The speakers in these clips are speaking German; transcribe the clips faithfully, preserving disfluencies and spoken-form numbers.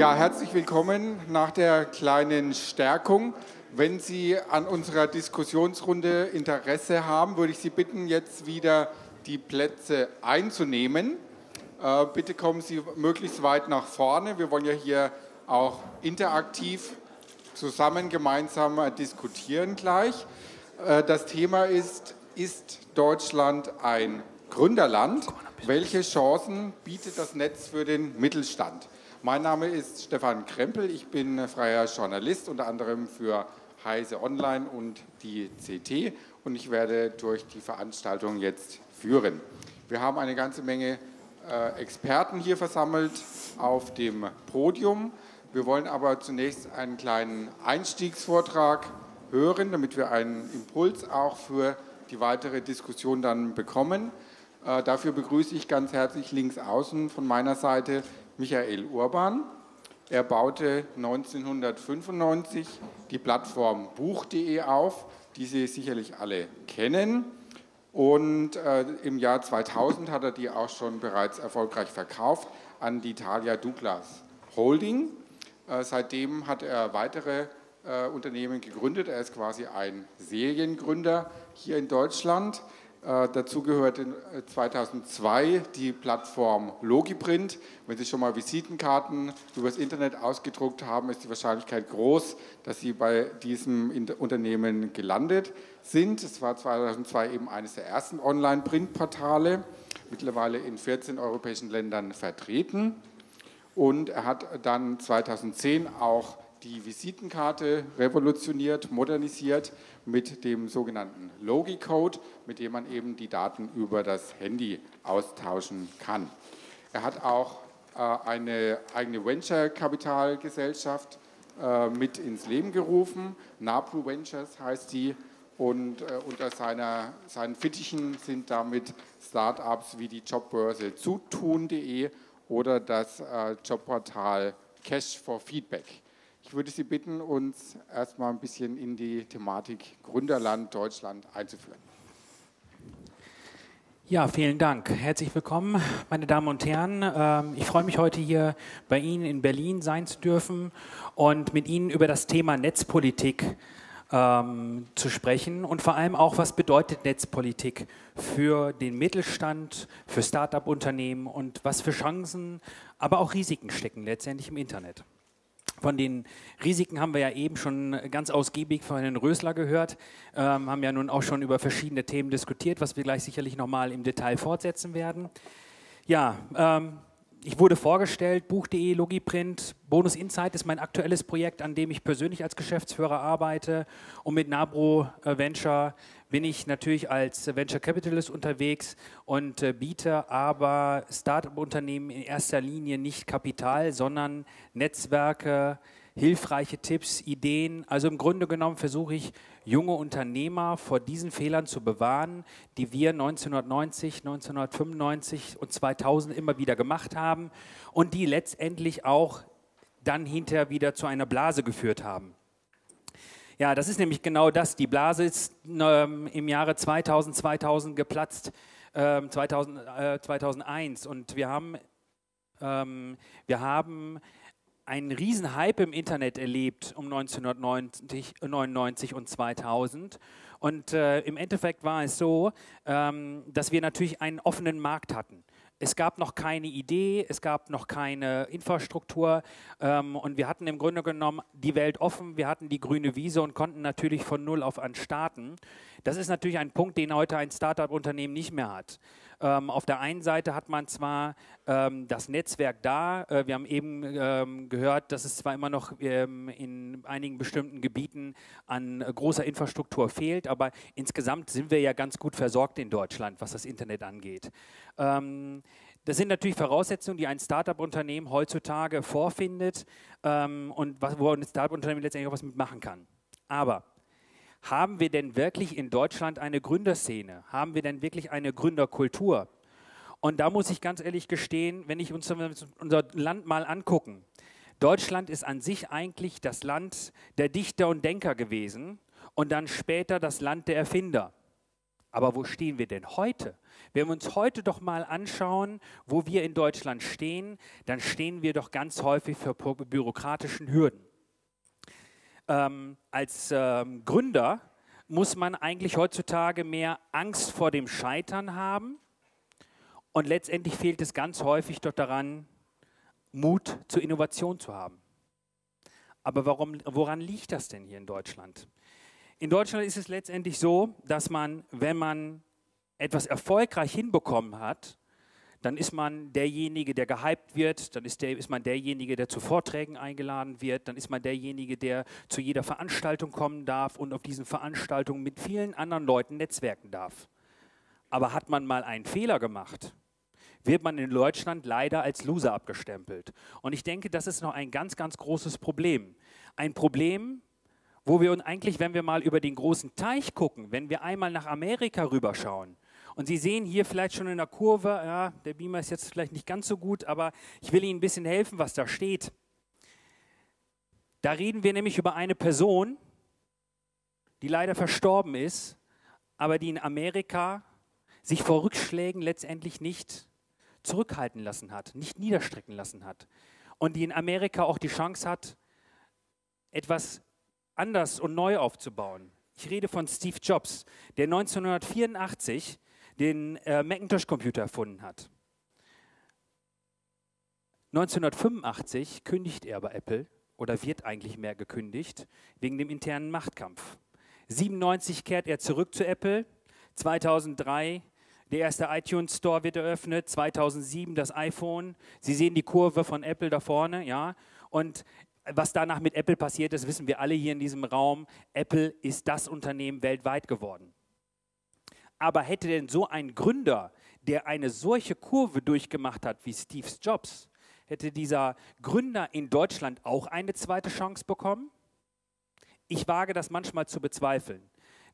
Ja, herzlich willkommen nach der kleinen Stärkung. Wenn Sie an unserer Diskussionsrunde Interesse haben, würde ich Sie bitten, jetzt wieder die Plätze einzunehmen. Äh, bitte kommen Sie möglichst weit nach vorne. Wir wollen ja hier auch interaktiv zusammen gemeinsam diskutieren gleich. Äh, das Thema ist, ist Deutschland ein Gründerland? Welche Chancen bietet das Netz für den Mittelstand? Mein Name ist Stefan Krempel, ich bin freier Journalist, unter anderem für Heise Online und die C T, und ich werde durch die Veranstaltung jetzt führen. Wir haben eine ganze Menge äh, Experten hier versammelt auf dem Podium. Wir wollen aber zunächst einen kleinen Einstiegsvortrag hören, damit wir einen Impuls auch für die weitere Diskussion dann bekommen. Äh, dafür begrüße ich ganz herzlich links außen von meiner Seite Michael Urban. Er baute neunzehnhundertfünfundneunzig die Plattform Buch punkt de auf, die Sie sicherlich alle kennen. Und äh, im Jahr zweitausend hat er die auch schon bereits erfolgreich verkauft an die Thalia Douglas Holding. Äh, seitdem hat er weitere äh, Unternehmen gegründet. Er ist quasi ein Seriengründer hier in Deutschland. Äh, dazu gehörte zweitausendzwei die Plattform LogiPrint. Wenn Sie schon mal Visitenkarten übers Internet ausgedruckt haben, ist die Wahrscheinlichkeit groß, dass Sie bei diesem Unternehmen gelandet sind. Es war zweitausendzwei eben eines der ersten Online-Print-Portale, mittlerweile in vierzehn europäischen Ländern vertreten. Und er hat dann zweitausendzehn auch die Visitenkarte revolutioniert, modernisiert mit dem sogenannten Logicode, mit dem man eben die Daten über das Handy austauschen kann. Er hat auch äh, eine eigene Venture-Kapitalgesellschaft äh, mit ins Leben gerufen, NAPU Ventures heißt die, und äh, unter seiner, seinen Fittichen sind damit Startups wie die Jobbörse zutun punkt de oder das äh, Jobportal Cash for Feedback. Ich würde Sie bitten, uns erstmal ein bisschen in die Thematik Gründerland Deutschland einzuführen. Ja, vielen Dank. Herzlich willkommen, meine Damen und Herren. Ich freue mich, heute hier bei Ihnen in Berlin sein zu dürfen und mit Ihnen über das Thema Netzpolitik ähm, zu sprechen und vor allem auch, was bedeutet Netzpolitik für den Mittelstand, für Start-up-Unternehmen und was für Chancen, aber auch Risiken stecken letztendlich im Internet. Von den Risiken haben wir ja eben schon ganz ausgiebig von Herrn Rösler gehört, ähm, haben ja nun auch schon über verschiedene Themen diskutiert, was wir gleich sicherlich nochmal im Detail fortsetzen werden. Ja, ähm, ich wurde vorgestellt, Buch punkt de, Logiprint, Bonus Insight ist mein aktuelles Projekt, an dem ich persönlich als Geschäftsführer arbeite, und mit Nabro äh, Venture bin ich natürlich als Venture Capitalist unterwegs und äh, biete aber Start-up-Unternehmen in erster Linie nicht Kapital, sondern Netzwerke, hilfreiche Tipps, Ideen. Also im Grunde genommen versuche ich, junge Unternehmer vor diesen Fehlern zu bewahren, die wir neunzehnhundertneunzig, neunzehnhundertfünfundneunzig und zweitausend immer wieder gemacht haben und die letztendlich auch dann hinterher wieder zu einer Blase geführt haben. Ja, das ist nämlich genau das. Die Blase ist ähm, im Jahre zweitausend, zweitausend geplatzt, ähm, zweitausend, äh, zweitausendeins, und wir haben, ähm, wir haben einen riesen Hype im Internet erlebt um neunzehnhundertneunundneunzig und zweitausend, und äh, im Endeffekt war es so, ähm, dass wir natürlich einen offenen Markt hatten. Es gab noch keine Idee, es gab noch keine Infrastruktur, ähm, und wir hatten im Grunde genommen die Welt offen, wir hatten die grüne Wiese und konnten natürlich von Null auf an starten. Das ist natürlich ein Punkt, den heute ein Start-up-Unternehmen nicht mehr hat. Ähm, auf der einen Seite hat man zwar ähm, das Netzwerk da, äh, wir haben eben ähm, gehört, dass es zwar immer noch ähm, in einigen bestimmten Gebieten an äh, großer Infrastruktur fehlt, aber insgesamt sind wir ja ganz gut versorgt in Deutschland, was das Internet angeht. Ähm, Das sind natürlich Voraussetzungen, die ein Start-up-Unternehmen heutzutage vorfindet, ähm, und was, wo ein Start-up-Unternehmen letztendlich auch was mitmachen kann. Aber haben wir denn wirklich in Deutschland eine Gründerszene? Haben wir denn wirklich eine Gründerkultur? Und da muss ich ganz ehrlich gestehen, wenn ich uns unser Land mal angucken, Deutschland ist an sich eigentlich das Land der Dichter und Denker gewesen und dann später das Land der Erfinder. Aber wo stehen wir denn heute? Wenn wir uns heute doch mal anschauen, wo wir in Deutschland stehen, dann stehen wir doch ganz häufig vor bürokratischen Hürden. Ähm, als ähm, Gründer muss man eigentlich heutzutage mehr Angst vor dem Scheitern haben und letztendlich fehlt es ganz häufig doch daran, Mut zur Innovation zu haben. Aber warum, woran liegt das denn hier in Deutschland? In Deutschland ist es letztendlich so, dass man, wenn man etwas erfolgreich hinbekommen hat, dann ist man derjenige, der gehypt wird, dann ist, der, ist man derjenige, der zu Vorträgen eingeladen wird, dann ist man derjenige, der zu jeder Veranstaltung kommen darf und auf diesen Veranstaltungen mit vielen anderen Leuten netzwerken darf. Aber hat man mal einen Fehler gemacht, wird man in Deutschland leider als Loser abgestempelt. Und ich denke, das ist noch ein ganz, ganz großes Problem. Ein Problem, wo wir uns eigentlich, wenn wir mal über den großen Teich gucken, wenn wir einmal nach Amerika rüberschauen, und Sie sehen hier vielleicht schon in der Kurve, ja, der Beamer ist jetzt vielleicht nicht ganz so gut, aber ich will Ihnen ein bisschen helfen, was da steht. Da reden wir nämlich über eine Person, die leider verstorben ist, aber die in Amerika sich vor Rückschlägen letztendlich nicht zurückhalten lassen hat, nicht niederstrecken lassen hat. Und die in Amerika auch die Chance hat, etwas anders und neu aufzubauen. Ich rede von Steve Jobs, der neunzehnhundertvierundachtzig den äh, Macintosh-Computer erfunden hat. neunzehnhundertfünfundachtzig kündigt er bei Apple, oder wird eigentlich mehr gekündigt, wegen dem internen Machtkampf. neunzehnhundertsiebenundneunzig kehrt er zurück zu Apple, zweitausenddrei der erste iTunes-Store wird eröffnet, zweitausendsieben das iPhone. Sie sehen die Kurve von Apple da vorne, ja. Und was danach mit Apple passiert ist, wissen wir alle hier in diesem Raum. Apple ist das Unternehmen weltweit geworden. Aber hätte denn so ein Gründer, der eine solche Kurve durchgemacht hat wie Steve Jobs, hätte dieser Gründer in Deutschland auch eine zweite Chance bekommen? Ich wage das manchmal zu bezweifeln.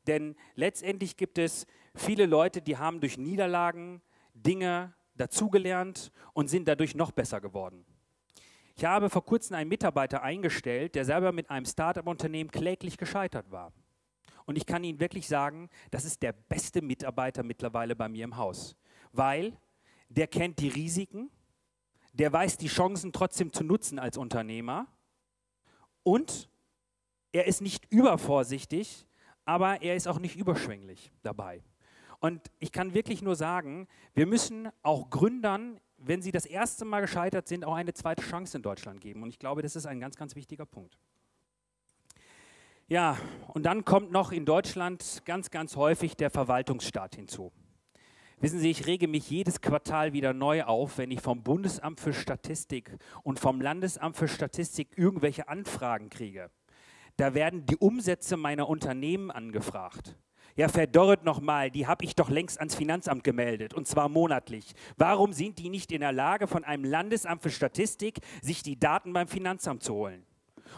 Denn letztendlich gibt es viele Leute, die haben durch Niederlagen Dinge dazugelernt und sind dadurch noch besser geworden. Ich habe vor kurzem einen Mitarbeiter eingestellt, der selber mit einem Start-up-Unternehmen kläglich gescheitert war. Und ich kann Ihnen wirklich sagen, das ist der beste Mitarbeiter mittlerweile bei mir im Haus. Weil der kennt die Risiken, der weiß die Chancen trotzdem zu nutzen als Unternehmer und er ist nicht übervorsichtig, aber er ist auch nicht überschwänglich dabei. Und ich kann wirklich nur sagen, wir müssen auch Gründern, wenn sie das erste Mal gescheitert sind, auch eine zweite Chance in Deutschland geben. Und ich glaube, das ist ein ganz, ganz wichtiger Punkt. Ja, und dann kommt noch in Deutschland ganz, ganz häufig der Verwaltungsstaat hinzu. Wissen Sie, ich rege mich jedes Quartal wieder neu auf, wenn ich vom Bundesamt für Statistik und vom Landesamt für Statistik irgendwelche Anfragen kriege. Da werden die Umsätze meiner Unternehmen angefragt. Ja, verdorret nochmal, die habe ich doch längst ans Finanzamt gemeldet, und zwar monatlich. Warum sind die nicht in der Lage, von einem Landesamt für Statistik sich die Daten beim Finanzamt zu holen?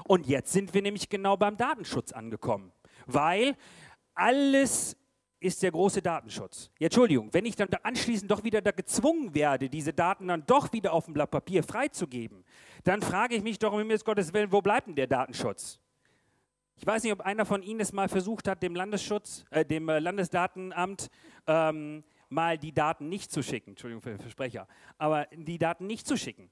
Und jetzt sind wir nämlich genau beim Datenschutz angekommen, weil alles ist der große Datenschutz. Ja, Entschuldigung, wenn ich dann anschließend doch wieder da gezwungen werde, diese Daten dann doch wieder auf dem Blatt Papier freizugeben, dann frage ich mich doch um Himmels Gottes Willen, wo bleibt denn der Datenschutz? Ich weiß nicht, ob einer von Ihnen es mal versucht hat, dem Landesschutz, äh, dem Landesdatenamt ähm, mal die Daten nicht zu schicken. Entschuldigung für den Versprecher. Aber die Daten nicht zu schicken.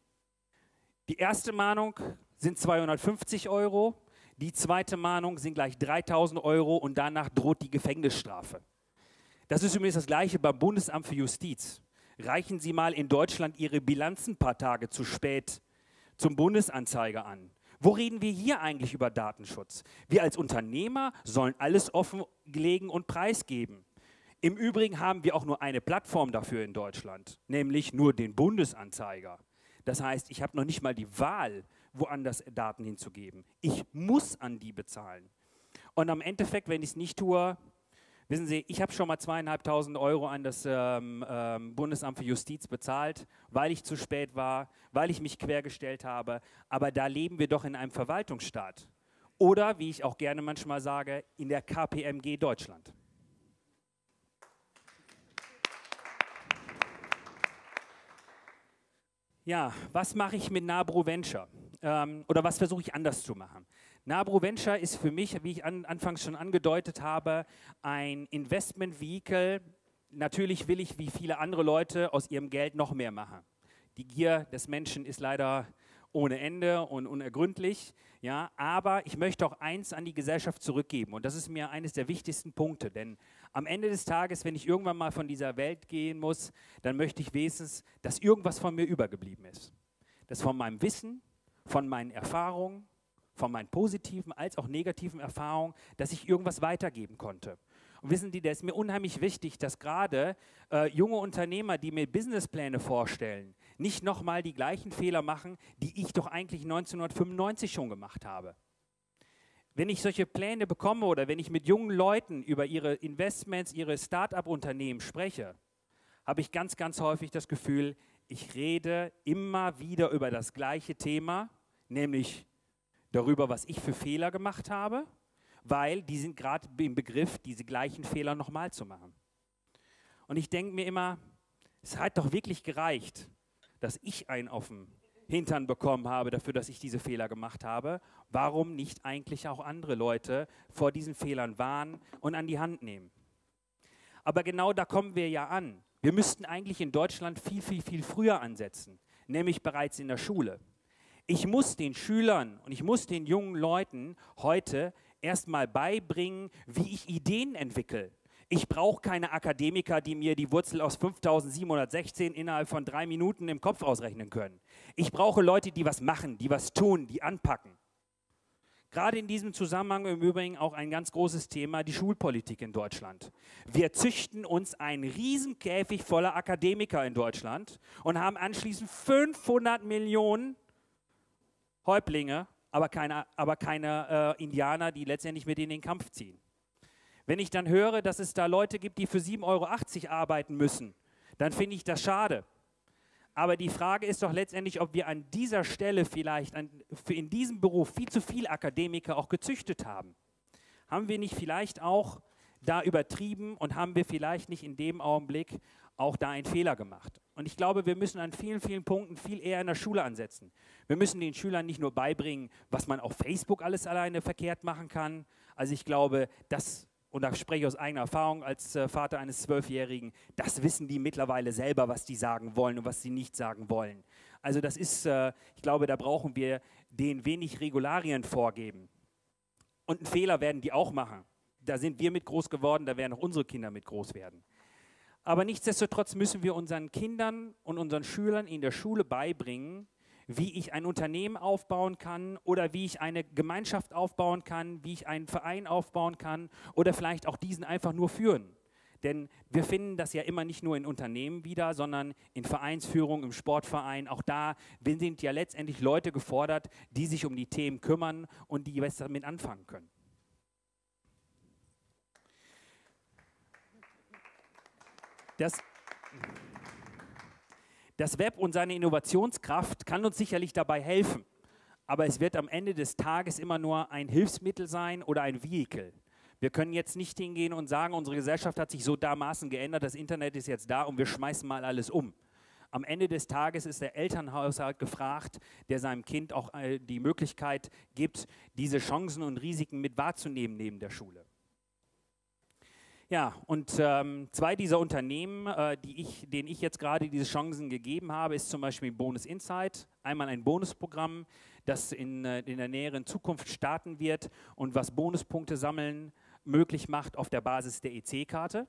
Die erste Mahnung sind zweihundertfünfzig Euro, die zweite Mahnung sind gleich dreitausend Euro und danach droht die Gefängnisstrafe. Das ist übrigens das Gleiche beim Bundesamt für Justiz. Reichen Sie mal in Deutschland Ihre Bilanzen ein paar Tage zu spät zum Bundesanzeiger an. Wo reden wir hier eigentlich über Datenschutz? Wir als Unternehmer sollen alles offenlegen und preisgeben. Im Übrigen haben wir auch nur eine Plattform dafür in Deutschland, nämlich nur den Bundesanzeiger. Das heißt, ich habe noch nicht mal die Wahl, woanders Daten hinzugeben. Ich muss an die bezahlen. Und am Endeffekt, wenn ich es nicht tue, wissen Sie, ich habe schon mal zweieinhalbtausend Euro an das ähm, ähm, Bundesamt für Justiz bezahlt, weil ich zu spät war, weil ich mich quergestellt habe. Aber da leben wir doch in einem Verwaltungsstaat. Oder, wie ich auch gerne manchmal sage, in der K P M G Deutschland. Ja, was mache ich mit NAPU Venture? Ähm, oder was versuche ich anders zu machen? NAPU Venture ist für mich, wie ich an, anfangs schon angedeutet habe, ein Investment-Vehikel, natürlich will ich wie viele andere Leute aus ihrem Geld noch mehr machen. Die Gier des Menschen ist leider ohne Ende und unergründlich, ja, aber ich möchte auch eins an die Gesellschaft zurückgeben und das ist mir eines der wichtigsten Punkte, denn am Ende des Tages, wenn ich irgendwann mal von dieser Welt gehen muss, dann möchte ich wenigstens, dass irgendwas von mir übergeblieben ist. Das von meinem Wissen, von meinen Erfahrungen, von meinen positiven als auch negativen Erfahrungen, dass ich irgendwas weitergeben konnte. Und wissen Sie, das ist mir unheimlich wichtig, dass gerade äh, junge Unternehmer, die mir Businesspläne vorstellen, nicht nochmal die gleichen Fehler machen, die ich doch eigentlich neunzehnhundertfünfundneunzig schon gemacht habe. Wenn ich solche Pläne bekomme oder wenn ich mit jungen Leuten über ihre Investments, ihre Start-up-Unternehmen spreche, habe ich ganz, ganz häufig das Gefühl, ich rede immer wieder über das gleiche Thema, nämlich darüber, was ich für Fehler gemacht habe, weil die sind gerade im Begriff, diese gleichen Fehler nochmal zu machen. Und ich denke mir immer, es hat doch wirklich gereicht, dass ich einen auf den Hintern bekommen habe dafür, dass ich diese Fehler gemacht habe. Warum nicht eigentlich auch andere Leute vor diesen Fehlern warnen und an die Hand nehmen? Aber genau da kommen wir ja an. Wir müssten eigentlich in Deutschland viel, viel, viel früher ansetzen, nämlich bereits in der Schule. Ich muss den Schülern und ich muss den jungen Leuten heute erstmal beibringen, wie ich Ideen entwickle. Ich brauche keine Akademiker, die mir die Wurzel aus fünftausendsiebenhundertsechzehn innerhalb von drei Minuten im Kopf ausrechnen können. Ich brauche Leute, die was machen, die was tun, die anpacken. Gerade in diesem Zusammenhang im Übrigen auch ein ganz großes Thema, die Schulpolitik in Deutschland. Wir züchten uns einen Riesenkäfig voller Akademiker in Deutschland und haben anschließend fünfhundert Millionen Häuptlinge, aber keine, aber keine äh, Indianer, die letztendlich mit in den Kampf ziehen. Wenn ich dann höre, dass es da Leute gibt, die für sieben Euro achtzig arbeiten müssen, dann finde ich das schade. Aber die Frage ist doch letztendlich, ob wir an dieser Stelle vielleicht an, für in diesem Beruf viel zu viele Akademiker auch gezüchtet haben. Haben wir nicht vielleicht auch da übertrieben und haben wir vielleicht nicht in dem Augenblick auch da einen Fehler gemacht? Und ich glaube, wir müssen an vielen, vielen Punkten viel eher in der Schule ansetzen. Wir müssen den Schülern nicht nur beibringen, was man auf Facebook alles alleine verkehrt machen kann. Also ich glaube, das, und da spreche ich aus eigener Erfahrung als äh, Vater eines Zwölfjährigen, das wissen die mittlerweile selber, was die sagen wollen und was sie nicht sagen wollen. Also das ist, äh, ich glaube, da brauchen wir denen wenig Regularien vorgeben. Und einen Fehler werden die auch machen. Da sind wir mit groß geworden, da werden auch unsere Kinder mit groß werden. Aber nichtsdestotrotz müssen wir unseren Kindern und unseren Schülern in der Schule beibringen, wie ich ein Unternehmen aufbauen kann oder wie ich eine Gemeinschaft aufbauen kann, wie ich einen Verein aufbauen kann oder vielleicht auch diesen einfach nur führen. Denn wir finden das ja immer nicht nur in Unternehmen wieder, sondern in Vereinsführung, im Sportverein. Auch da sind ja letztendlich Leute gefordert, die sich um die Themen kümmern und die was damit anfangen können. Das, das Web und seine Innovationskraft kann uns sicherlich dabei helfen, aber es wird am Ende des Tages immer nur ein Hilfsmittel sein oder ein Vehikel. Wir können jetzt nicht hingehen und sagen, unsere Gesellschaft hat sich so dermaßen geändert, das Internet ist jetzt da und wir schmeißen mal alles um. Am Ende des Tages ist der Elternhaushalt gefragt, der seinem Kind auch die Möglichkeit gibt, diese Chancen und Risiken mit wahrzunehmen neben der Schule. Ja, und ähm, zwei dieser Unternehmen, äh, die ich, denen ich jetzt gerade diese Chancen gegeben habe, ist zum Beispiel Bonus Insight, einmal ein Bonusprogramm, das in, äh, in der näheren Zukunft starten wird und was Bonuspunkte sammeln möglich macht auf der Basis der E C-Karte.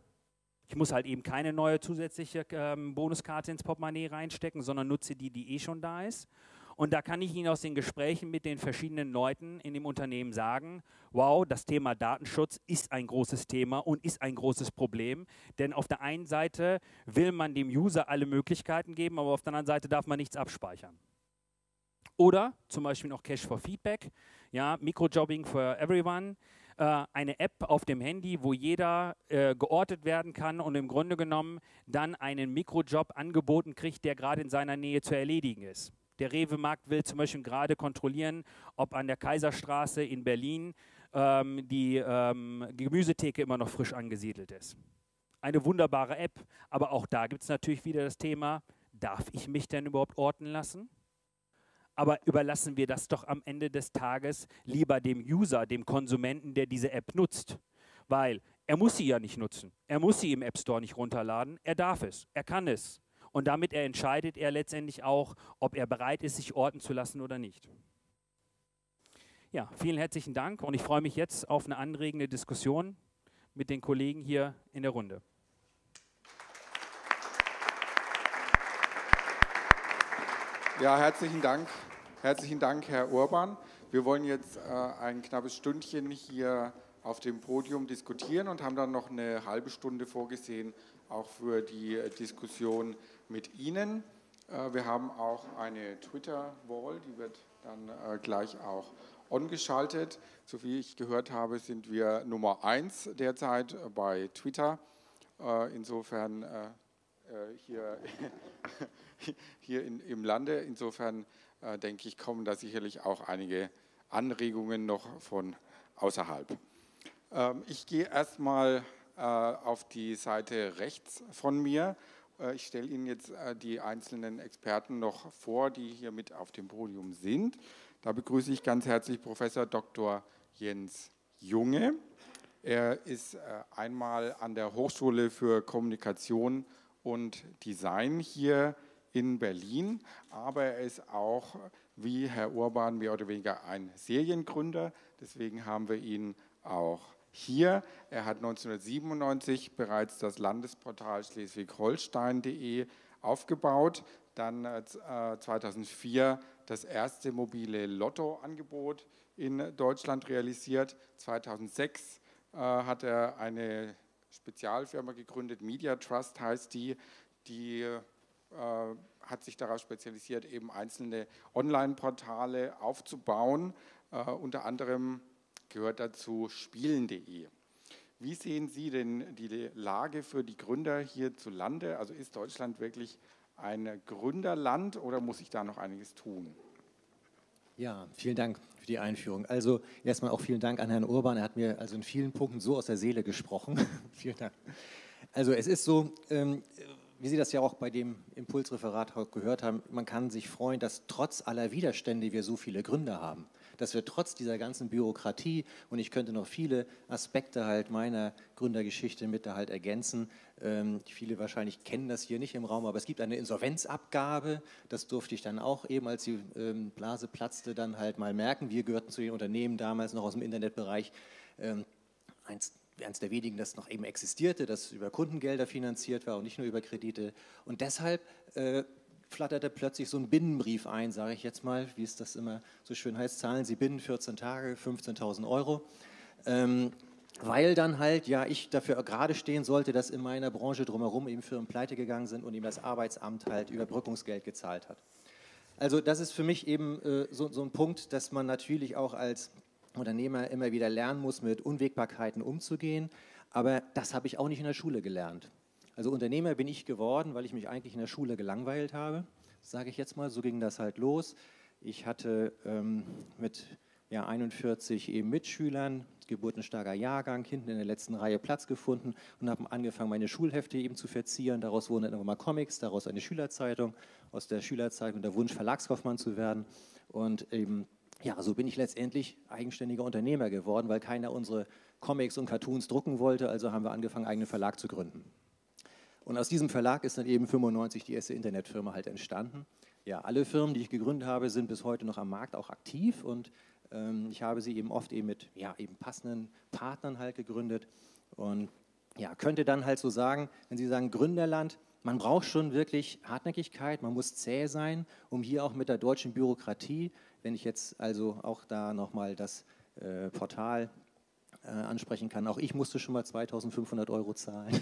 Ich muss halt eben keine neue zusätzliche ähm, Bonuskarte ins Portemonnaie reinstecken, sondern nutze die, die eh schon da ist. Und da kann ich Ihnen aus den Gesprächen mit den verschiedenen Leuten in dem Unternehmen sagen, wow, das Thema Datenschutz ist ein großes Thema und ist ein großes Problem. Denn auf der einen Seite will man dem User alle Möglichkeiten geben, aber auf der anderen Seite darf man nichts abspeichern. Oder zum Beispiel noch Cash for Feedback, ja, Microjobbing for Everyone, äh, eine App auf dem Handy, wo jeder äh, geortet werden kann und im Grunde genommen dann einen Microjob angeboten kriegt, der gerade in seiner Nähe zu erledigen ist. Der Rewe-Markt will zum Beispiel gerade kontrollieren, ob an der Kaiserstraße in Berlin ähm, die ähm, Gemüsetheke immer noch frisch angesiedelt ist. Eine wunderbare App, aber auch da gibt es natürlich wieder das Thema, darf ich mich denn überhaupt orten lassen? Aber überlassen wir das doch am Ende des Tages lieber dem User, dem Konsumenten, der diese App nutzt. Weil Er muss sie ja nicht nutzen. Er muss sie im App Store nicht runterladen. Er darf es. Er kann es. Und damit er entscheidet er letztendlich auch, ob er bereit ist, sich orten zu lassen oder nicht. Ja, vielen herzlichen Dank und ich freue mich jetzt auf eine anregende Diskussion mit den Kollegen hier in der Runde. Ja, herzlichen Dank. Herzlichen Dank, Herr Urban. Wir wollen jetzt äh, ein knappes Stündchen hier auf dem Podium diskutieren und haben dann noch eine halbe Stunde vorgesehen, auch für die Diskussion mit Ihnen. Äh, wir haben auch eine Twitter-Wall, die wird dann äh, gleich auch ongeschaltet. So wie ich gehört habe, sind wir Nummer eins derzeit bei Twitter. Äh, insofern... Äh, Hier, hier in, im Lande. Insofern äh, denke ich, kommen da sicherlich auch einige Anregungen noch von außerhalb. Ähm, ich gehe erstmal äh, auf die Seite rechts von mir. Äh, ich stelle Ihnen jetzt äh, die einzelnen Experten noch vor, die hier mit auf dem Podium sind. Da begrüße ich ganz herzlich Professor Doktor Jens Junge. Er ist äh, einmal an der Hochschule für Kommunikation und Design hier in Berlin, aber er ist auch, wie Herr Urban, mehr oder weniger ein Seriengründer, deswegen haben wir ihn auch hier. Er hat neunzehnhundertsiebenundneunzig bereits das Landesportal Schleswig-Holstein punkt de aufgebaut, dann äh, zweitausendvier das erste mobile Lottoangebot in Deutschland realisiert, zweitausendsechs äh, hat er eine Spezialfirma gegründet, Media Trust heißt die, die äh, hat sich darauf spezialisiert, eben einzelne Online-Portale aufzubauen. Äh, unter anderem gehört dazu spielen punkt de. Wie sehen Sie denn die Lage für die Gründer hierzulande? Also ist Deutschland wirklich ein Gründerland oder muss ich da noch einiges tun? Ja, vielen Dank für die Einführung. Also erstmal auch vielen Dank an Herrn Urban. Er hat mir also in vielen Punkten so aus der Seele gesprochen. Vielen Dank. Also es ist so, ähm, wie Sie das ja auch bei dem Impulsreferat gehört haben, man kann sich freuen, dass trotz aller Widerstände wir so viele Gründer haben. Dass wir trotz dieser ganzen Bürokratie, und ich könnte noch viele Aspekte halt meiner Gründergeschichte mit da halt ergänzen, ähm, viele wahrscheinlich kennen das hier nicht im Raum, aber es gibt eine Insolvenzabgabe, das durfte ich dann auch eben, als die ähm, Blase platzte, dann halt mal merken. Wir gehörten zu den Unternehmen damals noch aus dem Internetbereich, ähm, eins, eins der wenigen, das noch eben existierte, das über Kundengelder finanziert war und nicht nur über Kredite, und deshalb äh, flatterte plötzlich so ein Binnenbrief ein, sage ich jetzt mal, wie es das immer so schön heißt, zahlen Sie binnen vierzehn Tage fünfzehntausend Euro, ähm, weil dann halt, ja, ich dafür gerade stehen sollte, dass in meiner Branche drumherum eben Firmen pleite gegangen sind und eben das Arbeitsamt halt Überbrückungsgeld gezahlt hat. Also das ist für mich eben äh, so, so ein Punkt, dass man natürlich auch als Unternehmer immer wieder lernen muss, mit Unwägbarkeiten umzugehen, aber das habe ich auch nicht in der Schule gelernt. Also Unternehmer bin ich geworden, weil ich mich eigentlich in der Schule gelangweilt habe, sage ich jetzt mal, so ging das halt los. Ich hatte ähm, mit ja, einundvierzig eben Mitschülern, geburtenstarker Jahrgang, hinten in der letzten Reihe Platz gefunden und habe angefangen, meine Schulhefte eben zu verzieren. Daraus wurden dann immer mal Comics, daraus eine Schülerzeitung, aus der Schülerzeitung der Wunsch, Verlagskaufmann zu werden. Und eben, ja, so bin ich letztendlich eigenständiger Unternehmer geworden, weil keiner unsere Comics und Cartoons drucken wollte, also haben wir angefangen, einen eigenen Verlag zu gründen. Und aus diesem Verlag ist dann eben neunzehnhundertfünfundneunzig die erste Internetfirma halt entstanden. Ja, alle Firmen, die ich gegründet habe, sind bis heute noch am Markt auch aktiv und ähm, ich habe sie eben oft eben mit ja, eben passenden Partnern halt gegründet und ja, könnte dann halt so sagen, wenn Sie sagen Gründerland, man braucht schon wirklich Hartnäckigkeit, man muss zäh sein, um hier auch mit der deutschen Bürokratie, wenn ich jetzt also auch da nochmal das äh, Portal ansprechen kann. Auch ich musste schon mal zweitausendfünfhundert Euro zahlen,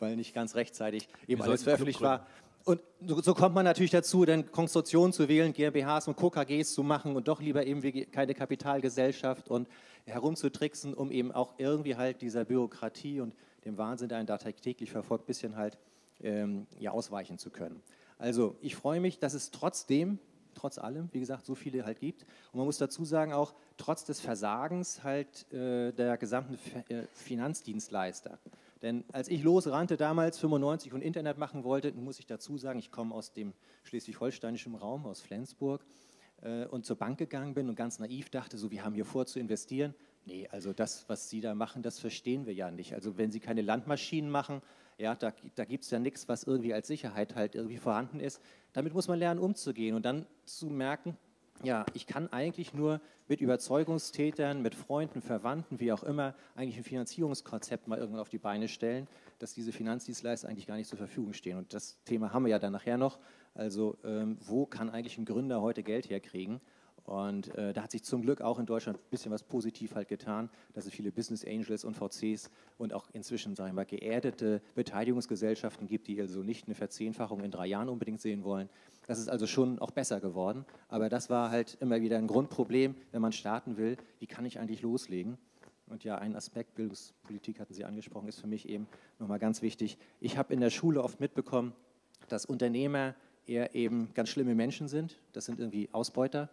weil nicht ganz rechtzeitig eben alles veröffentlicht war. Und so, so kommt man natürlich dazu, dann Konstruktionen zu wählen, GmbHs und K K Gs zu machen und doch lieber eben keine Kapitalgesellschaft und herumzutricksen, um eben auch irgendwie halt dieser Bürokratie und dem Wahnsinn, der einen da täglich verfolgt, ein bisschen halt ähm, ja, ausweichen zu können. Also ich freue mich, dass es trotzdem trotz allem, wie gesagt, so viele halt gibt. Und man muss dazu sagen auch, trotz des Versagens halt äh, der gesamten Fe äh, Finanzdienstleister. Denn als ich losrannte damals, fünfundneunzig, und Internet machen wollte, muss ich dazu sagen, ich komme aus dem schleswig-holsteinischen Raum, aus Flensburg, äh, und zur Bank gegangen bin und ganz naiv dachte, so, wir haben hier vor zu investieren. Nee, also das, was Sie da machen, das verstehen wir ja nicht. Also wenn Sie keine Landmaschinen machen, ja, da, da gibt es ja nichts, was irgendwie als Sicherheit halt irgendwie vorhanden ist. Damit muss man lernen, umzugehen und dann zu merken, ja, ich kann eigentlich nur mit Überzeugungstätern, mit Freunden, Verwandten, wie auch immer, eigentlich ein Finanzierungskonzept mal irgendwann auf die Beine stellen, dass diese Finanzdienstleister eigentlich gar nicht zur Verfügung stehen. Und das Thema haben wir ja dann nachher noch. Also ähm, wo kann eigentlich ein Gründer heute Geld herkriegen? Und äh, da hat sich zum Glück auch in Deutschland ein bisschen was positiv halt getan, dass es viele Business Angels und V Cs und auch inzwischen, sagen wir mal, geerdete Beteiligungsgesellschaften gibt, die also nicht eine Verzehnfachung in drei Jahren unbedingt sehen wollen. Das ist also schon auch besser geworden. Aber das war halt immer wieder ein Grundproblem, wenn man starten will, wie kann ich eigentlich loslegen? Und ja, ein Aspekt, Bildungspolitik hatten Sie angesprochen, ist für mich eben nochmal ganz wichtig. Ich habe in der Schule oft mitbekommen, dass Unternehmer eher eben ganz schlimme Menschen sind. Das sind irgendwie Ausbeuter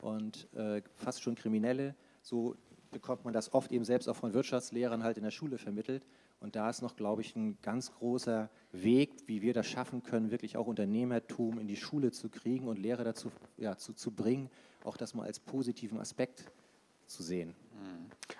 und äh, fast schon Kriminelle. So bekommt man das oft eben selbst auch von Wirtschaftslehrern halt in der Schule vermittelt. Und da ist noch, glaube ich, ein ganz großer Weg, wie wir das schaffen können, wirklich auch Unternehmertum in die Schule zu kriegen und Lehrer dazu ja, zu, zu bringen, auch das mal als positiven Aspekt zu sehen.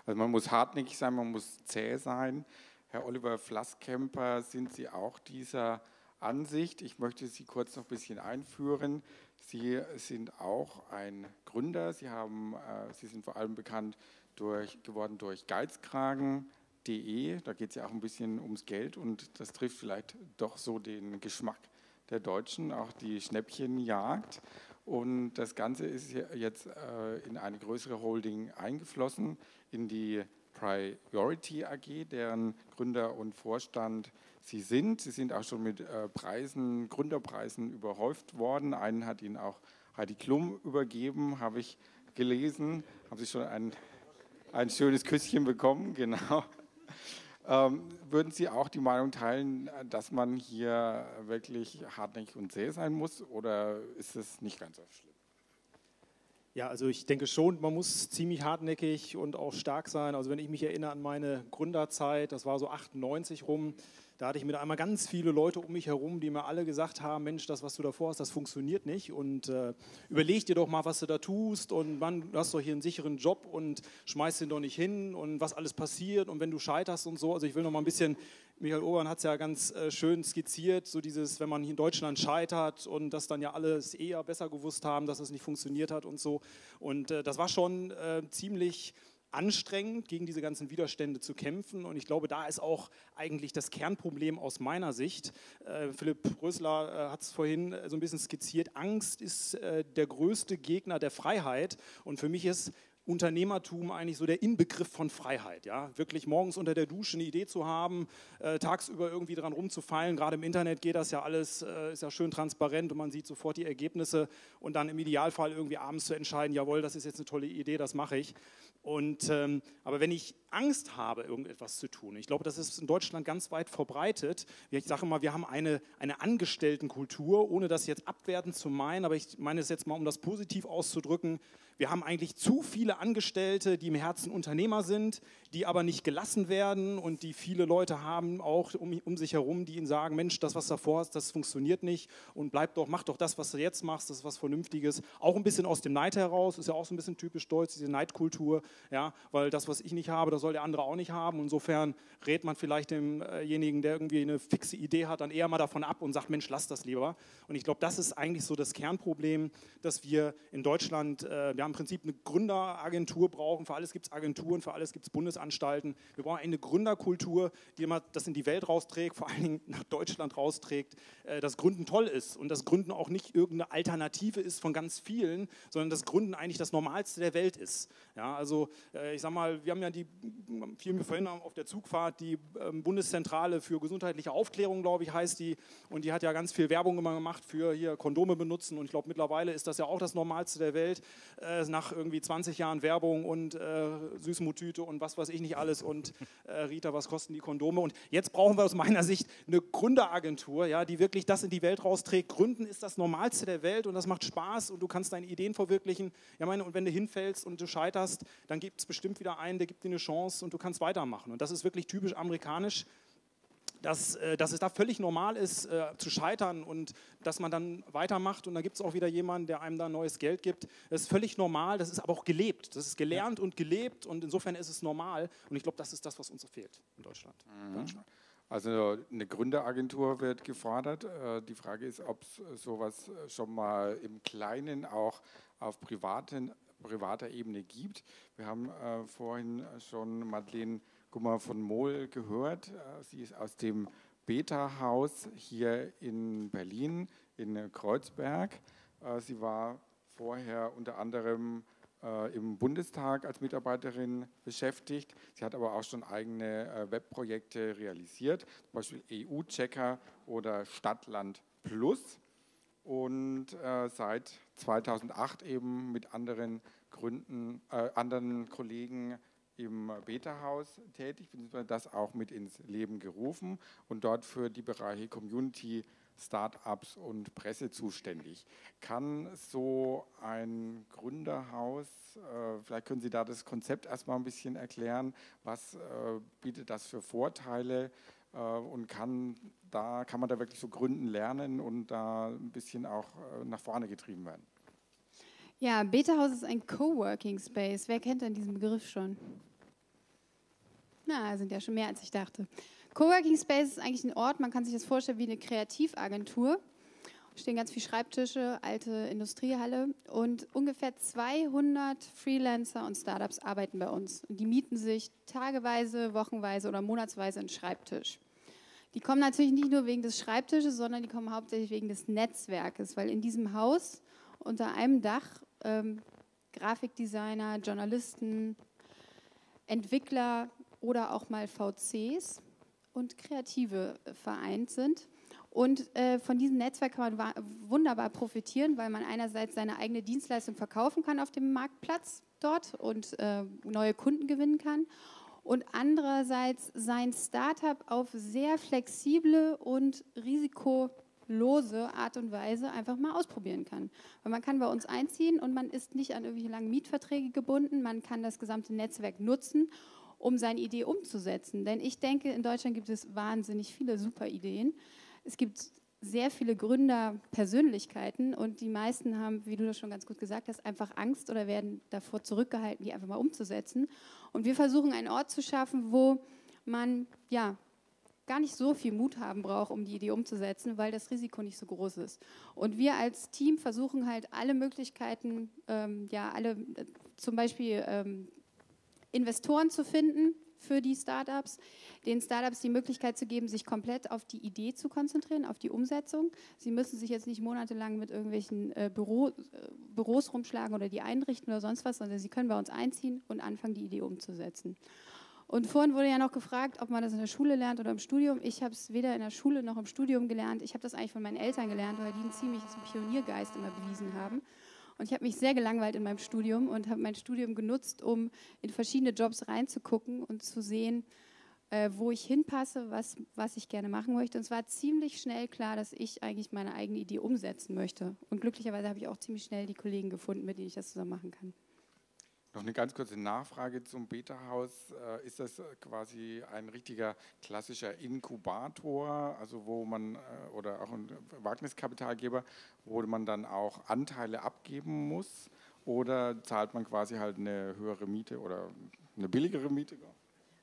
Also man muss hartnäckig sein, man muss zäh sein. Herr Oliver Flaskemper, sind Sie auch dieser Ansicht? Ich möchte Sie kurz noch ein bisschen einführen. Sie sind auch ein Gründer. Sie, haben, äh, Sie sind vor allem bekannt durch, geworden durch geizkragen punkt de. Da geht es ja auch ein bisschen ums Geld und das trifft vielleicht doch so den Geschmack der Deutschen, auch die Schnäppchenjagd. Und das Ganze ist jetzt äh, in eine größere Holding eingeflossen, in die Priority A G, deren Gründer und Vorstand Sie sind. Sie sind auch schon mit äh, Preisen, Gründerpreisen überhäuft worden. Einen hat Ihnen auch Heidi Klum übergeben, habe ich gelesen. Haben Sie schon ein, ein schönes Küsschen bekommen? Genau. Ähm, würden Sie auch die Meinung teilen, dass man hier wirklich hartnäckig und zäh sein muss? Oder ist es nicht ganz so schlimm? Ja, also ich denke schon, man muss ziemlich hartnäckig und auch stark sein. Also wenn ich mich erinnere an meine Gründerzeit, das war so achtundneunzig rum, da hatte ich mit einmal ganz viele Leute um mich herum, die mir alle gesagt haben, Mensch, das, was du da vorhast, das funktioniert nicht und äh, überleg dir doch mal, was du da tust und Mann, du hast doch hier einen sicheren Job und schmeißt den doch nicht hin und was alles passiert und wenn du scheiterst und so. Also ich will noch mal ein bisschen, Michael Urban hat es ja ganz äh, schön skizziert, so dieses, wenn man hier in Deutschland scheitert und das dann ja alles eher besser gewusst haben, dass es nicht funktioniert hat und so. Und äh, das war schon äh, ziemlich anstrengend, gegen diese ganzen Widerstände zu kämpfen. Und ich glaube, da ist auch eigentlich das Kernproblem aus meiner Sicht. Äh, Philipp Rösler äh, hat es vorhin so ein bisschen skizziert. Angst ist äh, der größte Gegner der Freiheit. Und für mich ist Unternehmertum eigentlich so der Inbegriff von Freiheit, ja, wirklich morgens unter der Dusche eine Idee zu haben, äh, tagsüber irgendwie dran rumzufallen, gerade im Internet geht das ja alles, äh, ist ja schön transparent und man sieht sofort die Ergebnisse und dann im Idealfall irgendwie abends zu entscheiden, jawohl, das ist jetzt eine tolle Idee, das mache ich. Und, ähm, aber wenn ich Angst habe, irgendetwas zu tun, ich glaube, das ist in Deutschland ganz weit verbreitet, ich sage mal, wir haben eine, eine Angestelltenkultur, ohne das jetzt abwertend zu meinen, aber ich meine es jetzt mal, um das positiv auszudrücken, wir haben eigentlich zu viele Angestellte, die im Herzen Unternehmer sind, die aber nicht gelassen werden und die viele Leute haben auch um, um sich herum, die ihnen sagen, Mensch, das, was du davor hast, das funktioniert nicht und bleib doch, mach doch das, was du jetzt machst, das ist was Vernünftiges. Auch ein bisschen aus dem Neid heraus, ist ja auch so ein bisschen typisch deutsch, diese Neidkultur, ja, weil das, was ich nicht habe, das soll der andere auch nicht haben. Insofern rät man vielleicht demjenigen, der irgendwie eine fixe Idee hat, dann eher mal davon ab und sagt, Mensch, lass das lieber. Und ich glaube, das ist eigentlich so das Kernproblem, dass wir in Deutschland, äh, wir haben im Prinzip eine Gründer- Agentur brauchen, für alles gibt es Agenturen, für alles gibt es Bundesanstalten. Wir brauchen eine Gründerkultur, die immer das in die Welt rausträgt, vor allen Dingen nach Deutschland rausträgt, dass Gründen toll ist und dass Gründen auch nicht irgendeine Alternative ist von ganz vielen, sondern dass Gründen eigentlich das Normalste der Welt ist. Ja, also ich sag mal, wir haben ja die, fiel mir vorhin auf der Zugfahrt, die Bundeszentrale für gesundheitliche Aufklärung, glaube ich, heißt die, und die hat ja ganz viel Werbung immer gemacht für hier Kondome benutzen und ich glaube, mittlerweile ist das ja auch das Normalste der Welt, nach irgendwie zwanzig Jahren Werbung und äh, Süßmuttüte und was weiß ich nicht alles und äh, Rita, was kosten die Kondome? Und jetzt brauchen wir aus meiner Sicht eine Gründeragentur, ja, die wirklich das in die Welt rausträgt. Gründen ist das Normalste der Welt und das macht Spaß und du kannst deine Ideen verwirklichen. Ja, meine, und wenn du hinfällst und du scheiterst, dann gibt es bestimmt wieder einen, der gibt dir eine Chance und du kannst weitermachen. Und das ist wirklich typisch amerikanisch. dass, äh, dass es da völlig normal ist, äh, zu scheitern und dass man dann weitermacht und da gibt es auch wieder jemanden, der einem da neues Geld gibt. Das ist völlig normal, das ist aber auch gelebt. Das ist gelernt und gelebt und insofern ist es normal und ich glaube, das ist das, was uns fehlt in Deutschland. Mhm. Deutschland. Also eine Gründeragentur wird gefordert. Die Frage ist, ob es sowas schon mal im Kleinen auch auf privaten, privater Ebene gibt. Wir haben äh, vorhin schon Madeleine Gummer von Mohl gehört. Sie ist aus dem Beta-Haus hier in Berlin, in Kreuzberg. Äh, sie war vorher unter anderem äh, im Bundestag als Mitarbeiterin beschäftigt. Sie hat aber auch schon eigene äh, Webprojekte realisiert, zum Beispiel E U-Checker oder Stadtland Plus. Und äh, seit zweitausendacht eben mit anderen, Gründen, äh, anderen Kollegen im Beta-Haus tätig, das auch mit ins Leben gerufen und dort für die Bereiche Community, Startups und Presse zuständig. Kann so ein Gründerhaus, äh, vielleicht können Sie da das Konzept erstmal ein bisschen erklären, was äh, bietet das für Vorteile äh, und kann, da, kann man da wirklich so gründen lernen und da ein bisschen auch äh, nach vorne getrieben werden? Ja, Beta-Haus ist ein Coworking Space. Wer kennt denn diesen Begriff schon? Na, sind ja schon mehr, als ich dachte. Coworking Space ist eigentlich ein Ort, man kann sich das vorstellen wie eine Kreativagentur. Da stehen ganz viele Schreibtische, alte Industriehalle und ungefähr zweihundert Freelancer und Startups arbeiten bei uns. Und die mieten sich tageweise, wochenweise oder monatsweise einen Schreibtisch. Die kommen natürlich nicht nur wegen des Schreibtisches, sondern die kommen hauptsächlich wegen des Netzwerkes, weil in diesem Haus unter einem Dach ähm, Grafikdesigner, Journalisten, Entwickler oder auch mal V Cs und Kreative vereint sind. Und äh, von diesem Netzwerk kann man wunderbar profitieren, weil man einerseits seine eigene Dienstleistung verkaufen kann auf dem Marktplatz dort und äh, neue Kunden gewinnen kann und andererseits sein Startup auf sehr flexible und risikolose Art und Weise einfach mal ausprobieren kann. Weil man kann bei uns einziehen und man ist nicht an irgendwelche langen Mietverträge gebunden, man kann das gesamte Netzwerk nutzen, um seine Idee umzusetzen. Denn ich denke, in Deutschland gibt es wahnsinnig viele super Ideen. Es gibt sehr viele Gründerpersönlichkeiten und die meisten haben, wie du das schon ganz gut gesagt hast, einfach Angst oder werden davor zurückgehalten, die einfach mal umzusetzen. Und wir versuchen, einen Ort zu schaffen, wo man ja gar nicht so viel Mut haben braucht, um die Idee umzusetzen, weil das Risiko nicht so groß ist. Und wir als Team versuchen halt alle Möglichkeiten, ähm, ja alle, äh, zum Beispiel ähm, Investoren zu finden für die Startups, den Startups die Möglichkeit zu geben, sich komplett auf die Idee zu konzentrieren, auf die Umsetzung. Sie müssen sich jetzt nicht monatelang mit irgendwelchen äh, Büro, äh, Büros rumschlagen oder die einrichten oder sonst was, sondern sie können bei uns einziehen und anfangen, die Idee umzusetzen. Und vorhin wurde ja noch gefragt, ob man das in der Schule lernt oder im Studium. Ich habe es weder in der Schule noch im Studium gelernt. Ich habe das eigentlich von meinen Eltern gelernt, weil die einen ziemlichen Pioniergeist immer bewiesen haben. Und ich habe mich sehr gelangweilt in meinem Studium und habe mein Studium genutzt, um in verschiedene Jobs reinzugucken und zu sehen, äh, wo ich hinpasse, was, was ich gerne machen möchte. Und es war ziemlich schnell klar, dass ich eigentlich meine eigene Idee umsetzen möchte. Und glücklicherweise habe ich auch ziemlich schnell die Kollegen gefunden, mit denen ich das zusammen machen kann. Noch eine ganz kurze Nachfrage zum Beta-Haus. Ist das quasi ein richtiger klassischer Inkubator, also wo man, oder auch ein Wagniskapitalgeber, wo man dann auch Anteile abgeben muss? Oder zahlt man quasi halt eine höhere Miete oder eine billigere Miete?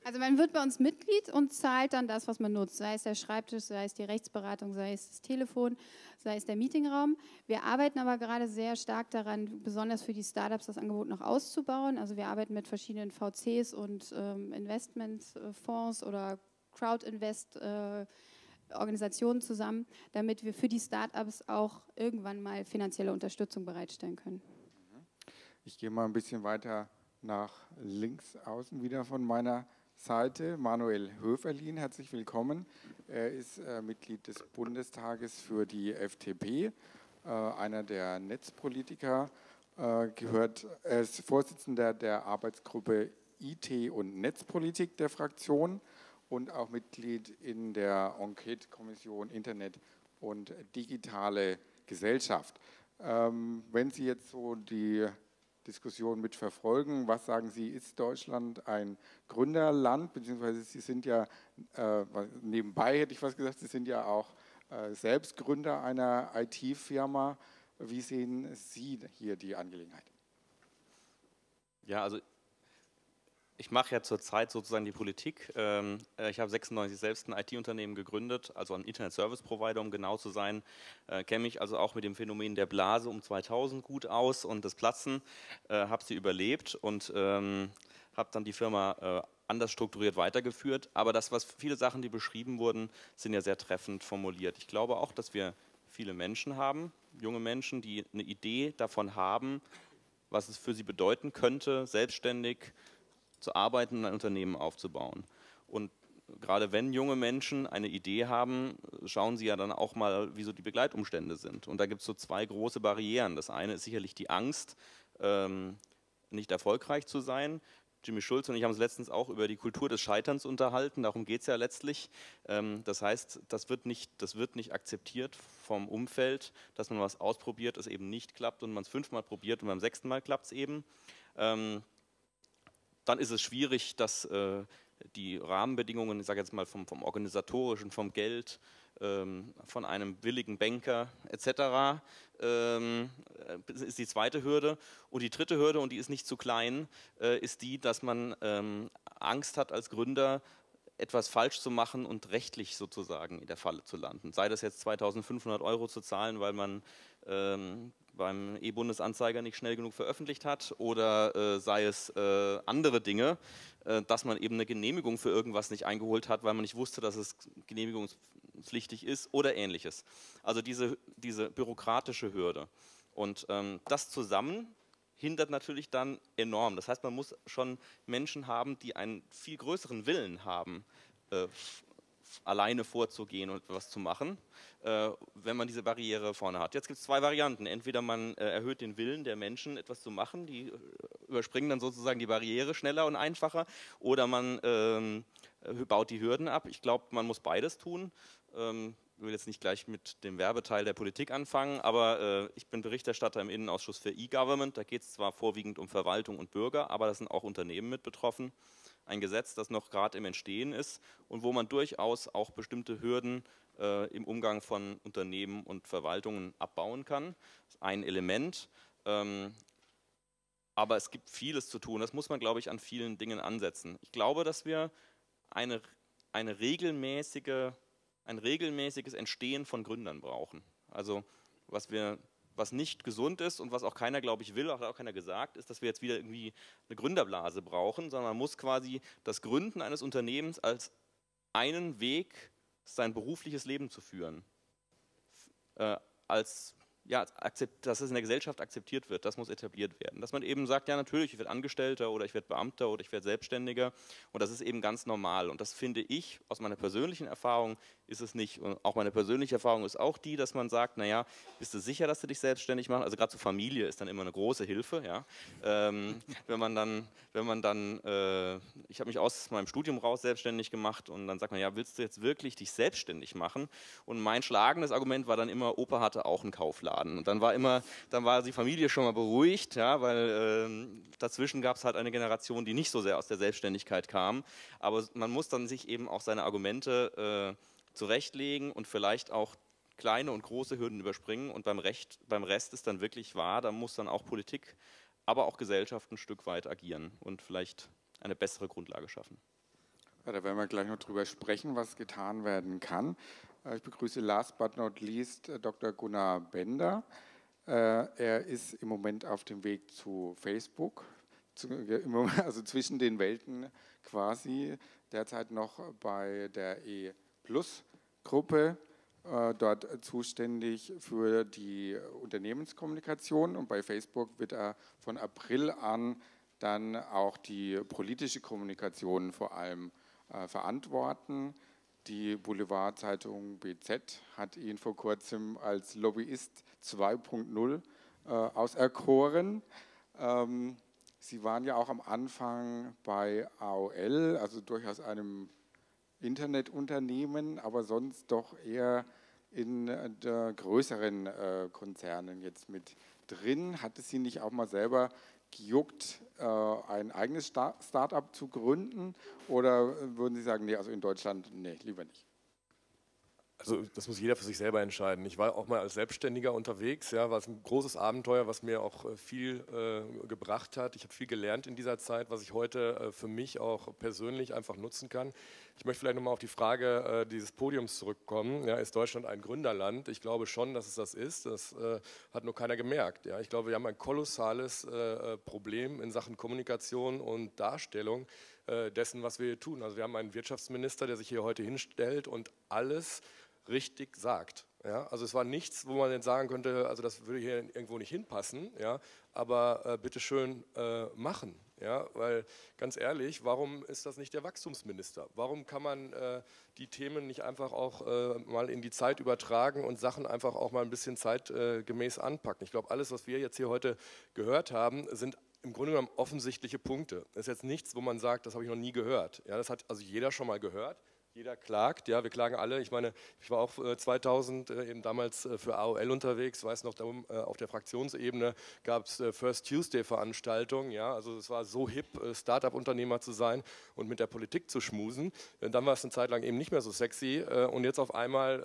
Also man wird bei uns Mitglied und zahlt dann das, was man nutzt, sei es der Schreibtisch, sei es die Rechtsberatung, sei es das Telefon, sei es der Meetingraum. Wir arbeiten aber gerade sehr stark daran, besonders für die Startups das Angebot noch auszubauen. Also wir arbeiten mit verschiedenen V Cs und ähm, Investmentfonds oder Crowdinvest äh, Organisationen zusammen, damit wir für die Startups auch irgendwann mal finanzielle Unterstützung bereitstellen können. Ich gehe mal ein bisschen weiter nach links außen wieder von meiner Seite. Manuel Höferlin, herzlich willkommen. Er ist äh, Mitglied des Bundestages für die F D P, äh, einer der Netzpolitiker, äh, gehört, er ist Vorsitzender der Arbeitsgruppe I T und Netzpolitik der Fraktion und auch Mitglied in der Enquete-Kommission Internet und digitale Gesellschaft. Ähm, wenn Sie jetzt so die Diskussion mitverfolgen. Was sagen Sie, ist Deutschland ein Gründerland? Beziehungsweise Sie sind ja, äh, nebenbei hätte ich was gesagt, Sie sind ja auch äh, selbst Gründer einer I T-Firma. Wie sehen Sie hier die Angelegenheit? Ja, also ich mache ja zurzeit sozusagen die Politik. Ich habe sechsundneunzig selbst ein I T-Unternehmen gegründet, also ein Internet-Service-Provider, um genau zu sein. Ich kenne mich also auch mit dem Phänomen der Blase um zweitausend gut aus und des Platzen. Ich habe sie überlebt und habe dann die Firma anders strukturiert weitergeführt. Aber das, was viele Sachen, die beschrieben wurden, sind ja sehr treffend formuliert. Ich glaube auch, dass wir viele Menschen haben, junge Menschen, die eine Idee davon haben, was es für sie bedeuten könnte, selbstständig zu arbeiten und ein Unternehmen aufzubauen. Und gerade wenn junge Menschen eine Idee haben, schauen sie ja dann auch mal, wie so die Begleitumstände sind. Und da gibt es so zwei große Barrieren. Das eine ist sicherlich die Angst, ähm, nicht erfolgreich zu sein. Jimmy Schulz und ich haben uns letztens auch über die Kultur des Scheiterns unterhalten. Darum geht es ja letztlich. Ähm, das heißt, das wird nicht, das wird nicht akzeptiert vom Umfeld, dass man was ausprobiert, es eben nicht klappt und man es fünfmal probiert und beim sechsten Mal klappt es eben. Ähm, Dann ist es schwierig, dass äh, die Rahmenbedingungen, ich sage jetzt mal vom, vom organisatorischen, vom Geld, ähm, von einem willigen Banker et cetera, ähm, ist die zweite Hürde. Und die dritte Hürde, und die ist nicht zu klein, äh, ist die, dass man ähm, Angst hat als Gründer, etwas falsch zu machen und rechtlich sozusagen in der Falle zu landen. Sei das jetzt zweitausendfünfhundert Euro zu zahlen, weil man ähm, beim E-Bundesanzeiger nicht schnell genug veröffentlicht hat, oder äh, sei es äh, andere Dinge, äh, dass man eben eine Genehmigung für irgendwas nicht eingeholt hat, weil man nicht wusste, dass es genehmigungspflichtig ist oder Ähnliches. Also diese, diese bürokratische Hürde. Und ähm, das zusammen hindert natürlich dann enorm. Das heißt, man muss schon Menschen haben, die einen viel größeren Willen haben, äh, alleine vorzugehen und was zu machen, äh, wenn man diese Barriere vorne hat. Jetzt gibt es zwei Varianten. Entweder man äh, erhöht den Willen der Menschen, etwas zu machen, die überspringen dann sozusagen die Barriere schneller und einfacher, oder man ähm, baut die Hürden ab. Ich glaube, man muss beides tun. Ähm, ich will jetzt nicht gleich mit dem Werbeteil der Politik anfangen, aber äh, ich bin Berichterstatter im Innenausschuss für E-Government. Da geht es zwar vorwiegend um Verwaltung und Bürger, aber da sind auch Unternehmen mit betroffen. Ein Gesetz, das noch gerade im Entstehen ist und wo man durchaus auch bestimmte Hürden äh, im Umgang von Unternehmen und Verwaltungen abbauen kann. Das ist ein Element. Ähm, aber es gibt vieles zu tun. Das muss man, glaube ich, an vielen Dingen ansetzen. Ich glaube, dass wir eine, eine regelmäßige, ein regelmäßiges Entstehen von Gründern brauchen. Also was wir... Was nicht gesund ist und was auch keiner, glaube ich, will, auch hat auch keiner gesagt, ist, dass wir jetzt wieder irgendwie eine Gründerblase brauchen, sondern man muss quasi das Gründen eines Unternehmens als einen Weg, sein berufliches Leben zu führen, äh, als, ja, akzept, dass es in der Gesellschaft akzeptiert wird, das muss etabliert werden. Dass man eben sagt, ja natürlich, ich werde Angestellter oder ich werde Beamter oder ich werde Selbstständiger, und das ist eben ganz normal. Und das finde ich, aus meiner persönlichen Erfahrung ist es nicht. Und auch meine persönliche Erfahrung ist auch die, dass man sagt, naja, bist du sicher, dass du dich selbstständig machst? Also gerade zur Familie ist dann immer eine große Hilfe. Ja? ähm, wenn man dann, wenn man dann äh, ich habe mich aus meinem Studium raus selbstständig gemacht, und dann sagt man, ja, willst du jetzt wirklich dich selbstständig machen? Und mein schlagendes Argument war dann immer, Opa hatte auch einen Kaufladen. Und dann war immer, dann war die Familie schon mal beruhigt, ja, weil äh, dazwischen gab es halt eine Generation, die nicht so sehr aus der Selbstständigkeit kam. Aber man muss dann sich eben auch seine Argumente äh, zurechtlegen und vielleicht auch kleine und große Hürden überspringen. Und beim, Recht, beim Rest ist dann wirklich wahr, da muss dann auch Politik, aber auch Gesellschaft ein Stück weit agieren und vielleicht eine bessere Grundlage schaffen. Ja, da werden wir gleich noch drüber sprechen, was getan werden kann. Ich begrüße last but not least Doktor Gunnar Bender. Er ist im Moment auf dem Weg zu Facebook, also zwischen den Welten quasi, derzeit noch bei der E-Plus-Gruppe, dort zuständig für die Unternehmenskommunikation, und bei Facebook wird er von April an dann auch die politische Kommunikation vor allem verantworten. Die Boulevardzeitung B Z hat ihn vor kurzem als Lobbyist zwei punkt null äh, auserkoren. Ähm, Sie waren ja auch am Anfang bei A O L, also durchaus einem Internetunternehmen, aber sonst doch eher in äh, größeren äh, Konzernen jetzt mit drin. Hat es Sie nicht auch mal selber juckt, ein eigenes Start-up zu gründen? Oder würden Sie sagen, nee, also in Deutschland, nee, lieber nicht? Also das muss jeder für sich selber entscheiden. Ich war auch mal als Selbstständiger unterwegs, ja, war ein großes Abenteuer, was mir auch viel äh, gebracht hat. Ich habe viel gelernt in dieser Zeit, was ich heute äh, für mich auch persönlich einfach nutzen kann. Ich möchte vielleicht nochmal auf die Frage äh, dieses Podiums zurückkommen. Ja, ist Deutschland ein Gründerland? Ich glaube schon, dass es das ist. Das äh, hat nur keiner gemerkt. Ja. Ich glaube, wir haben ein kolossales äh, Problem in Sachen Kommunikation und Darstellung äh, dessen, was wir hier tun. Also wir haben einen Wirtschaftsminister, der sich hier heute hinstellt und alles richtig sagt. Ja, also es war nichts, wo man jetzt sagen könnte, also das würde hier irgendwo nicht hinpassen, ja, aber äh, bitte schön äh, machen. Ja, weil ganz ehrlich, warum ist das nicht der Wachstumsminister? Warum kann man äh, die Themen nicht einfach auch äh, mal in die Zeit übertragen und Sachen einfach auch mal ein bisschen zeitgemäß anpacken? Ich glaube, alles, was wir jetzt hier heute gehört haben, sind im Grunde genommen offensichtliche Punkte. Das ist jetzt nichts, wo man sagt, das habe ich noch nie gehört. Ja, das hat also jeder schon mal gehört. Jeder klagt, ja, wir klagen alle. Ich meine, ich war auch äh, zweitausend äh, eben damals äh, für A O L unterwegs, weiß noch, darum, äh, auf der Fraktionsebene gab es äh, First Tuesday-Veranstaltungen, ja, also es war so hip, äh, Start-up-Unternehmer zu sein und mit der Politik zu schmusen. Äh, dann war es eine Zeit lang eben nicht mehr so sexy äh, und jetzt auf einmal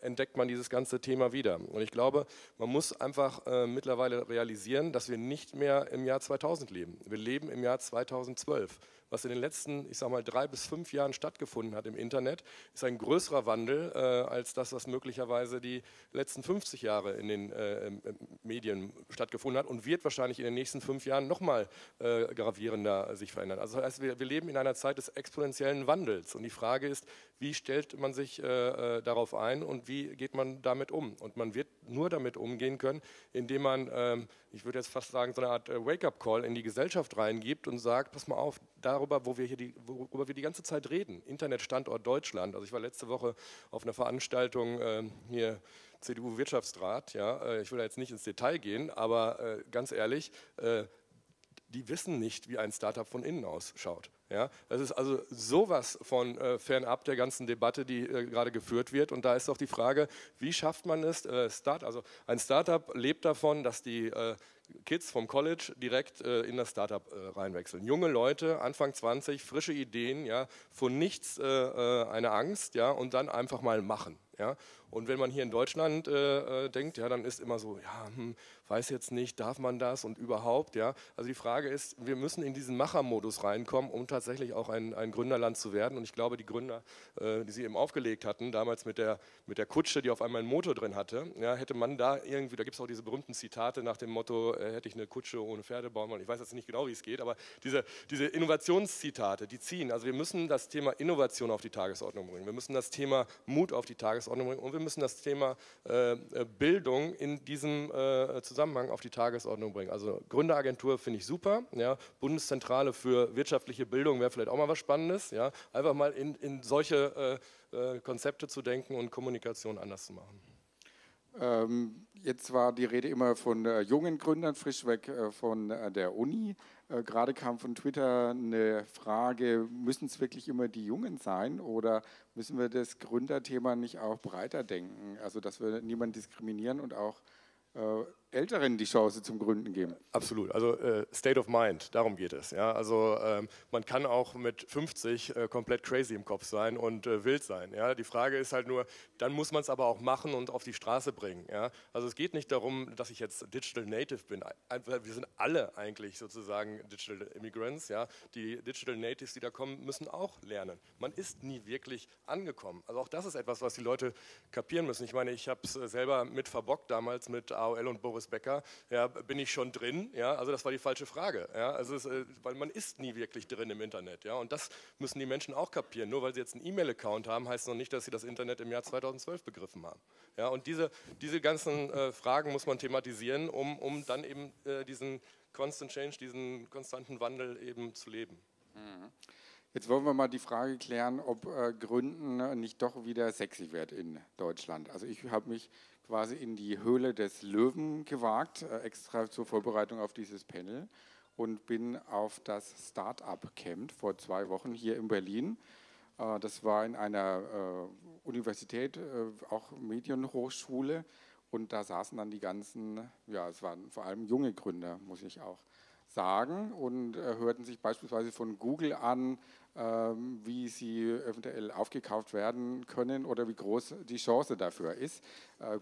äh, entdeckt man dieses ganze Thema wieder. Und ich glaube, man muss einfach äh, mittlerweile realisieren, dass wir nicht mehr im Jahr zweitausend leben. Wir leben im Jahr zweitausendzwölf. Was in den letzten, ich sag mal, drei bis fünf Jahren stattgefunden hat im Internet, ist ein größerer Wandel äh, als das, was möglicherweise die letzten fünfzig Jahre in den äh, Medien stattgefunden hat und wird wahrscheinlich in den nächsten fünf Jahren nochmal äh, gravierender sich verändern. Also das heißt, wir, wir leben in einer Zeit des exponentiellen Wandels und die Frage ist, wie stellt man sich äh, darauf ein und wie geht man damit um? Und man wird nur damit umgehen können, indem man, ähm, ich würde jetzt fast sagen, so eine Art Wake-up-Call in die Gesellschaft reingibt und sagt, pass mal auf, darüber, wo wir hier die, worüber wir die ganze Zeit reden, Internetstandort Deutschland. Also ich war letzte Woche auf einer Veranstaltung ähm, hier, C D U-Wirtschaftsrat, ja, äh, ich will da jetzt nicht ins Detail gehen, aber äh, ganz ehrlich, äh, die wissen nicht, wie ein Startup von innen ausschaut. Ja, das ist also sowas von äh, fernab der ganzen Debatte, die äh, gerade geführt wird. Und da ist auch die Frage, wie schafft man es? Äh, Start, also ein Startup lebt davon, dass die äh, Kids vom College direkt äh, in das Startup äh, reinwechseln. Junge Leute, Anfang zwanzig, frische Ideen, ja, von nichts äh, eine Angst, ja, und dann einfach mal machen. Ja. Und wenn man hier in Deutschland äh, denkt, ja, dann ist immer so, ja, hm, weiß jetzt nicht, darf man das und überhaupt, ja. Also die Frage ist, wir müssen in diesen Machermodus reinkommen, um tatsächlich auch ein, ein Gründerland zu werden. Und ich glaube, die Gründer, äh, die Sie eben aufgelegt hatten, damals mit der, mit der Kutsche, die auf einmal einen Motor drin hatte, ja, hätte man da irgendwie, da gibt es auch diese berühmten Zitate nach dem Motto, äh, hätte ich eine Kutsche ohne Pferde bauen wollen. Ich weiß jetzt nicht genau, wie es geht, aber diese, diese Innovationszitate, die ziehen. Also wir müssen das Thema Innovation auf die Tagesordnung bringen. Wir müssen das Thema Mut auf die Tagesordnung bringen und wir müssen das Thema äh, Bildung in diesem äh, Zusammenhang auf die Tagesordnung bringen. Also Gründeragentur finde ich super, ja, Bundeszentrale für wirtschaftliche Bildung wäre vielleicht auch mal was Spannendes, ja, einfach mal in, in solche äh, äh, Konzepte zu denken und Kommunikation anders zu machen. Ähm, jetzt war die Rede immer von äh, jungen Gründern, frisch weg äh, von äh, der Uni. Äh, Gerade kam von Twitter eine Frage, müssen es wirklich immer die Jungen sein oder müssen wir das Gründerthema nicht auch breiter denken? Also, dass wir niemanden diskriminieren und auch Äh, Älteren die Chance zum Gründen geben. Absolut, also äh, State of Mind, darum geht es. Ja? Also ähm, man kann auch mit fünfzig äh, komplett crazy im Kopf sein und äh, wild sein. Ja? Die Frage ist halt nur, dann muss man es aber auch machen und auf die Straße bringen. Ja? Also es geht nicht darum, dass ich jetzt Digital Native bin. Wir sind alle eigentlich sozusagen Digital Immigrants. Ja? Die Digital Natives, die da kommen, müssen auch lernen. Man ist nie wirklich angekommen. Also auch das ist etwas, was die Leute kapieren müssen. Ich meine, ich habe es selber mit verbockt damals mit A O L und Boris Becker, ja, bin ich schon drin? Ja, also das war die falsche Frage. Ja, also es, weil man ist nie wirklich drin im Internet. Ja, und das müssen die Menschen auch kapieren. Nur weil sie jetzt einen E-Mail-Account haben, heißt noch nicht, dass sie das Internet im Jahr zweitausendzwölf begriffen haben. Ja, und diese, diese ganzen äh, Fragen muss man thematisieren, um, um dann eben äh, diesen Constant Change, diesen konstanten Wandel eben zu leben. Mhm. Jetzt wollen wir mal die Frage klären, ob äh, Gründen nicht doch wieder sexy wird in Deutschland. Also ich habe mich quasi in die Höhle des Löwen gewagt, äh, extra zur Vorbereitung auf dieses Panel und bin auf das Start-up-Camp vor zwei Wochen hier in Berlin. Äh, das war in einer äh, Universität, äh, auch Medienhochschule und da saßen dann die ganzen, ja, es waren vor allem junge Gründer, muss ich auch sagen und hörten sich beispielsweise von Google an, wie sie eventuell aufgekauft werden können oder wie groß die Chance dafür ist.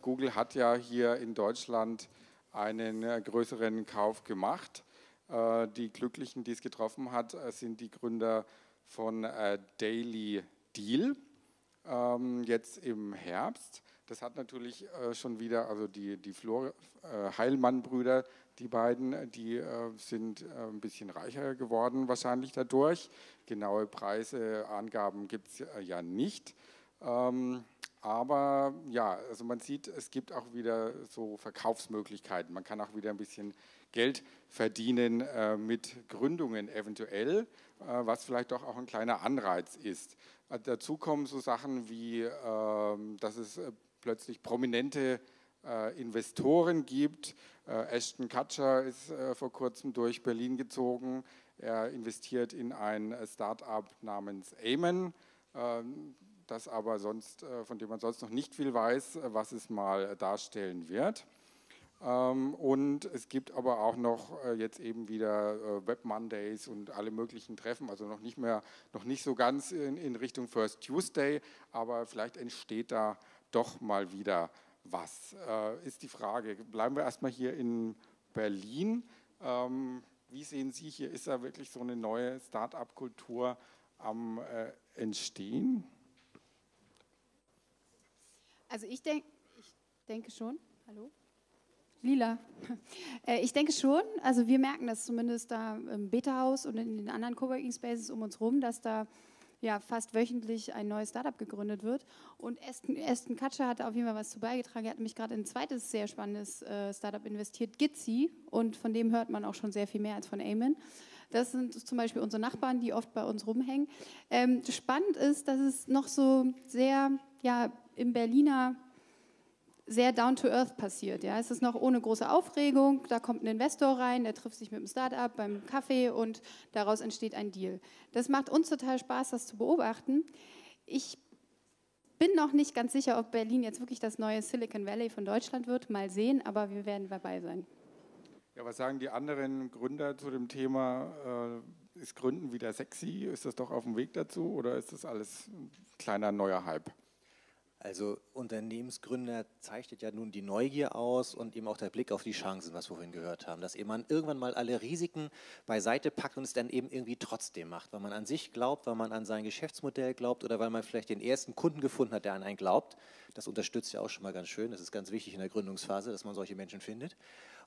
Google hat ja hier in Deutschland einen größeren Kauf gemacht. Die Glücklichen, die es getroffen hat, sind die Gründer von Daily Deal, jetzt im Herbst. Das hat natürlich schon wieder, also die, die Flor Heilmann-Brüder, die beiden, die äh, sind äh, ein bisschen reicher geworden wahrscheinlich dadurch. Genaue Preise, Angaben gibt es äh, ja nicht. Ähm, aber ja, also man sieht, es gibt auch wieder so Verkaufsmöglichkeiten. Man kann auch wieder ein bisschen Geld verdienen äh, mit Gründungen eventuell, äh, was vielleicht doch auch ein kleiner Anreiz ist. Äh, dazu kommen so Sachen wie, äh, dass es äh, plötzlich prominente Investoren gibt. Ashton Kutcher ist vor kurzem durch Berlin gezogen. Er investiert in ein Start-up namens Amen, das aber sonst, von dem man sonst noch nicht viel weiß, was es mal darstellen wird. Und es gibt aber auch noch jetzt eben wieder Web Mondays und alle möglichen Treffen, also noch nicht mehr, noch nicht so ganz in, in Richtung First Tuesday, aber vielleicht entsteht da doch mal wieder was, äh, ist die Frage. Bleiben wir erstmal hier in Berlin. Ähm, wie sehen Sie hier, ist da wirklich so eine neue Start-up-Kultur am äh, Entstehen? Also ich, denk, ich denke schon, hallo? Lila. Ich denke schon, also wir merken das zumindest da im Beta-Haus und in den anderen Coworking-Spaces um uns herum, dass da ja fast wöchentlich ein neues Startup gegründet wird. Und Ashton, Ashton Kutcher hat auf jeden Fall was zu beigetragen. Er hat nämlich gerade in ein zweites sehr spannendes äh, Startup investiert, Gitsi. Und von dem hört man auch schon sehr viel mehr als von Amen. Das sind zum Beispiel unsere Nachbarn, die oft bei uns rumhängen. Ähm, spannend ist, dass es noch so sehr ja, im Berliner sehr down to earth passiert. Ja. Es ist noch ohne große Aufregung, da kommt ein Investor rein, der trifft sich mit dem Startup beim Kaffee und daraus entsteht ein Deal. Das macht uns total Spaß, das zu beobachten. Ich bin noch nicht ganz sicher, ob Berlin jetzt wirklich das neue Silicon Valley von Deutschland wird. Mal sehen, aber wir werden dabei sein. Ja, was sagen die anderen Gründer zu dem Thema? Ist Gründen wieder sexy? Ist das doch auf dem Weg dazu oder ist das alles ein kleiner neuer Hype? Also Unternehmensgründer zeichnet ja nun die Neugier aus und eben auch der Blick auf die Chancen, was wir vorhin gehört haben, dass eben man irgendwann mal alle Risiken beiseite packt und es dann eben irgendwie trotzdem macht, weil man an sich glaubt, weil man an sein Geschäftsmodell glaubt oder weil man vielleicht den ersten Kunden gefunden hat, der an einen glaubt. Das unterstützt ja auch schon mal ganz schön, das ist ganz wichtig in der Gründungsphase, dass man solche Menschen findet.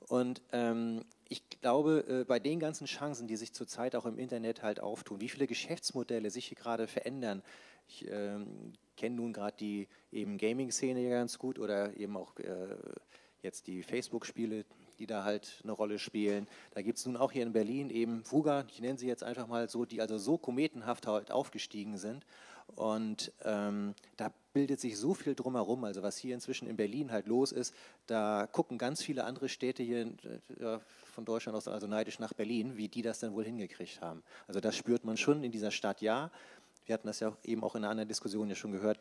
Und ähm, ich glaube, äh, bei den ganzen Chancen, die sich zurzeit auch im Internet halt auftun, wie viele Geschäftsmodelle sich hier gerade verändern, ich ähm, kenne nun gerade die eben Gaming-Szene ganz gut oder eben auch äh, jetzt die Facebook-Spiele, die da halt eine Rolle spielen. Da gibt es nun auch hier in Berlin eben Fuga, ich nenne sie jetzt einfach mal so, die also so kometenhaft halt aufgestiegen sind. Und ähm, da bildet sich so viel drumherum, also was hier inzwischen in Berlin halt los ist, da gucken ganz viele andere Städte hier äh, von Deutschland aus also neidisch nach Berlin, wie die das dann wohl hingekriegt haben. Also das spürt man schon in dieser Stadt, ja. Wir hatten das ja auch eben auch in einer anderen Diskussion ja schon gehört,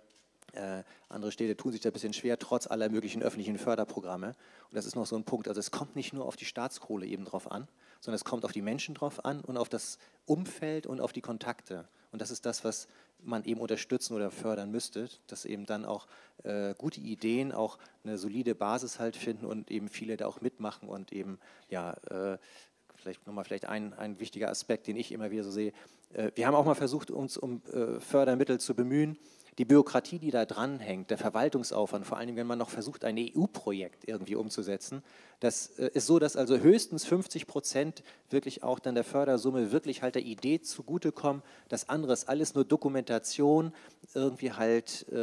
äh, andere Städte tun sich da ein bisschen schwer, trotz aller möglichen öffentlichen Förderprogramme. Und das ist noch so ein Punkt, also es kommt nicht nur auf die Staatskohle eben drauf an, sondern es kommt auf die Menschen drauf an und auf das Umfeld und auf die Kontakte. Und das ist das, was man eben unterstützen oder fördern müsste, dass eben dann auch äh, gute Ideen auch eine solide Basis halt finden und eben viele da auch mitmachen und eben, ja, äh, vielleicht nochmal vielleicht ein, ein wichtiger Aspekt, den ich immer wieder so sehe. Wir haben auch mal versucht, uns um Fördermittel zu bemühen. Die Bürokratie, die da dranhängt, der Verwaltungsaufwand, vor allem, wenn man noch versucht, ein E U-Projekt irgendwie umzusetzen, das ist so, dass also höchstens fünfzig Prozent wirklich auch dann der Fördersumme wirklich halt der Idee zugutekommen. Das andere ist alles nur Dokumentation, irgendwie halt äh,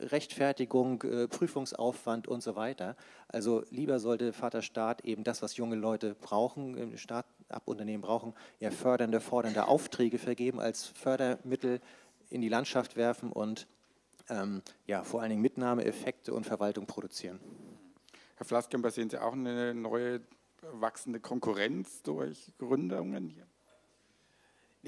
Rechtfertigung, äh, Prüfungsaufwand und so weiter. Also lieber sollte Vater Staat eben das, was junge Leute brauchen, Start-up-Unternehmen brauchen, ja fördernde, fordernde Aufträge vergeben als Fördermittel in die Landschaft werfen und ähm, ja, vor allen Dingen Mitnahmeeffekte und Verwaltung produzieren. Herr Flaskemper, sehen Sie auch eine neue wachsende Konkurrenz durch Gründungen hier?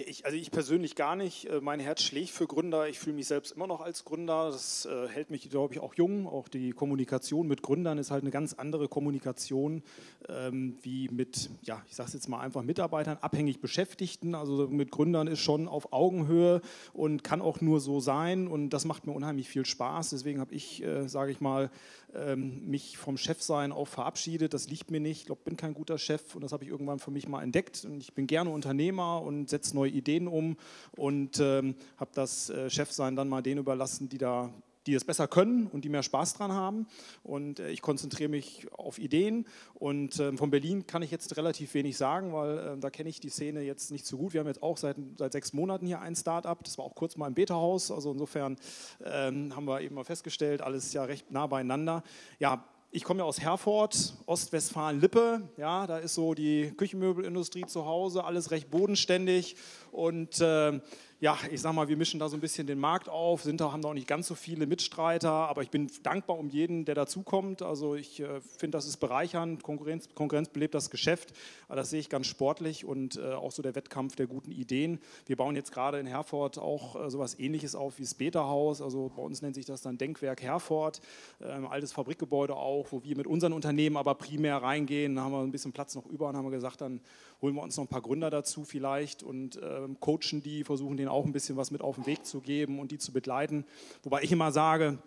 Ich, also ich persönlich gar nicht. Mein Herz schlägt für Gründer. Ich fühle mich selbst immer noch als Gründer. Das hält mich, glaube ich, auch jung. Auch die Kommunikation mit Gründern ist halt eine ganz andere Kommunikation ähm, wie mit, ja, ich sage es jetzt mal einfach, Mitarbeitern, abhängig Beschäftigten. Also mit Gründern ist schon auf Augenhöhe und kann auch nur so sein. Und das macht mir unheimlich viel Spaß. Deswegen habe ich, äh, sage ich mal, ähm, mich vom Chefsein auch verabschiedet. Das liegt mir nicht. Ich glaube, ich bin kein guter Chef und das habe ich irgendwann für mich mal entdeckt. Und ich bin gerne Unternehmer und setze neue Ideen um und ähm, habe das äh, Chefsein dann mal denen überlassen, die da, die das besser können und die mehr Spaß dran haben. Und äh, ich konzentriere mich auf Ideen. Und äh, von Berlin kann ich jetzt relativ wenig sagen, weil äh, da kenne ich die Szene jetzt nicht so gut. Wir haben jetzt auch seit, seit sechs Monaten hier ein Start-up. Das war auch kurz mal im Beta-Haus. Also insofern ähm, haben wir eben mal festgestellt, alles ja recht nah beieinander. Ja, ich komme ja aus Herford, Ostwestfalen-Lippe, ja, da ist so die Küchenmöbelindustrie zu Hause, alles recht bodenständig und äh, ja, ich sag mal, wir mischen da so ein bisschen den Markt auf, sind da, haben da auch nicht ganz so viele Mitstreiter, aber ich bin dankbar um jeden, der dazukommt, also ich äh, finde, das ist bereichernd, Konkurrenz, Konkurrenz belebt das Geschäft, aber das sehe ich ganz sportlich und äh, auch so der Wettkampf der guten Ideen. Wir bauen jetzt gerade in Herford auch äh, sowas Ähnliches auf wie das Beta-Haus, also bei uns nennt sich das dann Denkwerk Herford, äh, altes Fabrikgebäude auch, wo wir mit unseren Unternehmen aber primär reingehen. Da haben wir ein bisschen Platz noch über und haben gesagt, dann holen wir uns noch ein paar Gründer dazu vielleicht und ähm, coachen die, versuchen denen auch ein bisschen was mit auf den Weg zu geben und die zu begleiten. Wobei ich immer sage,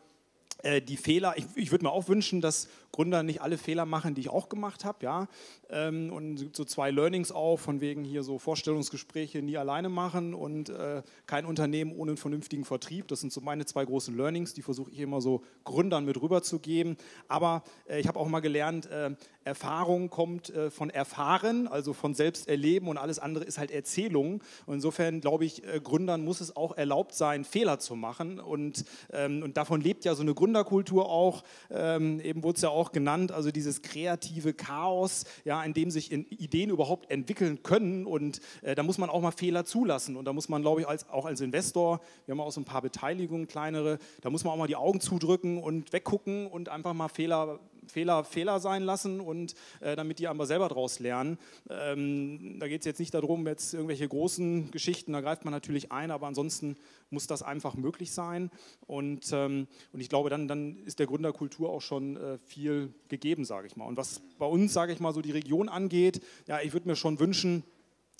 äh, die Fehler, ich, ich würde mir auch wünschen, dass Gründer nicht alle Fehler machen, die ich auch gemacht habe. Ja? Ähm, und es gibt so zwei Learnings auch, von wegen hier so Vorstellungsgespräche nie alleine machen und äh, kein Unternehmen ohne einen vernünftigen Vertrieb. Das sind so meine zwei großen Learnings, die versuche ich immer so Gründern mit rüberzugeben. Aber äh, ich habe auch mal gelernt, äh, Erfahrung kommt äh, von Erfahren, also von selbst erleben und alles andere ist halt Erzählung. Und insofern glaube ich, äh, Gründern muss es auch erlaubt sein, Fehler zu machen. Und, ähm, und davon lebt ja so eine Gründerkultur auch, ähm, eben wurde es ja auch auch genannt, also dieses kreative Chaos, ja, in dem sich in Ideen überhaupt entwickeln können und äh, da muss man auch mal Fehler zulassen und da muss man, glaube ich, als, auch als Investor, wir haben auch so ein paar Beteiligungen, kleinere, da muss man auch mal die Augen zudrücken und weggucken und einfach mal Fehler Fehler Fehler sein lassen und äh, damit die aber selber daraus lernen. Ähm, da geht es jetzt nicht darum, jetzt irgendwelche großen Geschichten, da greift man natürlich ein, aber ansonsten muss das einfach möglich sein. Und, ähm, und ich glaube, dann, dann ist der Gründerkultur auch schon äh, viel gegeben, sage ich mal. Und was bei uns, sage ich mal, so die Region angeht, ja, ich würde mir schon wünschen,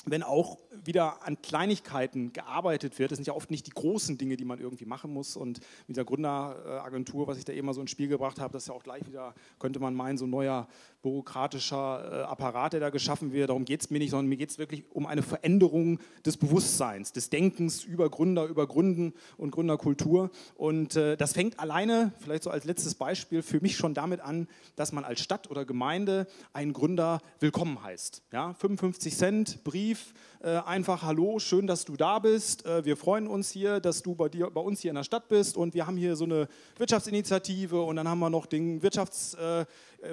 wenn auch wieder an Kleinigkeiten gearbeitet wird, das sind ja oft nicht die großen Dinge, die man irgendwie machen muss und mit der Gründeragentur, was ich da eben mal so ins Spiel gebracht habe, das ist ja auch gleich wieder, könnte man meinen, so ein neuer bürokratischer Apparat, der da geschaffen wird, darum geht es mir nicht, sondern mir geht es wirklich um eine Veränderung des Bewusstseins, des Denkens über Gründer, über Gründen und Gründerkultur und äh, das fängt alleine, vielleicht so als letztes Beispiel, für mich schon damit an, dass man als Stadt oder Gemeinde einen Gründer willkommen heißt. Ja? fünfundfünfzig Cent, Brief, Äh, einfach hallo, schön, dass du da bist. Äh, wir freuen uns hier, dass du bei, dir, bei uns hier in der Stadt bist und wir haben hier so eine Wirtschaftsinitiative und dann haben wir noch den Wirtschafts, äh,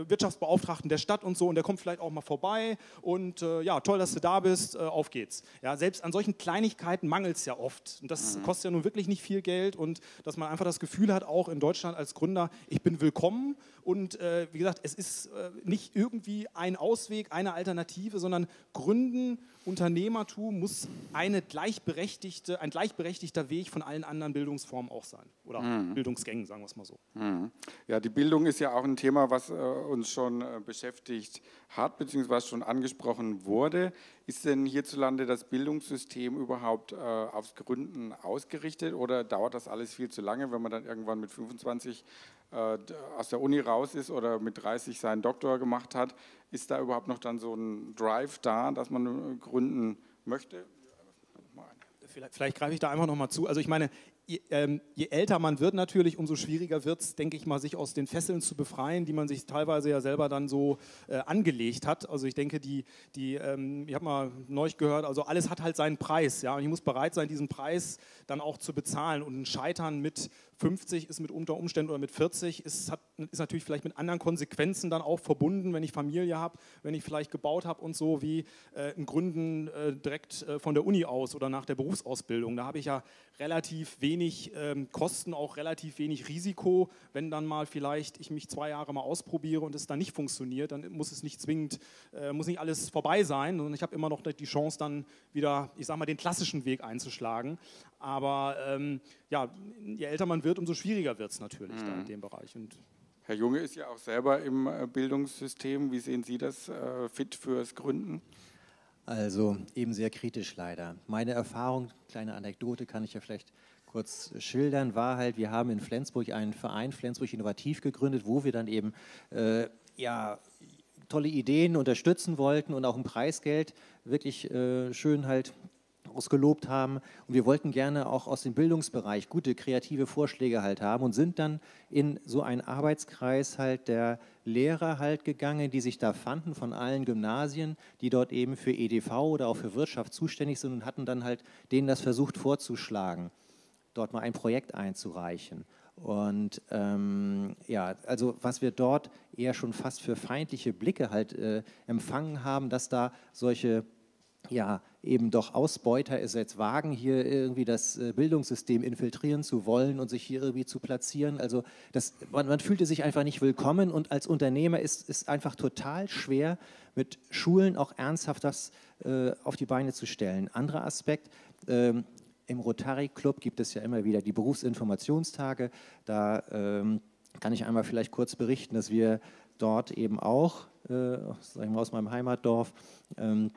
Wirtschaftsbeauftragten der Stadt und so und der kommt vielleicht auch mal vorbei und äh, ja, toll, dass du da bist, äh, auf geht's. Ja, selbst an solchen Kleinigkeiten mangelt es ja oft und das mhm. kostet ja nun wirklich nicht viel Geld und dass man einfach das Gefühl hat, auch in Deutschland als Gründer, ich bin willkommen und äh, wie gesagt, es ist äh, nicht irgendwie ein Ausweg, eine Alternative, sondern Gründen, Unternehmertum muss eine gleichberechtigte, ein gleichberechtigter Weg von allen anderen Bildungsformen auch sein. Oder mhm. Bildungsgängen, sagen wir es mal so. Mhm. Ja, die Bildung ist ja auch ein Thema, was äh, uns schon äh, beschäftigt hat, beziehungsweise schon angesprochen wurde. Ist denn hierzulande das Bildungssystem überhaupt äh, aufs Gründen ausgerichtet oder dauert das alles viel zu lange, wenn man dann irgendwann mit fünfundzwanzig äh, aus der Uni raus ist oder mit dreißig seinen Doktor gemacht hat? Ist da überhaupt noch dann so ein Drive da, dass man gründen möchte? Vielleicht, vielleicht greife ich da einfach nochmal zu. Also ich meine, je, ähm, je älter man wird natürlich, umso schwieriger wird es, denke ich mal, sich aus den Fesseln zu befreien, die man sich teilweise ja selber dann so äh, angelegt hat. Also ich denke, die, die ähm, ich habe mal neulich gehört, also alles hat halt seinen Preis. Ja? Und ich muss bereit sein, diesen Preis dann auch zu bezahlen und ein Scheitern mit fünfzig ist mit unter Umständen oder mit vierzig, ist, hat, ist natürlich vielleicht mit anderen Konsequenzen dann auch verbunden, wenn ich Familie habe, wenn ich vielleicht gebaut habe und so, wie äh, in Gründen äh, direkt äh, von der Uni aus oder nach der Berufsausbildung. Da habe ich ja relativ wenig ähm, Kosten, auch relativ wenig Risiko. Wenn dann mal vielleicht ich mich zwei Jahre mal ausprobiere und es dann nicht funktioniert, dann muss es nicht zwingend, äh, muss nicht alles vorbei sein, sondern ich habe immer noch die Chance dann wieder, ich sag mal, den klassischen Weg einzuschlagen. Aber ähm, ja, je älter man wird, umso schwieriger wird es natürlich mhm. da in dem Bereich. Und Herr Junge ist ja auch selber im Bildungssystem. Wie sehen Sie das äh, fit fürs Gründen? Also eben sehr kritisch leider. Meine Erfahrung, kleine Anekdote kann ich ja vielleicht kurz schildern, war halt, wir haben in Flensburg einen Verein, Flensburg Innovativ, gegründet, wo wir dann eben äh, ja, tolle Ideen unterstützen wollten und auch ein Preisgeld wirklich äh, schön halt ausgelobt haben, und wir wollten gerne auch aus dem Bildungsbereich gute kreative Vorschläge halt haben und sind dann in so einen Arbeitskreis halt der Lehrer halt gegangen, die sich da fanden von allen Gymnasien, die dort eben für E D V oder auch für Wirtschaft zuständig sind, und hatten dann halt denen das versucht vorzuschlagen, dort mal ein Projekt einzureichen. Und ähm, ja, also was wir dort eher schon fast für feindliche Blicke halt äh, empfangen haben, dass da solche ja, eben doch Ausbeuter es jetzt wagen, hier irgendwie das Bildungssystem infiltrieren zu wollen und sich hier irgendwie zu platzieren. Also das, man, man fühlte sich einfach nicht willkommen, und als Unternehmer ist es einfach total schwer, mit Schulen auch ernsthaft das äh, auf die Beine zu stellen. Anderer Aspekt, ähm, im Rotary Club gibt es ja immer wieder die Berufsinformationstage. Da ähm, kann ich einmal vielleicht kurz berichten, dass wir dort eben auch, äh, sagen wir mal aus meinem Heimatdorf, ähm,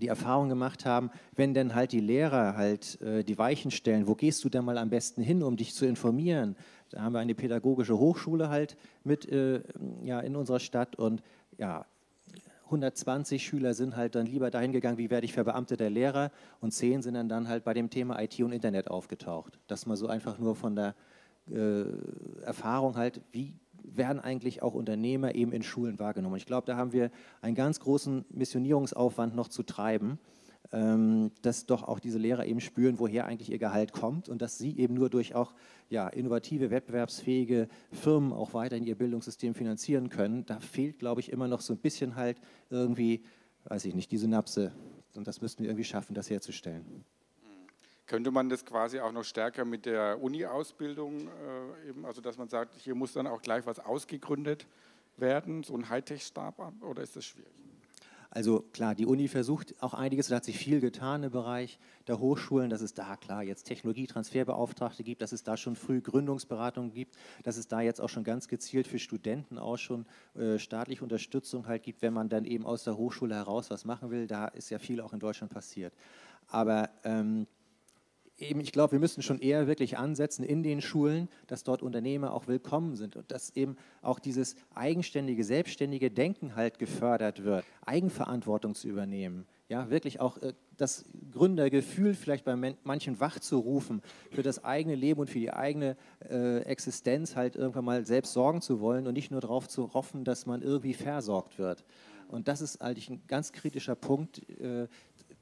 die Erfahrung gemacht haben, wenn denn halt die Lehrer halt äh, die Weichen stellen, wo gehst du denn mal am besten hin, um dich zu informieren? Da haben wir eine pädagogische Hochschule halt mit äh, ja, in unserer Stadt, und ja, hundertzwanzig Schüler sind halt dann lieber dahin gegangen, wie werde ich verbeamteter Lehrer, und zehn sind dann, dann halt bei dem Thema I T und Internet aufgetaucht. Das mal so einfach nur von der äh, Erfahrung halt, wie werden eigentlich auch Unternehmer eben in Schulen wahrgenommen. Ich glaube, da haben wir einen ganz großen Missionierungsaufwand noch zu treiben, ähm, dass doch auch diese Lehrer eben spüren, woher eigentlich ihr Gehalt kommt, und dass sie eben nur durch auch ja, innovative, wettbewerbsfähige Firmen auch weiterhin ihr Bildungssystem finanzieren können. Da fehlt, glaube ich, immer noch so ein bisschen halt irgendwie, weiß ich nicht, die Synapse. Und das müssten wir irgendwie schaffen, das herzustellen. Könnte man das quasi auch noch stärker mit der Uni-Ausbildung, äh, eben, also dass man sagt, hier muss dann auch gleich was ausgegründet werden, so ein Hightech-Stab, oder ist das schwierig? Also klar, die Uni versucht auch einiges, da hat sich viel getan im Bereich der Hochschulen, dass es da klar jetzt Technologietransferbeauftragte gibt, dass es da schon früh Gründungsberatungen gibt, dass es da jetzt auch schon ganz gezielt für Studenten auch schon äh, staatliche Unterstützung halt gibt, wenn man dann eben aus der Hochschule heraus was machen will. Da ist ja viel auch in Deutschland passiert. Aber ähm, Eben, ich glaube, wir müssen schon eher wirklich ansetzen in den Schulen, dass dort Unternehmer auch willkommen sind und dass eben auch dieses eigenständige, selbstständige Denken halt gefördert wird, Eigenverantwortung zu übernehmen, ja, wirklich auch äh, das Gründergefühl vielleicht bei man manchen wach zu rufen, für das eigene Leben und für die eigene äh, Existenz halt irgendwann mal selbst sorgen zu wollen und nicht nur darauf zu hoffen, dass man irgendwie versorgt wird. Und das ist eigentlich ein ganz kritischer Punkt. Äh,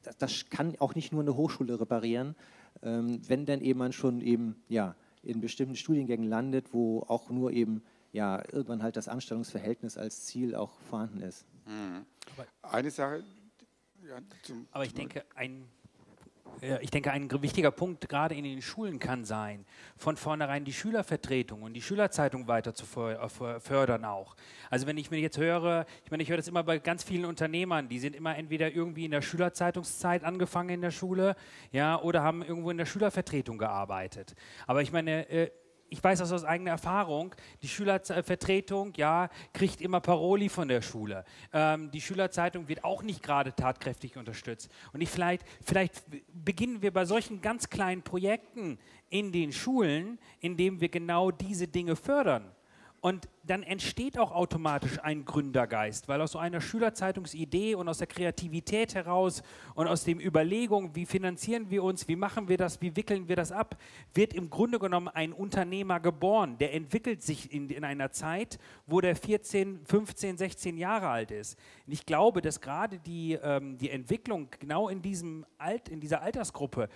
das, das kann auch nicht nur eine Hochschule reparieren, wenn dann eben man schon eben ja, in bestimmten Studiengängen landet, wo auch nur eben ja, irgendwann halt das Anstellungsverhältnis als Ziel auch vorhanden ist. Mhm. Eine Sache. Ja, zum Aber ich denke, ein, äh, ich denke, ein wichtiger Punkt gerade in den Schulen kann sein, von vornherein die Schülervertretung und die Schülerzeitung weiter zu fördern auch. Also wenn ich mir jetzt höre, ich meine, ich höre das immer bei ganz vielen Unternehmern, die sind immer entweder irgendwie in der Schülerzeitungszeit angefangen in der Schule, ja, oder haben irgendwo in der Schülervertretung gearbeitet. Aber ich meine, äh, ich weiß das aus eigener Erfahrung, die Schülervertretung, ja, kriegt immer Paroli von der Schule. Ähm, die Schülerzeitung wird auch nicht gerade tatkräftig unterstützt. Und ich vielleicht, vielleicht beginnen wir bei solchen ganz kleinen Projekten in den Schulen, indem wir genau diese Dinge fördern. Und dann entsteht auch automatisch ein Gründergeist, weil aus so einer Schülerzeitungsidee und aus der Kreativität heraus und aus den Überlegungen, wie finanzieren wir uns, wie machen wir das, wie wickeln wir das ab, wird im Grunde genommen ein Unternehmer geboren. Der entwickelt sich in, in einer Zeit, wo der vierzehn, fünfzehn, sechzehn Jahre alt ist. Und ich glaube, dass gerade die, ähm, die Entwicklung genau in, diesem Alt, in dieser Altersgruppe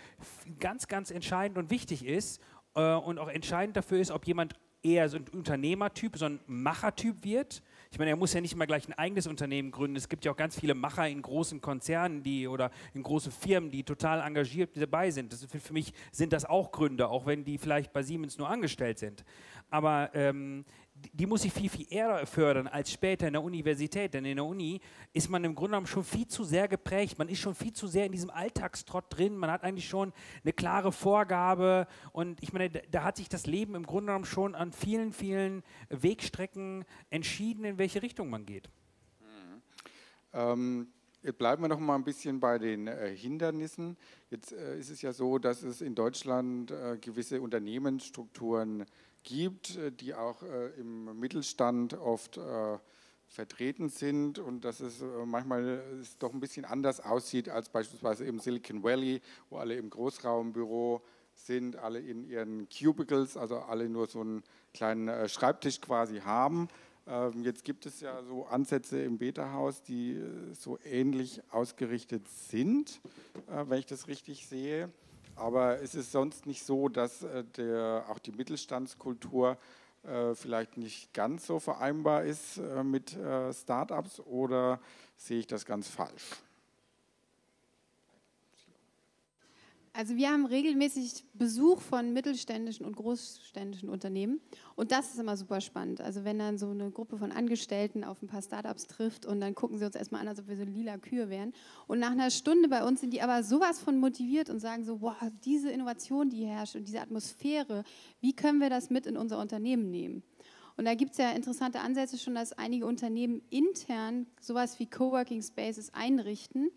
ganz, ganz entscheidend und wichtig ist, äh, und auch entscheidend dafür ist, ob jemand eher so ein Unternehmertyp, so ein Machertyp wird. Ich meine, er muss ja nicht mal gleich ein eigenes Unternehmen gründen. Es gibt ja auch ganz viele Macher in großen Konzernen, die oder in großen Firmen, die total engagiert dabei sind. Das für, für mich sind das auch Gründer, auch wenn die vielleicht bei Siemens nur angestellt sind. Aber ähm, die muss ich viel, viel eher fördern als später in der Universität. Denn in der Uni ist man im Grunde genommen schon viel zu sehr geprägt. Man ist schon viel zu sehr in diesem Alltagstrott drin. Man hat eigentlich schon eine klare Vorgabe. Und ich meine, da hat sich das Leben im Grunde genommen schon an vielen, vielen Wegstrecken entschieden, in welche Richtung man geht. Mhm. Ähm, jetzt bleiben wir noch mal ein bisschen bei den äh, Hindernissen. Jetzt äh, ist es ja so, dass es in Deutschland äh, gewisse Unternehmensstrukturen gibt, die auch äh, im Mittelstand oft äh, vertreten sind und dass es äh, manchmal es doch ein bisschen anders aussieht als beispielsweise im Silicon Valley, wo alle im Großraumbüro sind, alle in ihren Cubicles, also alle nur so einen kleinen äh, Schreibtisch quasi haben. Ähm, jetzt gibt es ja so Ansätze im Beta-Haus, die äh, so ähnlich ausgerichtet sind, äh, wenn ich das richtig sehe. Aber es ist sonst nicht so, dass der, auch die Mittelstandskultur äh, vielleicht nicht ganz so vereinbar ist äh, mit äh, Startups, oder sehe ich das ganz falsch? Also wir haben regelmäßig Besuch von mittelständischen und großständischen Unternehmen und das ist immer super spannend. Also wenn dann so eine Gruppe von Angestellten auf ein paar Startups trifft und dann gucken sie uns erstmal an, als ob wir so lila Kühe wären, und nach einer Stunde bei uns sind die aber sowas von motiviert und sagen so, wow, diese Innovation, die herrscht und diese Atmosphäre, wie können wir das mit in unser Unternehmen nehmen? Und da gibt es ja interessante Ansätze schon, dass einige Unternehmen intern sowas wie Coworking Spaces einrichten,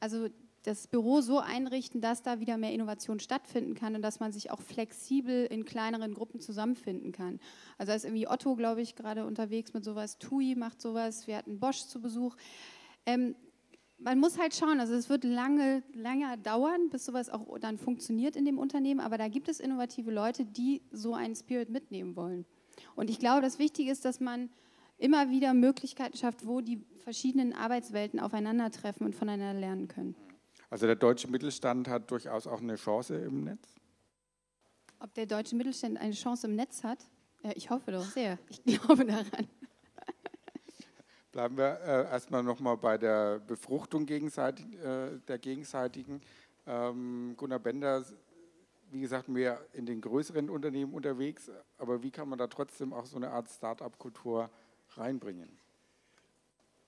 also das Büro so einrichten, dass da wieder mehr Innovation stattfinden kann und dass man sich auch flexibel in kleineren Gruppen zusammenfinden kann. Also da ist irgendwie Otto, glaube ich, gerade unterwegs mit sowas, T U I macht sowas, wir hatten Bosch zu Besuch. Ähm, man muss halt schauen, also es wird lange, lange dauern, bis sowas auch dann funktioniert in dem Unternehmen, aber da gibt es innovative Leute, die so einen Spirit mitnehmen wollen. Und ich glaube, das Wichtige ist, dass man immer wieder Möglichkeiten schafft, wo die verschiedenen Arbeitswelten aufeinandertreffen und voneinander lernen können. Also der deutsche Mittelstand hat durchaus auch eine Chance im Netz? Ob der deutsche Mittelstand eine Chance im Netz hat? Ja, ich hoffe doch sehr. Ich glaube daran. Bleiben wir äh, erstmal nochmal bei der Befruchtung gegenseitig, äh, der gegenseitigen. Ähm, Gunnar Bender, wie gesagt, mehr in den größeren Unternehmen unterwegs. Aber wie kann man da trotzdem auch so eine Art Start-up-Kultur reinbringen?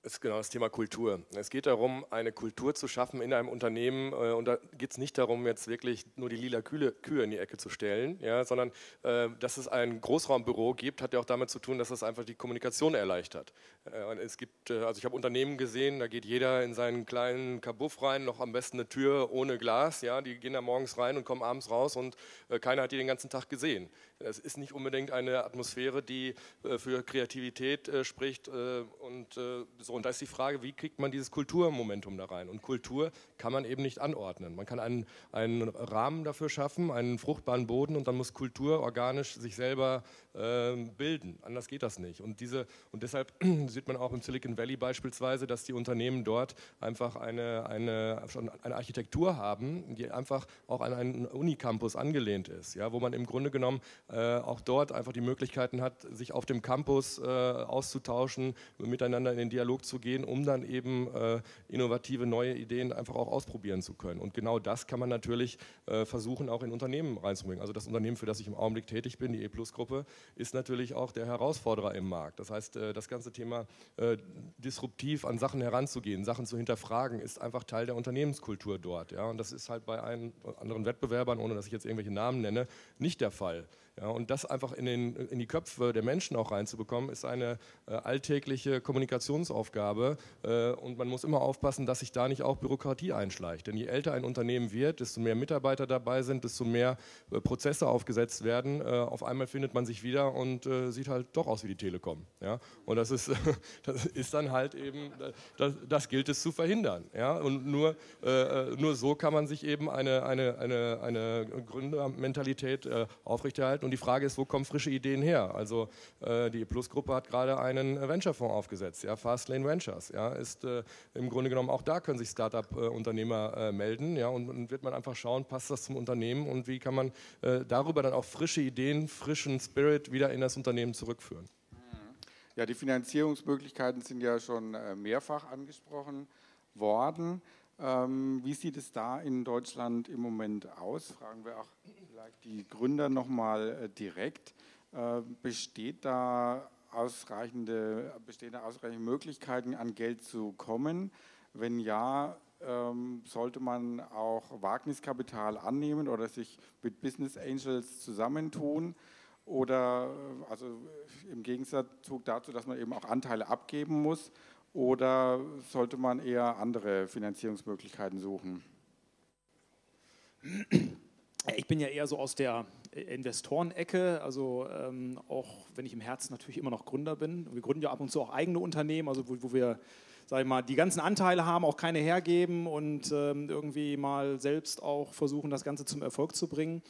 Das ist genau das Thema Kultur. Es geht darum, eine Kultur zu schaffen in einem Unternehmen, und da geht es nicht darum, jetzt wirklich nur die lila Kühe in die Ecke zu stellen, ja, sondern äh, dass es ein Großraumbüro gibt, hat ja auch damit zu tun, dass das einfach die Kommunikation erleichtert. Äh, es gibt, äh, also ich habe Unternehmen gesehen, da geht jeder in seinen kleinen Kabuff rein, noch am besten eine Tür ohne Glas, ja, die gehen da morgens rein und kommen abends raus und äh, keiner hat die den ganzen Tag gesehen. Das ist nicht unbedingt eine Atmosphäre, die äh, für Kreativität äh, spricht äh, und äh, so. Und da ist die Frage, wie kriegt man dieses Kulturmomentum da rein? Und Kultur kann man eben nicht anordnen. Man kann einen, einen Rahmen dafür schaffen, einen fruchtbaren Boden, und dann muss Kultur organisch sich selber äh, bilden. Anders geht das nicht. Und, diese, und deshalb sieht man auch im Silicon Valley beispielsweise, dass die Unternehmen dort einfach eine, eine, schon eine Architektur haben, die einfach auch an einen Unicampus angelehnt ist, ja, wo man im Grunde genommen äh, auch dort einfach die Möglichkeiten hat, sich auf dem Campus äh, auszutauschen, miteinander in den Dialog zu gehen, um dann eben äh, innovative neue Ideen einfach auch ausprobieren zu können. Und genau das kann man natürlich äh, versuchen, auch in Unternehmen reinzubringen. Also das Unternehmen, für das ich im Augenblick tätig bin, die E-Plus-Gruppe, ist natürlich auch der Herausforderer im Markt. Das heißt, äh, das ganze Thema äh, disruptiv an Sachen heranzugehen, Sachen zu hinterfragen, ist einfach Teil der Unternehmenskultur dort. Ja? Und das ist halt bei allen anderen Wettbewerbern, ohne dass ich jetzt irgendwelche Namen nenne, nicht der Fall. Ja, und das einfach in, den, in die Köpfe der Menschen auch reinzubekommen, ist eine äh, alltägliche Kommunikationsaufgabe, äh, und man muss immer aufpassen, dass sich da nicht auch Bürokratie einschleicht. Denn je älter ein Unternehmen wird, desto mehr Mitarbeiter dabei sind, desto mehr äh, Prozesse aufgesetzt werden. Äh, auf einmal findet man sich wieder und äh, sieht halt doch aus wie die Telekom. Ja? Und das ist, das ist dann halt eben, das, das gilt es zu verhindern. Ja? Und nur, äh, nur so kann man sich eben eine, eine, eine, eine Gründermentalität äh, aufrechterhalten. Und die Frage ist, wo kommen frische Ideen her? Also äh, die E-Plus-Gruppe hat gerade einen Venture-Fonds aufgesetzt, ja, Fastlane Ventures. Ja, ist äh, im Grunde genommen, auch da können sich Start-up-Unternehmer äh, melden. Ja, und, und wird man einfach schauen, passt das zum Unternehmen und wie kann man äh, darüber dann auch frische Ideen, frischen Spirit wieder in das Unternehmen zurückführen. Ja, die Finanzierungsmöglichkeiten sind ja schon mehrfach angesprochen worden. Ähm, wie sieht es da in Deutschland im Moment aus? Fragen wir auch vielleicht die Gründer nochmal äh, direkt. Äh, besteht da ausreichende, bestehen da ausreichende Möglichkeiten, an Geld zu kommen? Wenn ja, ähm, sollte man auch Wagniskapital annehmen oder sich mit Business Angels zusammentun? Oder also im Gegensatz dazu, dass man eben auch Anteile abgeben muss, oder sollte man eher andere Finanzierungsmöglichkeiten suchen? Ich bin ja eher so aus der Investorenecke, also ähm, auch wenn ich im Herzen natürlich immer noch Gründer bin. Wir gründen ja ab und zu auch eigene Unternehmen, also wo, wo wir, sag ich mal, die ganzen Anteile haben, auch keine hergeben und ähm, irgendwie mal selbst auch versuchen, das Ganze zum Erfolg zu bringen.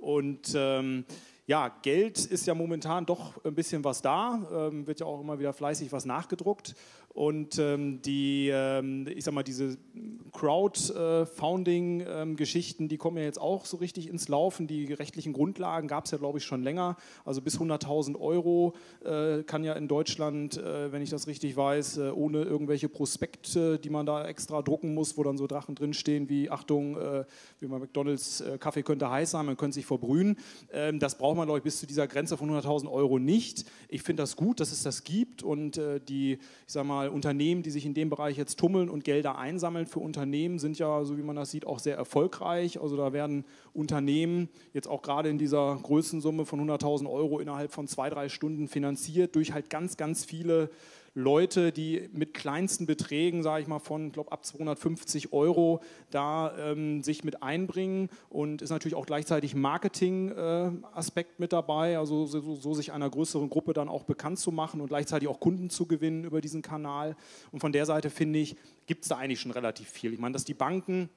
Und ähm, ja, Geld ist ja momentan doch ein bisschen was da, ähm, wird ja auch immer wieder fleißig was nachgedruckt. Und ähm, die, ähm, ich sag mal, diese Crowdfunding-Geschichten, die kommen ja jetzt auch so richtig ins Laufen. Die rechtlichen Grundlagen gab es ja, glaube ich, schon länger. Also bis hunderttausend Euro äh, kann ja in Deutschland, äh, wenn ich das richtig weiß, äh, ohne irgendwelche Prospekte, die man da extra drucken muss, wo dann so Drachen drinstehen wie, Achtung, äh, wie bei McDonalds, äh, Kaffee könnte heiß sein, man könnte sich verbrühen. Ähm, das braucht man, glaube ich, bis zu dieser Grenze von hunderttausend Euro nicht. Ich finde das gut, dass es das gibt und äh, die, ich sag mal, Unternehmen, die sich in dem Bereich jetzt tummeln und Gelder einsammeln für Unternehmen, sind ja, so wie man das sieht, auch sehr erfolgreich. Also da werden Unternehmen jetzt auch gerade in dieser Größensumme von hunderttausend Euro innerhalb von zwei, drei Stunden finanziert durch halt ganz, ganz viele Leute, die mit kleinsten Beträgen, sage ich mal, von, glaube ab zweihundertfünfzig Euro da ähm, sich mit einbringen, und ist natürlich auch gleichzeitig Marketing-Aspekt äh, mit dabei, also so, so sich einer größeren Gruppe dann auch bekannt zu machen und gleichzeitig auch Kunden zu gewinnen über diesen Kanal. Und von der Seite, finde ich, gibt es da eigentlich schon relativ viel. Ich meine, dass die Banken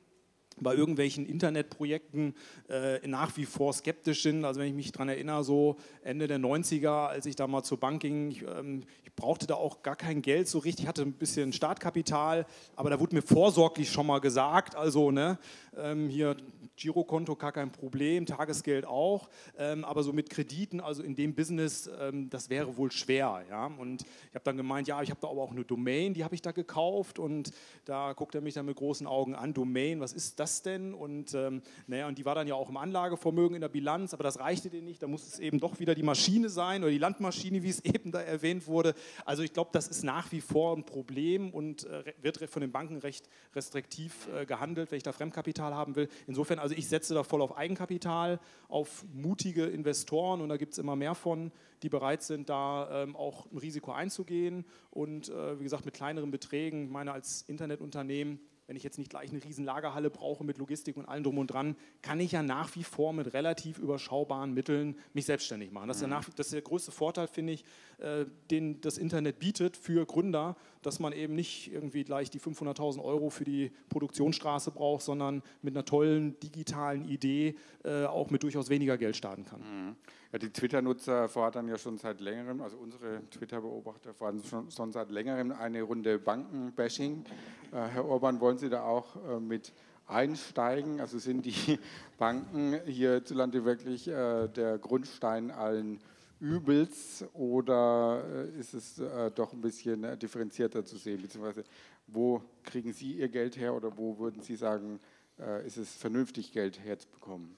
bei irgendwelchen Internetprojekten äh, nach wie vor skeptisch sind. Also wenn ich mich daran erinnere, so Ende der neunziger, als ich da mal zur Bank ging, ich, ähm, ich brauchte da auch gar kein Geld so richtig, hatte ein bisschen Startkapital, aber da wurde mir vorsorglich schon mal gesagt, also ne, ähm, hier Girokonto, gar kein Problem, Tagesgeld auch, ähm, aber so mit Krediten, also in dem Business, ähm, das wäre wohl schwer. Ja? Und ich habe dann gemeint, ja, ich habe da aber auch eine Domain, die habe ich da gekauft, und da guckt er mich dann mit großen Augen an, Domain, was ist das? Das denn? Und, ähm, naja, und die war dann ja auch im Anlagevermögen in der Bilanz, aber das reichte denen nicht, da muss es eben doch wieder die Maschine sein oder die Landmaschine, wie es eben da erwähnt wurde. Also ich glaube, das ist nach wie vor ein Problem und äh, wird von den Banken recht restriktiv äh, gehandelt, wenn ich da Fremdkapital haben will. Insofern, also ich setze da voll auf Eigenkapital, auf mutige Investoren, und da gibt es immer mehr von, die bereit sind, da ähm, auch ein Risiko einzugehen, und äh, wie gesagt, mit kleineren Beträgen. Ich meine, als Internetunternehmen, wenn ich jetzt nicht gleich eine riesen Lagerhalle brauche mit Logistik und allem drum und dran, kann ich ja nach wie vor mit relativ überschaubaren Mitteln mich selbstständig machen. Das ist, ja nach, das ist der größte Vorteil, finde ich, äh, den das Internet bietet für Gründer, dass man eben nicht irgendwie gleich die fünfhunderttausend Euro für die Produktionsstraße braucht, sondern mit einer tollen digitalen Idee äh, auch mit durchaus weniger Geld starten kann. Mhm. Ja, die Twitter-Nutzer fordern ja schon seit längerem, also unsere Twitter-Beobachter fordern schon, schon seit längerem eine Runde Bankenbashing. Äh, Herr Urban, wollen Sie da auch äh, mit einsteigen? Also sind die Banken hierzulande wirklich äh, der Grundstein allen Übels, oder äh, ist es äh, doch ein bisschen äh, differenzierter zu sehen? Beziehungsweise wo kriegen Sie Ihr Geld her, oder wo würden Sie sagen, äh, ist es vernünftig, Geld herzubekommen?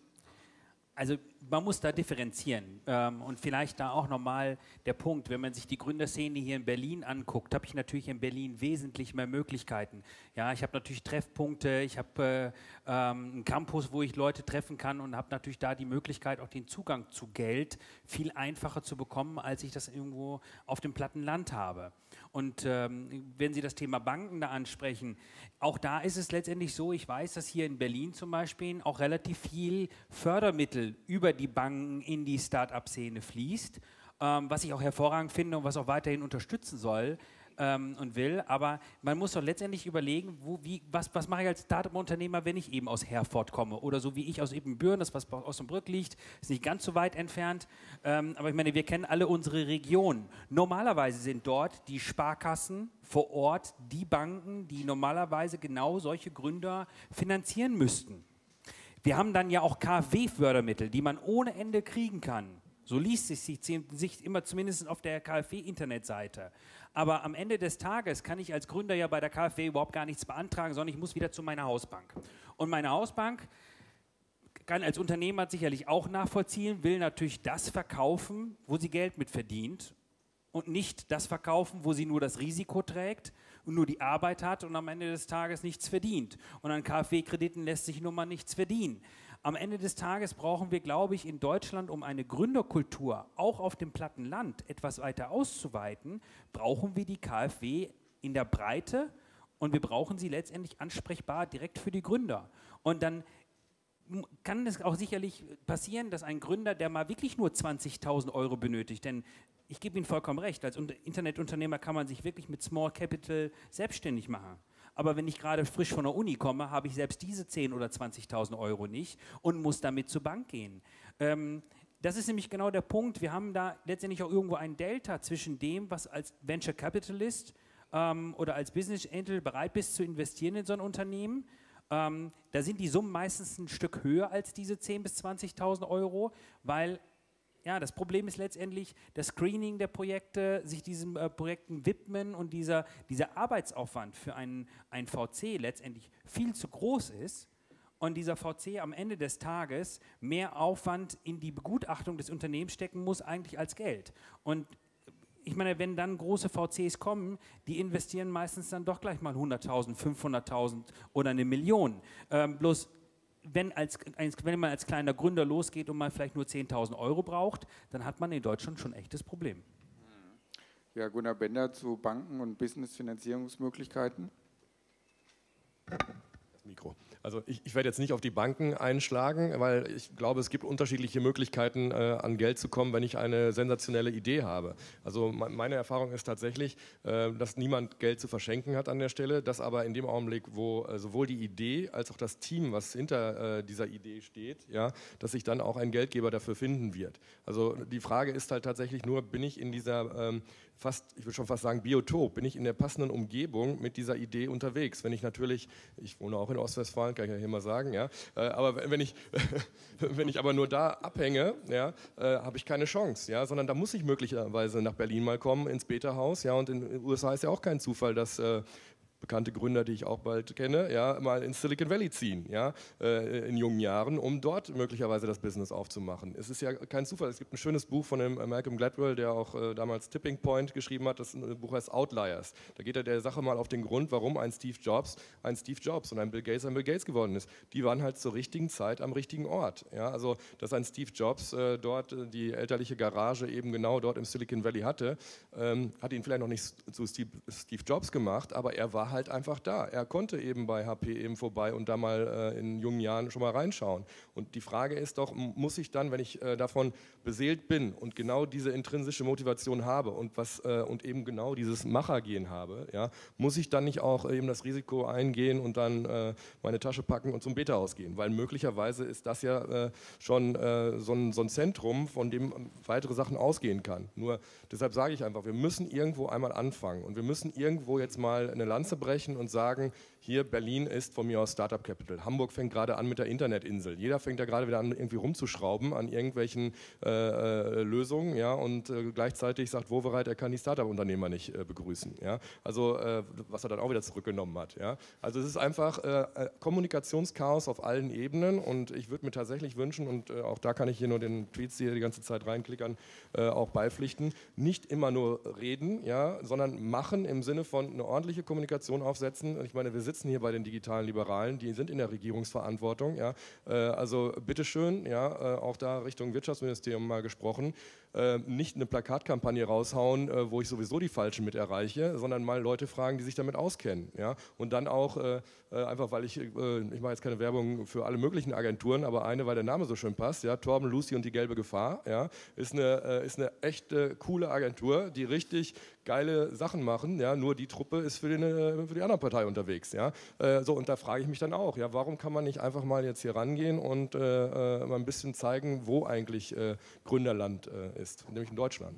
Also man muss da differenzieren, ähm, und vielleicht da auch nochmal der Punkt, wenn man sich die Gründerszene hier in Berlin anguckt, habe ich natürlich in Berlin wesentlich mehr Möglichkeiten. Ja, ich habe natürlich Treffpunkte, ich habe äh, ähm, einen Campus, wo ich Leute treffen kann, und habe natürlich da die Möglichkeit, auch den Zugang zu Geld viel einfacher zu bekommen, als ich das irgendwo auf dem platten Land habe. Und ähm, wenn Sie das Thema Banken da ansprechen, auch da ist es letztendlich so, ich weiß, dass hier in Berlin zum Beispiel auch relativ viel Fördermittel über die Banken in die Start-up-Szene fließt, ähm, was ich auch hervorragend finde und was auch weiterhin unterstützen soll. ähm, und will, aber man muss doch letztendlich überlegen, wo, wie, was, was mache ich als Startup-Unternehmer, wenn ich eben aus Herford komme oder so wie ich aus Ibbenbüren, das was aus dem Brück liegt, ist nicht ganz so weit entfernt, ähm, aber ich meine, wir kennen alle unsere Regionen. Normalerweise sind dort die Sparkassen vor Ort, die Banken, die normalerweise genau solche Gründer finanzieren müssten. Wir haben dann ja auch KfW-Fördermittel, die man ohne Ende kriegen kann. So liest es sich, sich immer zumindest auf der KfW-Internetseite. Aber am Ende des Tages kann ich als Gründer ja bei der KfW überhaupt gar nichts beantragen, sondern ich muss wieder zu meiner Hausbank. Und meine Hausbank kann als Unternehmer sicherlich auch nachvollziehen, will natürlich das verkaufen, wo sie Geld mit verdient und nicht das verkaufen, wo sie nur das Risiko trägt und nur die Arbeit hat und am Ende des Tages nichts verdient. Und an KfW-Krediten lässt sich nun mal nichts verdienen. Am Ende des Tages brauchen wir, glaube ich, in Deutschland, um eine Gründerkultur auch auf dem platten Land etwas weiter auszuweiten, brauchen wir die KfW in der Breite und wir brauchen sie letztendlich ansprechbar direkt für die Gründer. Und dann kann es auch sicherlich passieren, dass ein Gründer, der mal wirklich nur zwanzigtausend Euro benötigt, denn ich gebe Ihnen vollkommen recht, als Internetunternehmer kann man sich wirklich mit Small Capital selbstständig machen. Aber wenn ich gerade frisch von der Uni komme, habe ich selbst diese zehntausend oder zwanzigtausend Euro nicht und muss damit zur Bank gehen. Ähm, das ist nämlich genau der Punkt. Wir haben da letztendlich auch irgendwo ein Delta zwischen dem, was als Venture Capitalist ähm, oder als Business Angel bereit bist zu investieren in so ein Unternehmen. Ähm, da sind die Summen meistens ein Stück höher als diese zehntausend bis zwanzigtausend Euro, weil ja, das Problem ist letztendlich das Screening der Projekte, sich diesen äh, Projekten widmen und dieser, dieser Arbeitsaufwand für einen, einen V C letztendlich viel zu groß ist und dieser V C am Ende des Tages mehr Aufwand in die Begutachtung des Unternehmens stecken muss eigentlich als Geld. Und ich meine, wenn dann große V Cs kommen, die investieren meistens dann doch gleich mal hunderttausend, fünfhunderttausend oder eine Million. Ähm, bloß Wenn, als, wenn man als kleiner Gründer losgeht und man vielleicht nur zehntausend Euro braucht, dann hat man in Deutschland schon ein echtes Problem. Ja, Gunnar Bender zu Banken und Business-Finanzierungsmöglichkeiten. Das Mikro. Also ich, ich werde jetzt nicht auf die Banken einschlagen, weil ich glaube, es gibt unterschiedliche Möglichkeiten, äh, an Geld zu kommen, wenn ich eine sensationelle Idee habe. Also meine Erfahrung ist tatsächlich, äh, dass niemand Geld zu verschenken hat an der Stelle, dass aber in dem Augenblick, wo äh, sowohl die Idee als auch das Team, was hinter äh, dieser Idee steht, ja, dass sich dann auch ein Geldgeber dafür finden wird. Also die Frage ist halt tatsächlich nur, bin ich in dieser ähm, fast, ich würde schon fast sagen Biotop, bin ich in der passenden Umgebung mit dieser Idee unterwegs? Wenn ich natürlich, ich wohne auch in Ostwestfalen, kann ich ja hier mal sagen, ja. Aber wenn ich, wenn ich aber nur da abhänge, ja, habe ich keine Chance, ja, sondern da muss ich möglicherweise nach Berlin mal kommen, ins Beta-Haus, ja, und in den U S A ist ja auch kein Zufall, dass äh, bekannte Gründer, die ich auch bald kenne, ja, mal ins Silicon Valley ziehen, ja, äh, in jungen Jahren, um dort möglicherweise das Business aufzumachen. Es ist ja kein Zufall, es gibt ein schönes Buch von dem Malcolm Gladwell, der auch äh, damals Tipping Point geschrieben hat, das Buch heißt Outliers. Da geht er der Sache mal auf den Grund, warum ein Steve Jobs ein Steve Jobs und ein Bill Gates ein Bill Gates geworden ist. Die waren halt zur richtigen Zeit am richtigen Ort. Ja? Also, dass ein Steve Jobs äh, dort die elterliche Garage eben genau dort im Silicon Valley hatte, ähm, hat ihn vielleicht noch nicht zu Steve, Steve Jobs gemacht, aber er war halt einfach da. Er konnte eben bei H P eben vorbei und da mal äh, in jungen Jahren schon mal reinschauen. Und die Frage ist doch, muss ich dann, wenn ich äh, davon beseelt bin und genau diese intrinsische Motivation habe und, was, äh, und eben genau dieses Machergehen habe, ja, muss ich dann nicht auch eben das Risiko eingehen und dann äh, meine Tasche packen und zum Beta-Haus gehen? Weil möglicherweise ist das ja äh, schon äh, so, ein, so ein Zentrum, von dem weitere Sachen ausgehen kann. Nur deshalb sage ich einfach, wir müssen irgendwo einmal anfangen und wir müssen irgendwo jetzt mal eine Lanze brechen und sagen, hier Berlin ist von mir aus Startup Capital. Hamburg fängt gerade an mit der Internetinsel. Jeder fängt da gerade wieder an, irgendwie rumzuschrauben an irgendwelchen äh, Lösungen, ja, und äh, gleichzeitig sagt Wovereit, er kann die Startup-Unternehmer nicht äh, begrüßen, ja. Also, äh, was er dann auch wieder zurückgenommen hat, ja. Also es ist einfach äh, Kommunikationschaos auf allen Ebenen und ich würde mir tatsächlich wünschen, und äh, auch da kann ich hier nur den Tweets, die hier die ganze Zeit reinklickern, äh, auch beipflichten, nicht immer nur reden, ja, sondern machen im Sinne von eine ordentliche Kommunikation aufsetzen. Ich meine, wir sitzen hier bei den digitalen Liberalen, die sind in der Regierungsverantwortung. Ja. Also bitteschön, ja, auch da Richtung Wirtschaftsministerium mal gesprochen, nicht eine Plakatkampagne raushauen, wo ich sowieso die Falschen mit erreiche, sondern mal Leute fragen, die sich damit auskennen. Ja. Und dann auch, einfach weil ich, ich mache jetzt keine Werbung für alle möglichen Agenturen, aber eine, weil der Name so schön passt, ja, Torben, Lucy und die gelbe Gefahr, ja, ist eine, ist eine echte, coole Agentur, die richtig geile Sachen machen, ja, nur die Truppe ist für, den, für die andere Partei unterwegs. Ja. Äh, so, und da frage ich mich dann auch, ja, warum kann man nicht einfach mal jetzt hier rangehen und äh, mal ein bisschen zeigen, wo eigentlich äh, Gründerland äh, ist, nämlich in Deutschland.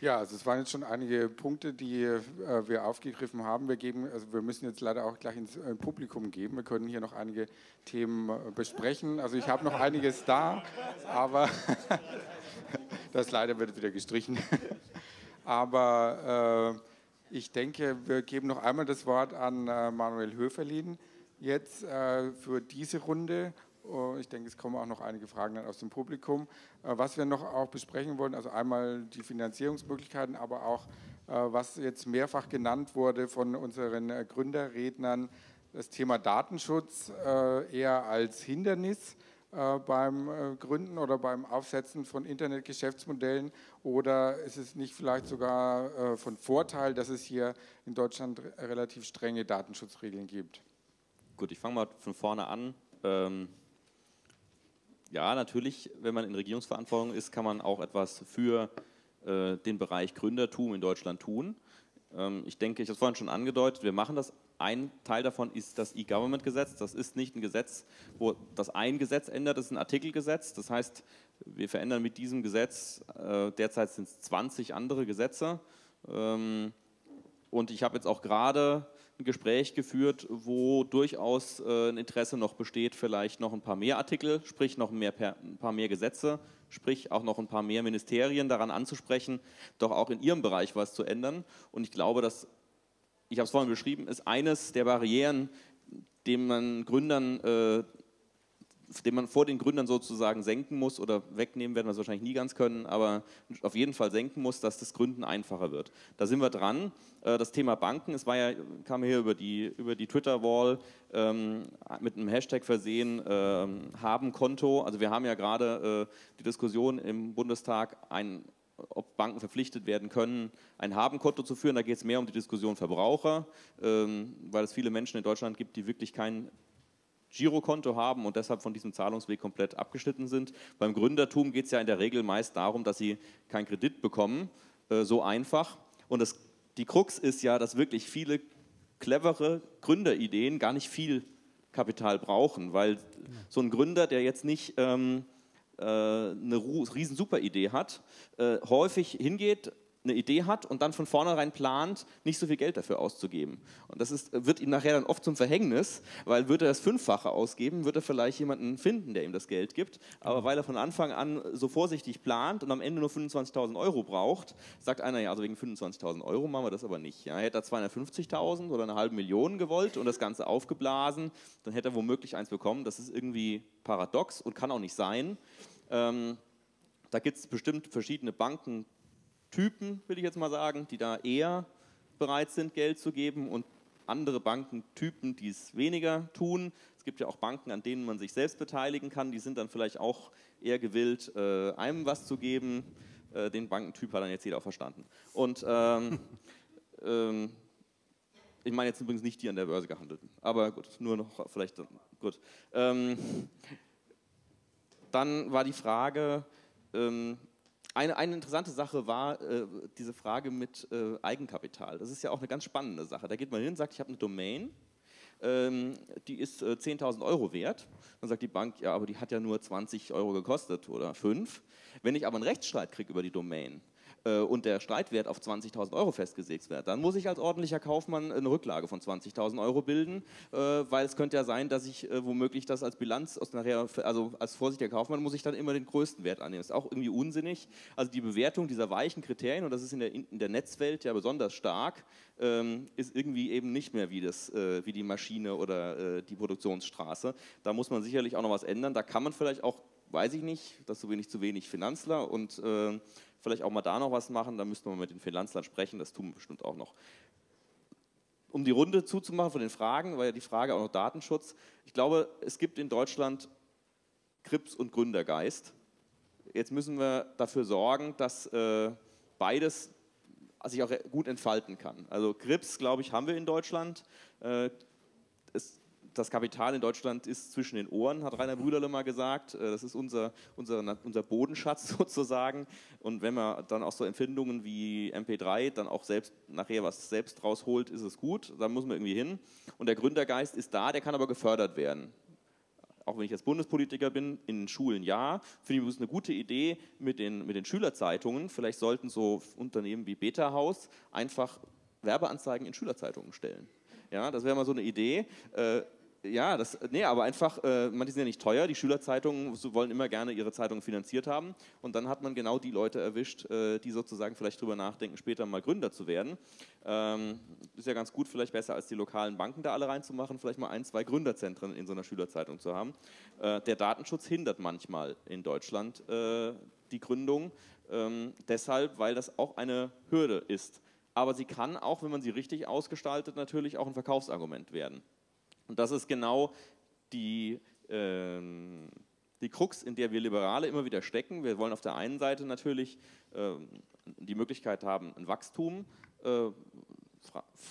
Ja, also es waren jetzt schon einige Punkte, die äh, wir aufgegriffen haben. Wir geben, also wir müssen jetzt leider auch gleich ins äh, Publikum geben. Wir können hier noch einige Themen äh, besprechen. Also ich habe noch einiges da, aber das leider wird wieder gestrichen. Aber äh, ich denke, wir geben noch einmal das Wort an äh, Manuel Höferlin jetzt äh, für diese Runde. Ich denke, es kommen auch noch einige Fragen dann aus dem Publikum. Was wir noch auch besprechen wollen, also einmal die Finanzierungsmöglichkeiten, aber auch, was jetzt mehrfach genannt wurde von unseren Gründerrednern, das Thema Datenschutz eher als Hindernis beim Gründen oder beim Aufsetzen von Internetgeschäftsmodellen, oder ist es nicht vielleicht sogar von Vorteil, dass es hier in Deutschland relativ strenge Datenschutzregeln gibt? Gut, ich fange mal von vorne an. Ähm Ja, natürlich, wenn man in Regierungsverantwortung ist, kann man auch etwas für äh, den Bereich Gründertum in Deutschland tun. Ähm, ich denke, ich habe es vorhin schon angedeutet, wir machen das. Ein Teil davon ist das E-Government-Gesetz. Das ist nicht ein Gesetz, wo das ein Gesetz ändert, das ist ein Artikelgesetz. Das heißt, wir verändern mit diesem Gesetz, äh, derzeit sind es zwanzig andere Gesetze. Ähm, und ich habe jetzt auch gerade ein Gespräch geführt, wo durchaus äh, ein Interesse noch besteht, vielleicht noch ein paar mehr Artikel, sprich noch mehr per, ein paar mehr Gesetze, sprich auch noch ein paar mehr Ministerien daran anzusprechen, doch auch in ihrem Bereich was zu ändern. Und ich glaube, dass, ich habe es vorhin beschrieben, ist eines der Barrieren, dem man Gründern, äh, dem man vor den Gründern sozusagen senken muss, oder wegnehmen werden wir es wahrscheinlich nie ganz können, aber auf jeden Fall senken muss, dass das Gründen einfacher wird. Da sind wir dran. Das Thema Banken, es war ja, kam hier über die, über die Twitter-Wall ähm, mit einem Hashtag versehen, ähm, haben Konto. Also wir haben ja gerade äh, die Diskussion im Bundestag, ein, ob Banken verpflichtet werden können, ein Habenkonto zu führen. Da geht es mehr um die Diskussion Verbraucher, ähm, weil es viele Menschen in Deutschland gibt, die wirklich kein Girokonto haben und deshalb von diesem Zahlungsweg komplett abgeschnitten sind. Beim Gründertum geht es ja in der Regel meist darum, dass sie keinen Kredit bekommen, äh, so einfach. Und das, die Krux ist ja, dass wirklich viele clevere Gründerideen gar nicht viel Kapital brauchen, weil so ein Gründer, der jetzt nicht ähm, äh, eine riesen Superidee hat, äh, häufig hingeht, eine Idee hat und dann von vornherein plant, nicht so viel Geld dafür auszugeben. Und das ist, wird ihm nachher dann oft zum Verhängnis, weil würde er das Fünffache ausgeben, wird er vielleicht jemanden finden, der ihm das Geld gibt. Aber weil er von Anfang an so vorsichtig plant und am Ende nur fünfundzwanzigtausend Euro braucht, sagt einer, ja, also wegen fünfundzwanzigtausend Euro machen wir das aber nicht. Ja, hätte er zweihundertfünfzigtausend oder eine halbe Million gewollt und das Ganze aufgeblasen, dann hätte er womöglich eins bekommen. Das ist irgendwie paradox und kann auch nicht sein. Ähm, da gibt es bestimmt verschiedene Banken, Typen, will ich jetzt mal sagen, die da eher bereit sind, Geld zu geben, und andere Bankentypen, die es weniger tun. Es gibt ja auch Banken, an denen man sich selbst beteiligen kann, die sind dann vielleicht auch eher gewillt, äh, einem was zu geben. Äh, den Bankentyp hat dann jetzt jeder auch verstanden. Und ähm, ähm, ich meine jetzt übrigens nicht die an der Börse gehandelten, aber gut, nur noch vielleicht, gut. Ähm, dann war die Frage, ähm, Eine, eine interessante Sache war äh, diese Frage mit äh, Eigenkapital. Das ist ja auch eine ganz spannende Sache. Da geht man hin und sagt, ich habe eine Domain, ähm, die ist äh, zehntausend Euro wert. Dann sagt die Bank, ja, aber die hat ja nur zwanzig Euro gekostet oder fünf. Wenn ich aber einen Rechtsstreit kriege über die Domain äh, und der Streitwert auf zwanzigtausend Euro festgesägt wird, dann muss ich als ordentlicher Kaufmann eine Rücklage von zwanzigtausend Euro bilden, äh, weil es könnte ja sein, dass ich äh, womöglich das als Bilanz, aus nachher, also als vorsichtiger Kaufmann muss ich dann immer den größten Wert annehmen. Das ist auch irgendwie unsinnig. Also die Bewertung dieser weichen Kriterien, und das ist in der, in der Netzwelt ja besonders stark, ähm, ist irgendwie eben nicht mehr wie, das, äh, wie die Maschine oder äh, die Produktionsstraße. Da muss man sicherlich auch noch was ändern. Da kann man vielleicht auch, weiß ich nicht, dass so wenig zu wenig Finanzler und äh, vielleicht auch mal da noch was machen, da müssten wir mit den Finanzlern sprechen, das tun wir bestimmt auch noch. Um die Runde zuzumachen von den Fragen, weil ja die Frage auch noch Datenschutz, ich glaube, es gibt in Deutschland Grips und Gründergeist. Jetzt müssen wir dafür sorgen, dass äh, beides sich auch gut entfalten kann. Also Grips, glaube ich, haben wir in Deutschland. Äh, es das Kapital in Deutschland ist zwischen den Ohren, hat Rainer Brüderle mal gesagt. Das ist unser, unser, unser Bodenschatz sozusagen. Und wenn man dann auch so Empfindungen wie M P drei dann auch selbst nachher was selbst rausholt, ist es gut. Da muss man irgendwie hin. Und der Gründergeist ist da, der kann aber gefördert werden. Auch wenn ich jetzt Bundespolitiker bin, in Schulen ja, finde ich, das ist eine gute Idee mit den, mit den Schülerzeitungen. Vielleicht sollten so Unternehmen wie Beta-Haus einfach Werbeanzeigen in Schülerzeitungen stellen. Ja, das wäre mal so eine Idee. Äh, ja, das, nee, aber einfach, äh, manche sind ja nicht teuer, die Schülerzeitungen wollen immer gerne ihre Zeitungen finanziert haben und dann hat man genau die Leute erwischt, äh, die sozusagen vielleicht drüber nachdenken, später mal Gründer zu werden. Ähm, ist ja ganz gut, vielleicht besser als die lokalen Banken da alle reinzumachen, vielleicht mal ein, zwei Gründerzentren in so einer Schülerzeitung zu haben. Äh, der Datenschutz hindert manchmal in Deutschland äh, die Gründung, ähm, deshalb, weil das auch eine Hürde ist. Aber sie kann auch, wenn man sie richtig ausgestaltet, natürlich auch ein Verkaufsargument werden. Und das ist genau die, äh, die Krux, in der wir Liberale immer wieder stecken. Wir wollen auf der einen Seite natürlich äh, die Möglichkeit haben, ein Wachstum, äh,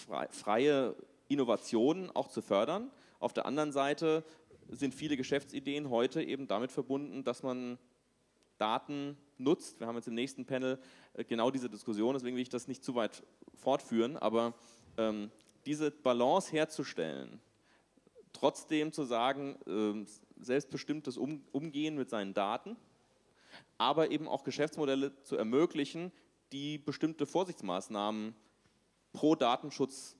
frei, freie Innovationen auch zu fördern. Auf der anderen Seite sind viele Geschäftsideen heute eben damit verbunden, dass man Daten nutzt. Wir haben jetzt im nächsten Panel genau diese Diskussion, deswegen will ich das nicht zu weit fortführen, aber ähm, diese Balance herzustellen, trotzdem zu sagen, ähm, selbstbestimmtes um Umgehen mit seinen Daten, aber eben auch Geschäftsmodelle zu ermöglichen, die bestimmte Vorsichtsmaßnahmen pro Datenschutz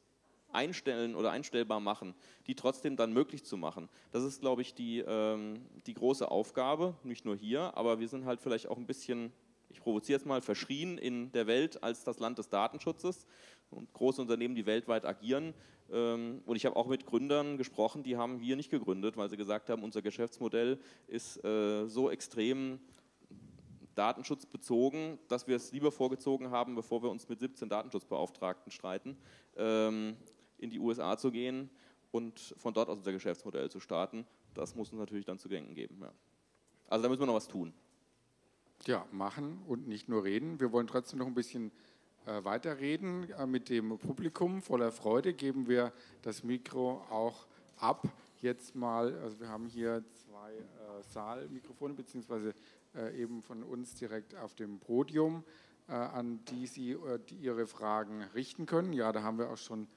einstellen oder einstellbar machen, die trotzdem dann möglich zu machen. Das ist, glaube ich, die, ähm, die große Aufgabe, nicht nur hier, aber wir sind halt vielleicht auch ein bisschen, ich provoziere es mal, verschrien in der Welt als das Land des Datenschutzes und große Unternehmen, die weltweit agieren. Ähm, und ich habe auch mit Gründern gesprochen, die haben hier nicht gegründet, weil sie gesagt haben, unser Geschäftsmodell ist äh, so extrem datenschutzbezogen, dass wir es lieber vorgezogen haben, bevor wir uns mit siebzehn Datenschutzbeauftragten streiten, ähm, in die U S A zu gehen und von dort aus unser Geschäftsmodell zu starten. Das muss uns natürlich dann zu denken geben. Ja. Also da müssen wir noch was tun. Ja, machen und nicht nur reden. Wir wollen trotzdem noch ein bisschen äh, weiterreden äh, mit dem Publikum. Voller Freude geben wir das Mikro auch ab. Jetzt mal, also wir haben hier zwei äh, Saalmikrofone, beziehungsweise äh, eben von uns direkt auf dem Podium, äh, an die Sie äh, die Ihre Fragen richten können. Ja, da haben wir auch schon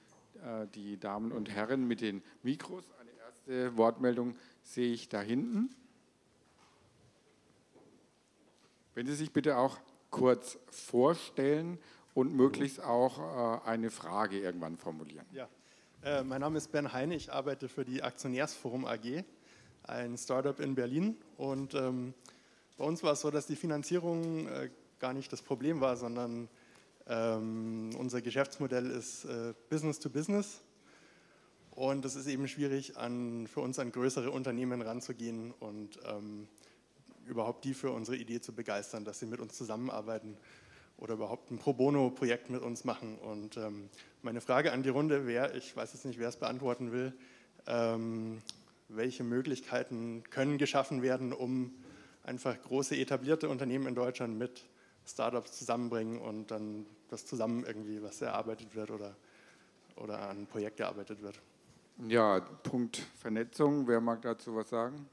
die Damen und Herren mit den Mikros. Eine erste Wortmeldung sehe ich da hinten. Wenn Sie sich bitte auch kurz vorstellen und möglichst auch eine Frage irgendwann formulieren. Ja, äh, mein Name ist Ben Heine, ich arbeite für die Aktionärsforum A G, ein Startup in Berlin. Und ähm, bei uns war es so, dass die Finanzierung äh, gar nicht das Problem war, sondern Ähm, unser Geschäftsmodell ist äh, Business to Business und es ist eben schwierig, an, für uns an größere Unternehmen ranzugehen und ähm, überhaupt die für unsere Idee zu begeistern, dass sie mit uns zusammenarbeiten oder überhaupt ein Pro-Bono-Projekt mit uns machen. Und ähm, meine Frage an die Runde wäre, ich weiß jetzt nicht, wer es beantworten will, ähm, welche Möglichkeiten können geschaffen werden, um einfach große etablierte Unternehmen in Deutschland mit Startups zusammenbringen und dann das zusammen irgendwie was erarbeitet wird oder, oder an ein Projekt erarbeitet wird. Ja, Punkt Vernetzung. Wer mag dazu was sagen?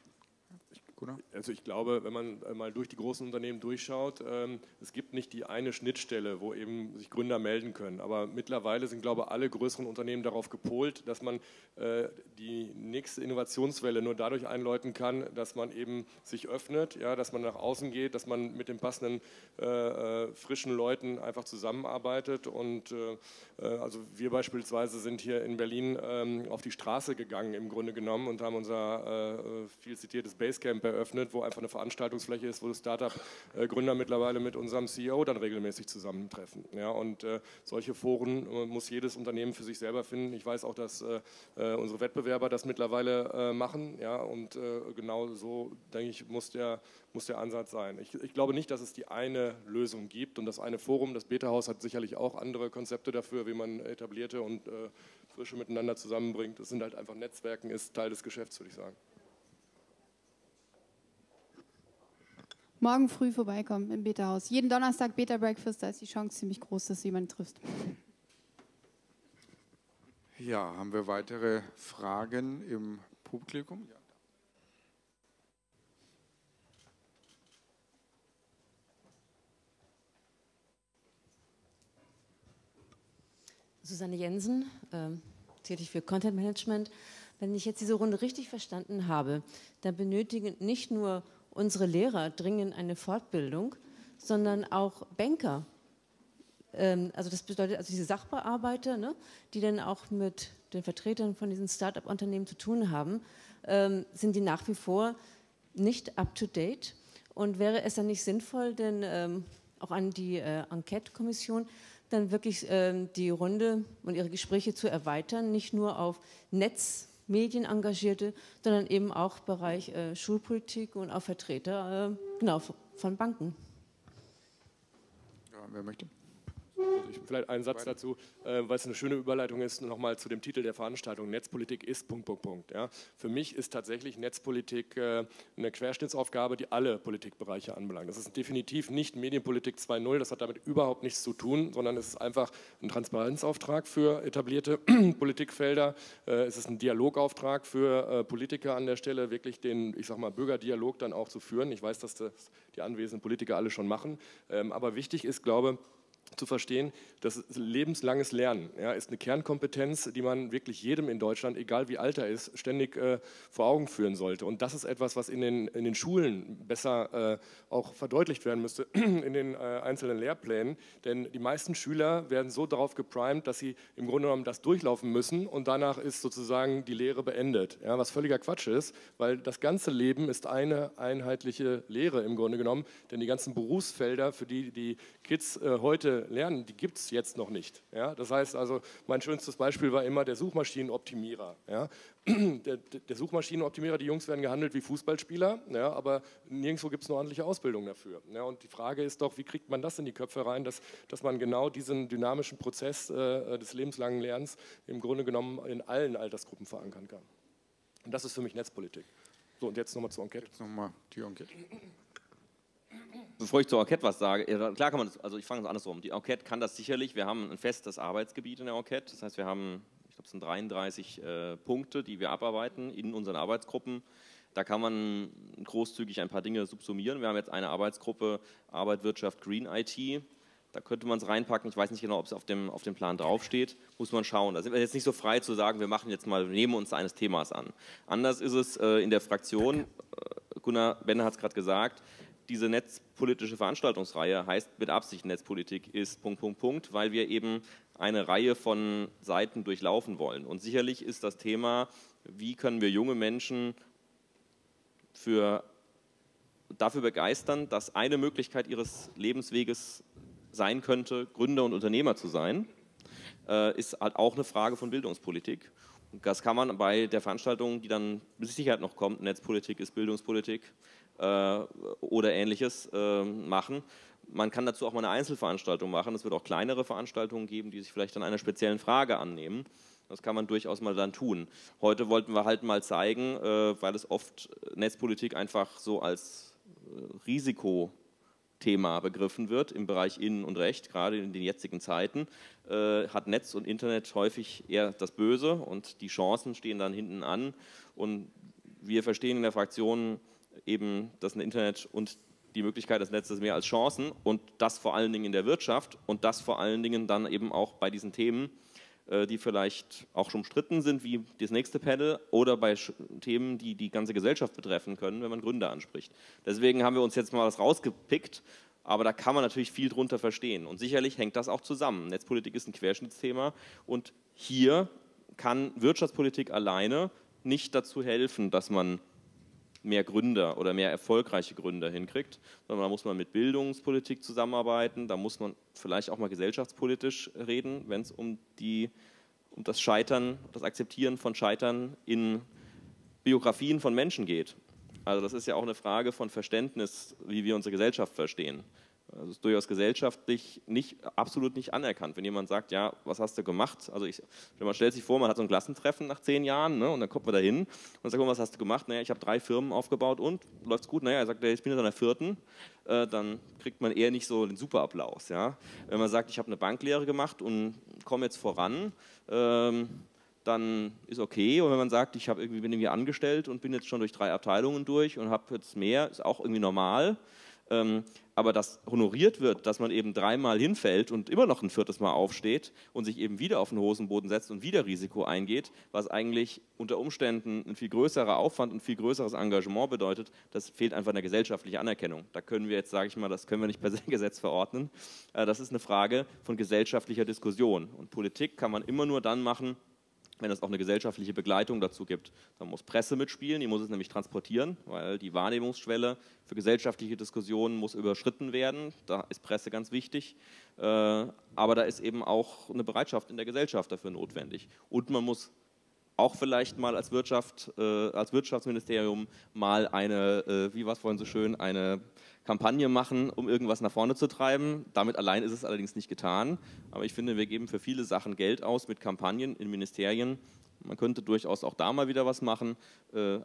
Gunnar? Also ich glaube, wenn man mal durch die großen Unternehmen durchschaut, ähm, es gibt nicht die eine Schnittstelle, wo eben sich Gründer melden können. Aber mittlerweile sind, glaube ich, alle größeren Unternehmen darauf gepolt, dass man äh, die nächste Innovationswelle nur dadurch einläuten kann, dass man eben sich öffnet, ja, dass man nach außen geht, dass man mit den passenden äh, frischen Leuten einfach zusammenarbeitet. Und äh, also wir beispielsweise sind hier in Berlin ähm, auf die Straße gegangen im Grunde genommen und haben unser äh, viel zitiertes Basecamp eröffnet, wo einfach eine Veranstaltungsfläche ist, wo Startup-Gründer mittlerweile mit unserem C E O dann regelmäßig zusammentreffen. Ja, und äh, solche Foren äh, muss jedes Unternehmen für sich selber finden. Ich weiß auch, dass äh, unsere Wettbewerber das mittlerweile äh, machen. Ja, und äh, genau so, denke ich, muss der, muss der Ansatz sein. Ich, ich glaube nicht, dass es die eine Lösung gibt und das eine Forum. Das Beta-Haus hat sicherlich auch andere Konzepte dafür, wie man etablierte und äh, frische miteinander zusammenbringt. Das sind halt einfach Netzwerken, ist Teil des Geschäfts, würde ich sagen. Morgen früh vorbeikommen im Beta-Haus. Jeden Donnerstag Beta-Breakfast, da ist die Chance ziemlich groß, dass du jemanden triffst. Ja, haben wir weitere Fragen im Publikum? Ja. Susanne Jensen, äh, tätig für Content Management. Wenn ich jetzt diese Runde richtig verstanden habe, dann benötigen nicht nur unsere Lehrer dringend eine Fortbildung, sondern auch Banker. Ähm, also das bedeutet, also diese Sachbearbeiter, ne, die dann auch mit den Vertretern von diesen Start-up-Unternehmen zu tun haben, ähm, sind die nach wie vor nicht up-to-date. Und wäre es dann nicht sinnvoll, denn ähm, auch an die äh, Enquete-Kommission dann wirklich ähm, die Runde und ihre Gespräche zu erweitern, nicht nur auf Netzmedienengagierte, sondern eben auch im Bereich äh, Schulpolitik und auch Vertreter äh, genau, von Banken. Ja, wer möchte? Also ich, vielleicht einen Satz dazu, äh, weil es eine schöne Überleitung ist, nochmal zu dem Titel der Veranstaltung, Netzpolitik ist Punkt, Punkt, Punkt. Ja. Für mich ist tatsächlich Netzpolitik äh, eine Querschnittsaufgabe, die alle Politikbereiche anbelangt. Das ist definitiv nicht Medienpolitik zwei Punkt null, das hat damit überhaupt nichts zu tun, sondern es ist einfach ein Transparenzauftrag für etablierte Politikfelder, äh, es ist ein Dialogauftrag für äh, Politiker an der Stelle, wirklich den, ich sag mal, Bürgerdialog dann auch zu führen. Ich weiß, dass das die anwesenden Politiker alle schon machen, ähm, aber wichtig ist, glaube ich, zu verstehen, dass lebenslanges Lernen, ja, ist eine Kernkompetenz, die man wirklich jedem in Deutschland, egal wie alt er ist, ständig äh, vor Augen führen sollte. Und das ist etwas, was in den, in den Schulen besser äh, auch verdeutlicht werden müsste, in den äh, einzelnen Lehrplänen. Denn die meisten Schüler werden so darauf geprimed, dass sie im Grunde genommen das durchlaufen müssen und danach ist sozusagen die Lehre beendet. Ja, was völliger Quatsch ist, weil das ganze Leben ist eine einheitliche Lehre im Grunde genommen. Denn die ganzen Berufsfelder, für die die Kids äh, heute lernen, die gibt es jetzt noch nicht. Ja? Das heißt also, mein schönstes Beispiel war immer der Suchmaschinenoptimierer. Ja? Der, der Suchmaschinenoptimierer, die Jungs werden gehandelt wie Fußballspieler, ja? Aber nirgendwo gibt es eine ordentliche Ausbildung dafür. Ja? Und die Frage ist doch, wie kriegt man das in die Köpfe rein, dass, dass man genau diesen dynamischen Prozess äh, des lebenslangen Lernens im Grunde genommen in allen Altersgruppen verankern kann. Und das ist für mich Netzpolitik. So, und jetzt nochmal zur Enquete. Jetzt nochmal die Enquete. Bevor ich zur Enquete was sage, klar kann man das, also ich fange es andersrum, die Enquete kann das sicherlich, wir haben ein festes Arbeitsgebiet in der Enquete, das heißt wir haben, ich glaube es sind dreiunddreißig äh, Punkte, die wir abarbeiten in unseren Arbeitsgruppen, da kann man großzügig ein paar Dinge subsumieren, wir haben jetzt eine Arbeitsgruppe Arbeit, Wirtschaft, Green I T, da könnte man es reinpacken, ich weiß nicht genau, ob es auf dem, auf dem Plan draufsteht, muss man schauen. Da sind wir jetzt nicht so frei zu sagen, wir machen jetzt mal, wir nehmen uns eines Themas an. Anders ist es äh, in der Fraktion, äh, Gunnar Bender hat es gerade gesagt, diese netzpolitische Veranstaltungsreihe heißt mit Absicht Netzpolitik ist Punkt, Punkt, Punkt, weil wir eben eine Reihe von Seiten durchlaufen wollen. Und sicherlich ist das Thema, wie können wir junge Menschen für, dafür begeistern, dass eine Möglichkeit ihres Lebensweges sein könnte, Gründer und Unternehmer zu sein, äh, ist halt auch eine Frage von Bildungspolitik. Und das kann man bei der Veranstaltung, die dann mit Sicherheit noch kommt, Netzpolitik ist Bildungspolitik, oder Ähnliches äh, machen. Man kann dazu auch mal eine Einzelveranstaltung machen. Es wird auch kleinere Veranstaltungen geben, die sich vielleicht an einer speziellen Frage annehmen. Das kann man durchaus mal dann tun. Heute wollten wir halt mal zeigen, äh, weil es oft Netzpolitik einfach so als äh, Risikothema begriffen wird, im Bereich Innen- und Recht, gerade in den jetzigen Zeiten, äh, hat Netz und Internet häufig eher das Böse und die Chancen stehen dann hinten an. Und wir verstehen in der Fraktion eben das Internet und die Möglichkeit des Netzes mehr als Chancen und das vor allen Dingen in der Wirtschaft und das vor allen Dingen dann eben auch bei diesen Themen, die vielleicht auch schon umstritten sind, wie das nächste Panel oder bei Themen, die die ganze Gesellschaft betreffen können, wenn man Gründer anspricht. Deswegen haben wir uns jetzt mal was rausgepickt, aber da kann man natürlich viel drunter verstehen und sicherlich hängt das auch zusammen. Netzpolitik ist ein Querschnittsthema und hier kann Wirtschaftspolitik alleine nicht dazu helfen, dass man mehr Gründer oder mehr erfolgreiche Gründer hinkriegt, sondern da muss man mit Bildungspolitik zusammenarbeiten, da muss man vielleicht auch mal gesellschaftspolitisch reden, wenn es um, die, um das Scheitern, das Akzeptieren von Scheitern in Biografien von Menschen geht. Also das ist ja auch eine Frage von Verständnis, wie wir unsere Gesellschaft verstehen. Das ist durchaus gesellschaftlich nicht, absolut nicht anerkannt. Wenn jemand sagt, ja, was hast du gemacht? Also ich, wenn man stellt sich vor, man hat so ein Klassentreffen nach zehn Jahren, ne, und dann kommt man da hin und sagt, was hast du gemacht? Naja, ich habe drei Firmen aufgebaut und läuft's gut? Naja, er sagt, ich bin jetzt an der vierten. Äh, dann kriegt man eher nicht so den Superapplaus. Ja? Wenn man sagt, ich habe eine Banklehre gemacht und komme jetzt voran, ähm, dann ist okay. Und wenn man sagt, ich hab irgendwie, bin irgendwie angestellt und bin jetzt schon durch drei Abteilungen durch und habe jetzt mehr, ist auch irgendwie normal. Ähm, aber dass honoriert wird, dass man eben dreimal hinfällt und immer noch ein viertes Mal aufsteht und sich eben wieder auf den Hosenboden setzt und wieder Risiko eingeht, was eigentlich unter Umständen ein viel größerer Aufwand und viel größeres Engagement bedeutet, das fehlt einfach eine gesellschaftliche Anerkennung. Da können wir jetzt, sage ich mal, das können wir nicht per Gesetz verordnen. Äh, das ist eine Frage von gesellschaftlicher Diskussion. Und Politik kann man immer nur dann machen, wenn es auch eine gesellschaftliche Begleitung dazu gibt. Da muss Presse mitspielen, die muss es nämlich transportieren, weil die Wahrnehmungsschwelle für gesellschaftliche Diskussionen muss überschritten werden. Da ist Presse ganz wichtig. Aber da ist eben auch eine Bereitschaft in der Gesellschaft dafür notwendig. Und man muss auch vielleicht mal als Wirtschaft, als Wirtschaftsministerium mal eine, wie war es vorhin so schön, eine Kampagne machen, um irgendwas nach vorne zu treiben. Damit allein ist es allerdings nicht getan. Aber ich finde, wir geben für viele Sachen Geld aus mit Kampagnen in Ministerien. Man könnte durchaus auch da mal wieder was machen,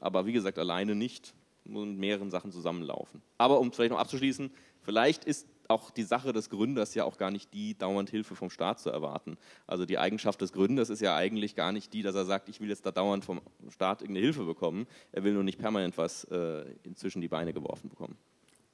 aber wie gesagt, alleine nicht. Muss mit mehreren Sachen zusammenlaufen. Aber um vielleicht noch abzuschließen, vielleicht ist auch die Sache des Gründers ja auch gar nicht die, dauernd Hilfe vom Staat zu erwarten. Also die Eigenschaft des Gründers ist ja eigentlich gar nicht die, dass er sagt, ich will jetzt da dauernd vom Staat irgendeine Hilfe bekommen. Er will nur nicht permanent was äh, inzwischen die Beine geworfen bekommen.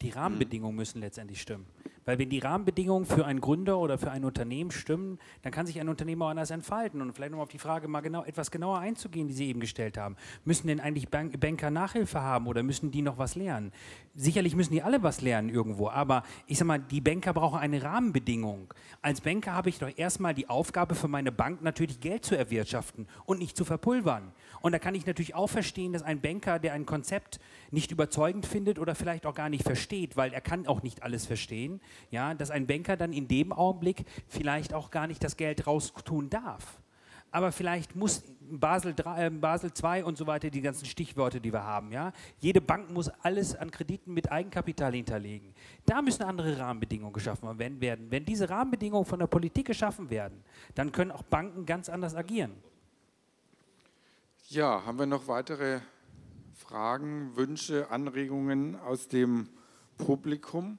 Die Rahmenbedingungen müssen letztendlich stimmen. Weil wenn die Rahmenbedingungen für einen Gründer oder für ein Unternehmen stimmen, dann kann sich ein Unternehmen auch anders entfalten. Und vielleicht nochmal auf die Frage, mal genau, etwas genauer einzugehen, die Sie eben gestellt haben. Müssen denn eigentlich Bank- Banker Nachhilfe haben oder müssen die noch was lernen? Sicherlich müssen die alle was lernen irgendwo, aber ich sag mal, die Banker brauchen eine Rahmenbedingung. Als Banker habe ich doch erstmal die Aufgabe für meine Bank natürlich Geld zu erwirtschaften und nicht zu verpulvern. Und da kann ich natürlich auch verstehen, dass ein Banker, der ein Konzept nicht überzeugend findet oder vielleicht auch gar nicht versteht, weil er kann auch nicht alles verstehen, ja, dass ein Banker dann in dem Augenblick vielleicht auch gar nicht das Geld raustun darf. Aber vielleicht muss Basel drei, Basel zwei und so weiter, die ganzen Stichworte, die wir haben, ja, jede Bank muss alles an Krediten mit Eigenkapital hinterlegen. Da müssen andere Rahmenbedingungen geschaffen werden. Wenn diese Rahmenbedingungen von der Politik geschaffen werden, dann können auch Banken ganz anders agieren. Ja, haben wir noch weitere Fragen, Wünsche, Anregungen aus dem Publikum?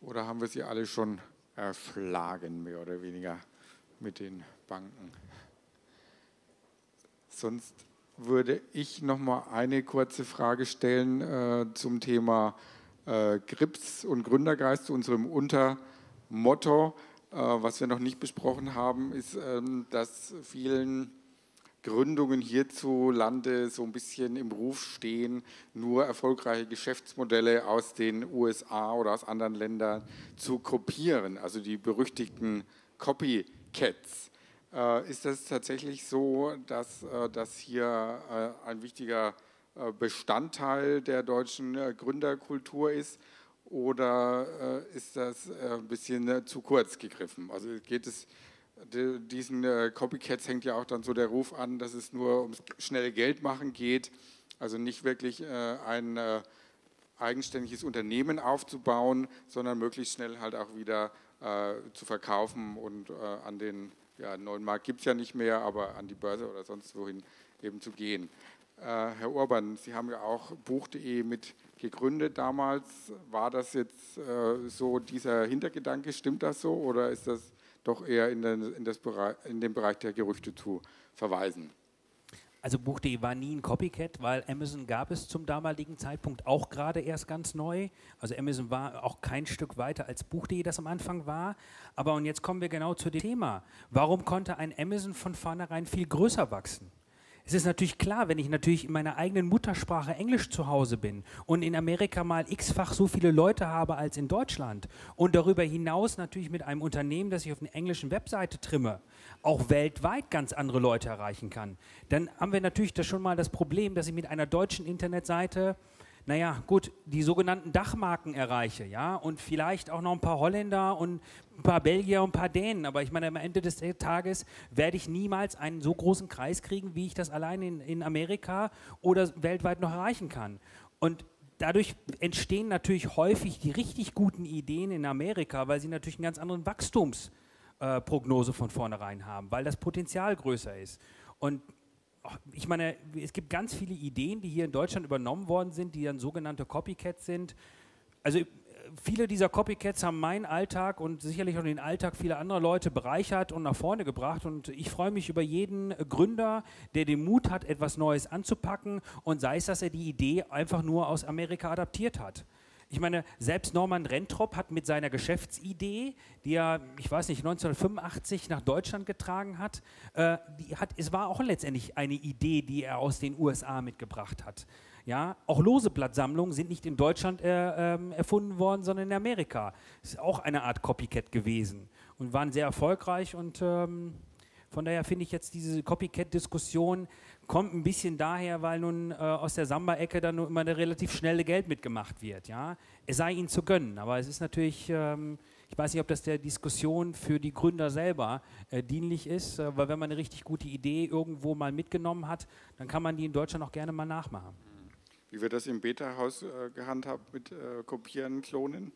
Oder haben wir sie alle schon erschlagen, mehr oder weniger, mit den Banken? Sonst würde ich noch mal eine kurze Frage stellen äh, zum Thema äh, Grips und Gründergeist, zu unserem Untermotto. Äh, was wir noch nicht besprochen haben, ist, ähm, dass vielen Gründungen hierzulande so ein bisschen im Ruf stehen, nur erfolgreiche Geschäftsmodelle aus den U S A oder aus anderen Ländern zu kopieren, also die berüchtigten Copycats. Äh, ist das tatsächlich so, dass äh, das hier äh, ein wichtiger äh, Bestandteil der deutschen äh, Gründerkultur ist, oder äh, ist das äh, ein bisschen äh, zu kurz gegriffen? Also geht es diesen äh, Copycats hängt ja auch dann so der Ruf an, dass es nur ums schnelle Geld machen geht, also nicht wirklich äh, ein äh, eigenständiges Unternehmen aufzubauen, sondern möglichst schnell halt auch wieder äh, zu verkaufen und äh, an den ja, neuen Markt gibt es ja nicht mehr, aber an die Börse oder sonst wohin eben zu gehen. Äh, Herr Urban, Sie haben ja auch Buch punkt de mit gegründet damals. War das jetzt äh, so dieser Hintergedanke, stimmt das so oder ist das doch eher in den, in, das Bereich, in den Bereich der Gerüchte zu verweisen? Also Buch punkt de war nie ein Copycat, weil Amazon gab es zum damaligen Zeitpunkt auch gerade erst ganz neu. Also Amazon war auch kein Stück weiter als Buch punkt de, das am Anfang war. Aber und jetzt kommen wir genau zu dem Thema. Warum konnte ein Amazon von vornherein viel größer wachsen? Es ist natürlich klar, wenn ich natürlich in meiner eigenen Muttersprache Englisch zu Hause bin und in Amerika mal x-fach so viele Leute habe als in Deutschland und darüber hinaus natürlich mit einem Unternehmen, das ich auf einer englischen Webseite trimme, auch weltweit ganz andere Leute erreichen kann, dann haben wir natürlich das schon mal das Problem, dass ich mit einer deutschen Internetseite, naja gut, die sogenannten Dachmarken erreiche, ja, und vielleicht auch noch ein paar Holländer und ein paar Belgier und ein paar Dänen, aber ich meine, am Ende des Tages werde ich niemals einen so großen Kreis kriegen, wie ich das allein in, in Amerika oder weltweit noch erreichen kann. Und dadurch entstehen natürlich häufig die richtig guten Ideen in Amerika, weil sie natürlich einen ganz anderen Wachstumsprognose äh, von vornherein haben, weil das Potenzial größer ist. Und ich meine, es gibt ganz viele Ideen, die hier in Deutschland übernommen worden sind, die dann sogenannte Copycats sind. Also viele dieser Copycats haben meinen Alltag und sicherlich auch den Alltag vieler anderer Leute bereichert und nach vorne gebracht. Und ich freue mich über jeden Gründer, der den Mut hat, etwas Neues anzupacken, und sei es, dass er die Idee einfach nur aus Amerika adaptiert hat. Ich meine, selbst Norman Rentrop hat mit seiner Geschäftsidee, die er, ich weiß nicht, neunzehnhundertfünfundachtzig nach Deutschland getragen hat, äh, die hat, es war auch letztendlich eine Idee, die er aus den U S A mitgebracht hat. Ja, auch Loseblattsammlungen sind nicht in Deutschland äh, ähm, erfunden worden, sondern in Amerika. Das ist auch eine Art Copycat gewesen und waren sehr erfolgreich. Und ähm, von daher finde ich jetzt diese Copycat-Diskussion kommt ein bisschen daher, weil nun äh, aus der Samba-Ecke dann nur immer eine relativ schnelle Geld mitgemacht wird. Ja? Es sei ihnen zu gönnen, aber es ist natürlich, ähm, ich weiß nicht, ob das der Diskussion für die Gründer selber äh, dienlich ist, äh, weil wenn man eine richtig gute Idee irgendwo mal mitgenommen hat, dann kann man die in Deutschland auch gerne mal nachmachen. Wie wird das im Beta-Haus äh, gehandhabt mit äh, Kopieren, Klonen?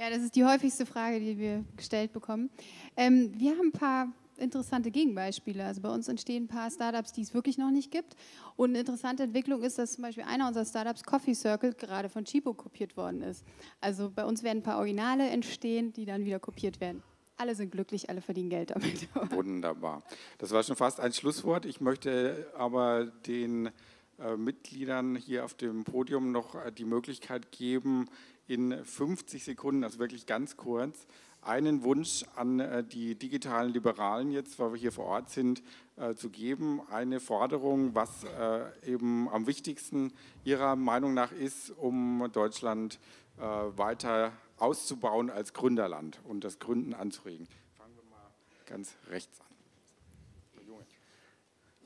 Ja, das ist die häufigste Frage, die wir gestellt bekommen. Ähm, wir haben ein paar interessante Gegenbeispiele. Also bei uns entstehen ein paar Startups, die es wirklich noch nicht gibt. Und eine interessante Entwicklung ist, dass zum Beispiel einer unserer Startups, Coffee Circle, gerade von Chibo kopiert worden ist. Also bei uns werden ein paar Originale entstehen, die dann wieder kopiert werden. Alle sind glücklich, alle verdienen Geld damit. Wunderbar. Das war schon fast ein Schlusswort. Ich möchte aber den Äh, Mitgliedern hier auf dem Podium noch äh, die Möglichkeit geben, in fünfzig Sekunden, also wirklich ganz kurz, einen Wunsch an äh, die digitalen Liberalen jetzt, weil wir hier vor Ort sind, äh, zu geben. Eine Forderung, was äh, eben am wichtigsten Ihrer Meinung nach ist, um Deutschland äh, weiter auszubauen als Gründerland und das Gründen anzuregen. Fangen wir mal ganz rechts an.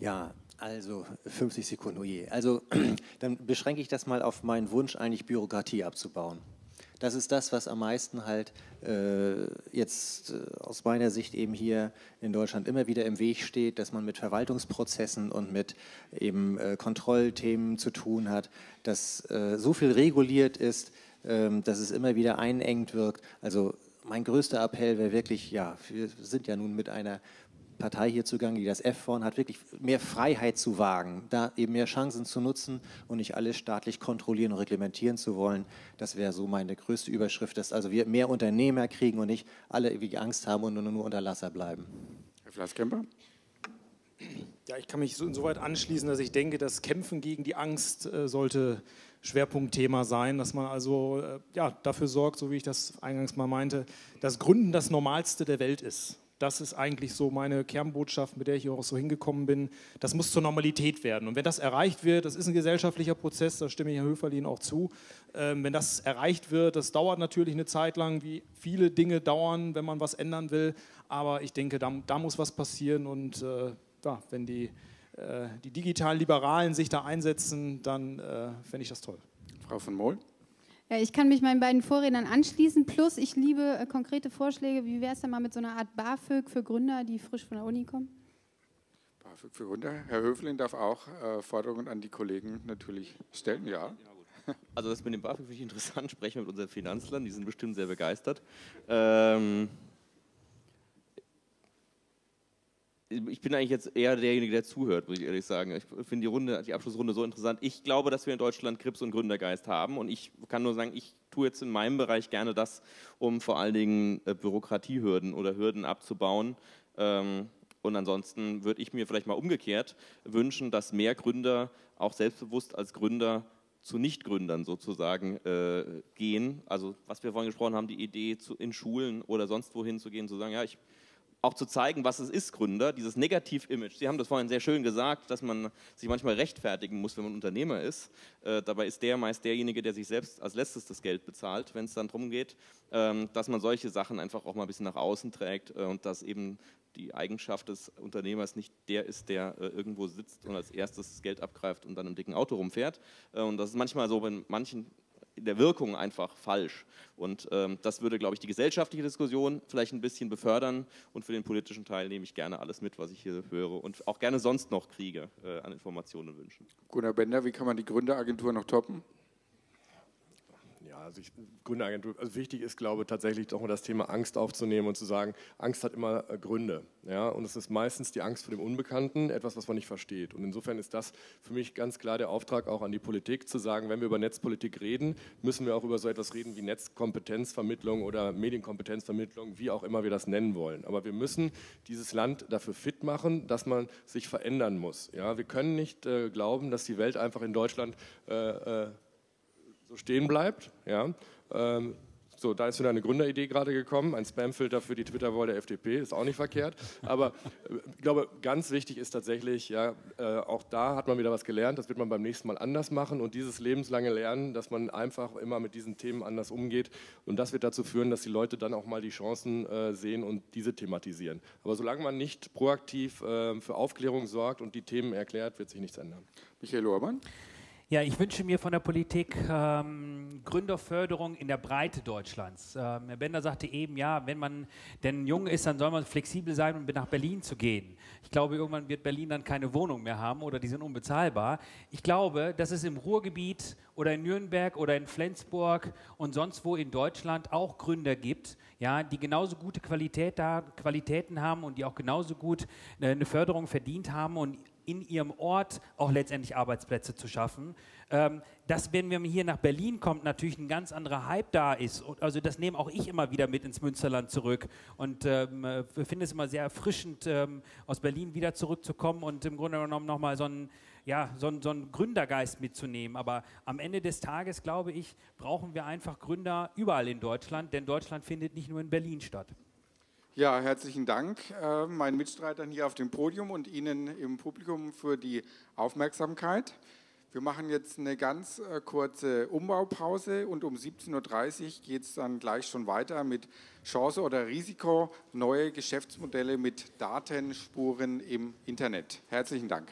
Ja, also fünfzig Sekunden, oh je. Also dann beschränke ich das mal auf meinen Wunsch, eigentlich Bürokratie abzubauen. Das ist das, was am meisten halt äh, jetzt äh, aus meiner Sicht eben hier in Deutschland immer wieder im Weg steht, dass man mit Verwaltungsprozessen und mit eben äh, Kontrollthemen zu tun hat, dass äh, so viel reguliert ist, äh, dass es immer wieder einengt wirkt. Also mein größter Appell wäre wirklich, ja, wir sind ja nun mit einer Partei hier zugange, die das F vorne hat, wirklich mehr Freiheit zu wagen, da eben mehr Chancen zu nutzen und nicht alles staatlich kontrollieren und reglementieren zu wollen. Das wäre so meine größte Überschrift, dass also wir mehr Unternehmer kriegen und nicht alle irgendwie Angst haben und nur, nur Unterlasser bleiben. Herr Flaskemper? Ja, ich kann mich so insoweit anschließen, dass ich denke, das Kämpfen gegen die Angst äh, sollte Schwerpunktthema sein, dass man also äh, ja, dafür sorgt, so wie ich das eingangs mal meinte, dass Gründen das Normalste der Welt ist. Das ist eigentlich so meine Kernbotschaft, mit der ich auch so hingekommen bin. Das muss zur Normalität werden. Und wenn das erreicht wird, das ist ein gesellschaftlicher Prozess, da stimme ich Herrn Höferlin auch zu, ähm, wenn das erreicht wird, das dauert natürlich eine Zeit lang, wie viele Dinge dauern, wenn man was ändern will. Aber ich denke, da, da muss was passieren. Und äh, ja, wenn die, äh, die digitalen Liberalen sich da einsetzen, dann äh, fände ich das toll. Frau von Mohl? Ja, ich kann mich meinen beiden Vorrednern anschließen, plus ich liebe äh, konkrete Vorschläge. Wie wäre es denn mal mit so einer Art BAföG für Gründer, die frisch von der Uni kommen? BAföG für Gründer. Herr Höferlin darf auch äh, Forderungen an die Kollegen natürlich stellen, ja. Also das mit dem BAföG finde ich interessant, sprechen wir mit unseren Finanzlern, die sind bestimmt sehr begeistert. Ähm Ich bin eigentlich jetzt eher derjenige, der zuhört, muss ich ehrlich sagen. Ich finde die Runde, die Abschlussrunde so interessant. Ich glaube, dass wir in Deutschland Grips und Gründergeist haben. Und ich kann nur sagen, ich tue jetzt in meinem Bereich gerne das, um vor allen Dingen Bürokratiehürden oder Hürden abzubauen. Und ansonsten würde ich mir vielleicht mal umgekehrt wünschen, dass mehr Gründer auch selbstbewusst als Gründer zu Nichtgründern sozusagen äh, gehen. Also was wir vorhin gesprochen haben, die Idee zu, in Schulen oder sonst wohin zu gehen, zu sagen, ja, ich... auch zu zeigen, was es ist, Gründer, dieses Negativ-Image. Sie haben das vorhin sehr schön gesagt, dass man sich manchmal rechtfertigen muss, wenn man Unternehmer ist. Äh, dabei ist der meist derjenige, der sich selbst als letztes das Geld bezahlt, wenn es dann darum geht, ähm, dass man solche Sachen einfach auch mal ein bisschen nach außen trägt äh, und dass eben die Eigenschaft des Unternehmers nicht der ist, der äh, irgendwo sitzt und als erstes das Geld abgreift und dann im dicken Auto rumfährt. Äh, und das ist manchmal so, wenn manchen in der Wirkung einfach falsch. Und ähm, das würde, glaube ich, die gesellschaftliche Diskussion vielleicht ein bisschen befördern. Und für den politischen Teil nehme ich gerne alles mit, was ich hier höre und auch gerne sonst noch kriege äh, an Informationen und Wünschen. Gunnar Bender, wie kann man die Gründeragentur noch toppen? Ja, also ich, Gründeragentur, also wichtig ist, glaube ich, tatsächlich doch mal das Thema Angst aufzunehmen und zu sagen, Angst hat immer Gründe. Ja? Und es ist meistens die Angst vor dem Unbekannten, etwas, was man nicht versteht. Und insofern ist das für mich ganz klar der Auftrag auch an die Politik, zu sagen, wenn wir über Netzpolitik reden, müssen wir auch über so etwas reden wie Netzkompetenzvermittlung oder Medienkompetenzvermittlung, wie auch immer wir das nennen wollen. Aber wir müssen dieses Land dafür fit machen, dass man sich verändern muss. Ja? Wir können nicht äh, glauben, dass die Welt einfach in Deutschland äh, äh, so stehen bleibt. Ja? Ähm, so, da ist wieder eine Gründeridee gerade gekommen, ein Spamfilter für die Twitter-Wall der F D P, ist auch nicht verkehrt. Aber äh, ich glaube, ganz wichtig ist tatsächlich, ja, äh, auch da hat man wieder was gelernt, das wird man beim nächsten Mal anders machen und dieses lebenslange Lernen, dass man einfach immer mit diesen Themen anders umgeht und das wird dazu führen, dass die Leute dann auch mal die Chancen äh, sehen und diese thematisieren. Aber solange man nicht proaktiv äh, für Aufklärung sorgt und die Themen erklärt, wird sich nichts ändern. Michael Urban? Ja, ich wünsche mir von der Politik ähm, Gründerförderung in der Breite Deutschlands. Ähm, Herr Bender sagte eben, ja, wenn man denn jung ist, dann soll man flexibel sein, um nach Berlin zu gehen. Ich glaube, irgendwann wird Berlin dann keine Wohnung mehr haben oder die sind unbezahlbar. Ich glaube, dass es im Ruhrgebiet oder in Nürnberg oder in Flensburg und sonst wo in Deutschland auch Gründer gibt, ja, die genauso gute Qualität da, Qualitäten haben und die auch genauso gut eine Förderung verdient haben und in ihrem Ort auch letztendlich Arbeitsplätze zu schaffen. Ähm, dass, wenn man hier nach Berlin kommt, natürlich ein ganz anderer Hype da ist. Und also das nehme auch ich immer wieder mit ins Münsterland zurück. Und ähm, finde es immer sehr erfrischend, ähm, aus Berlin wieder zurückzukommen und im Grunde genommen nochmal so einen, ja, so einen, so einen Gründergeist mitzunehmen. Aber am Ende des Tages, glaube ich, brauchen wir einfach Gründer überall in Deutschland, denn Deutschland findet nicht nur in Berlin statt. Ja, herzlichen Dank äh, meinen Mitstreitern hier auf dem Podium und Ihnen im Publikum für die Aufmerksamkeit. Wir machen jetzt eine ganz äh, kurze Umbaupause und um siebzehn Uhr dreißig geht es dann gleich schon weiter mit Chance oder Risiko, neue Geschäftsmodelle mit Datenspuren im Internet. Herzlichen Dank.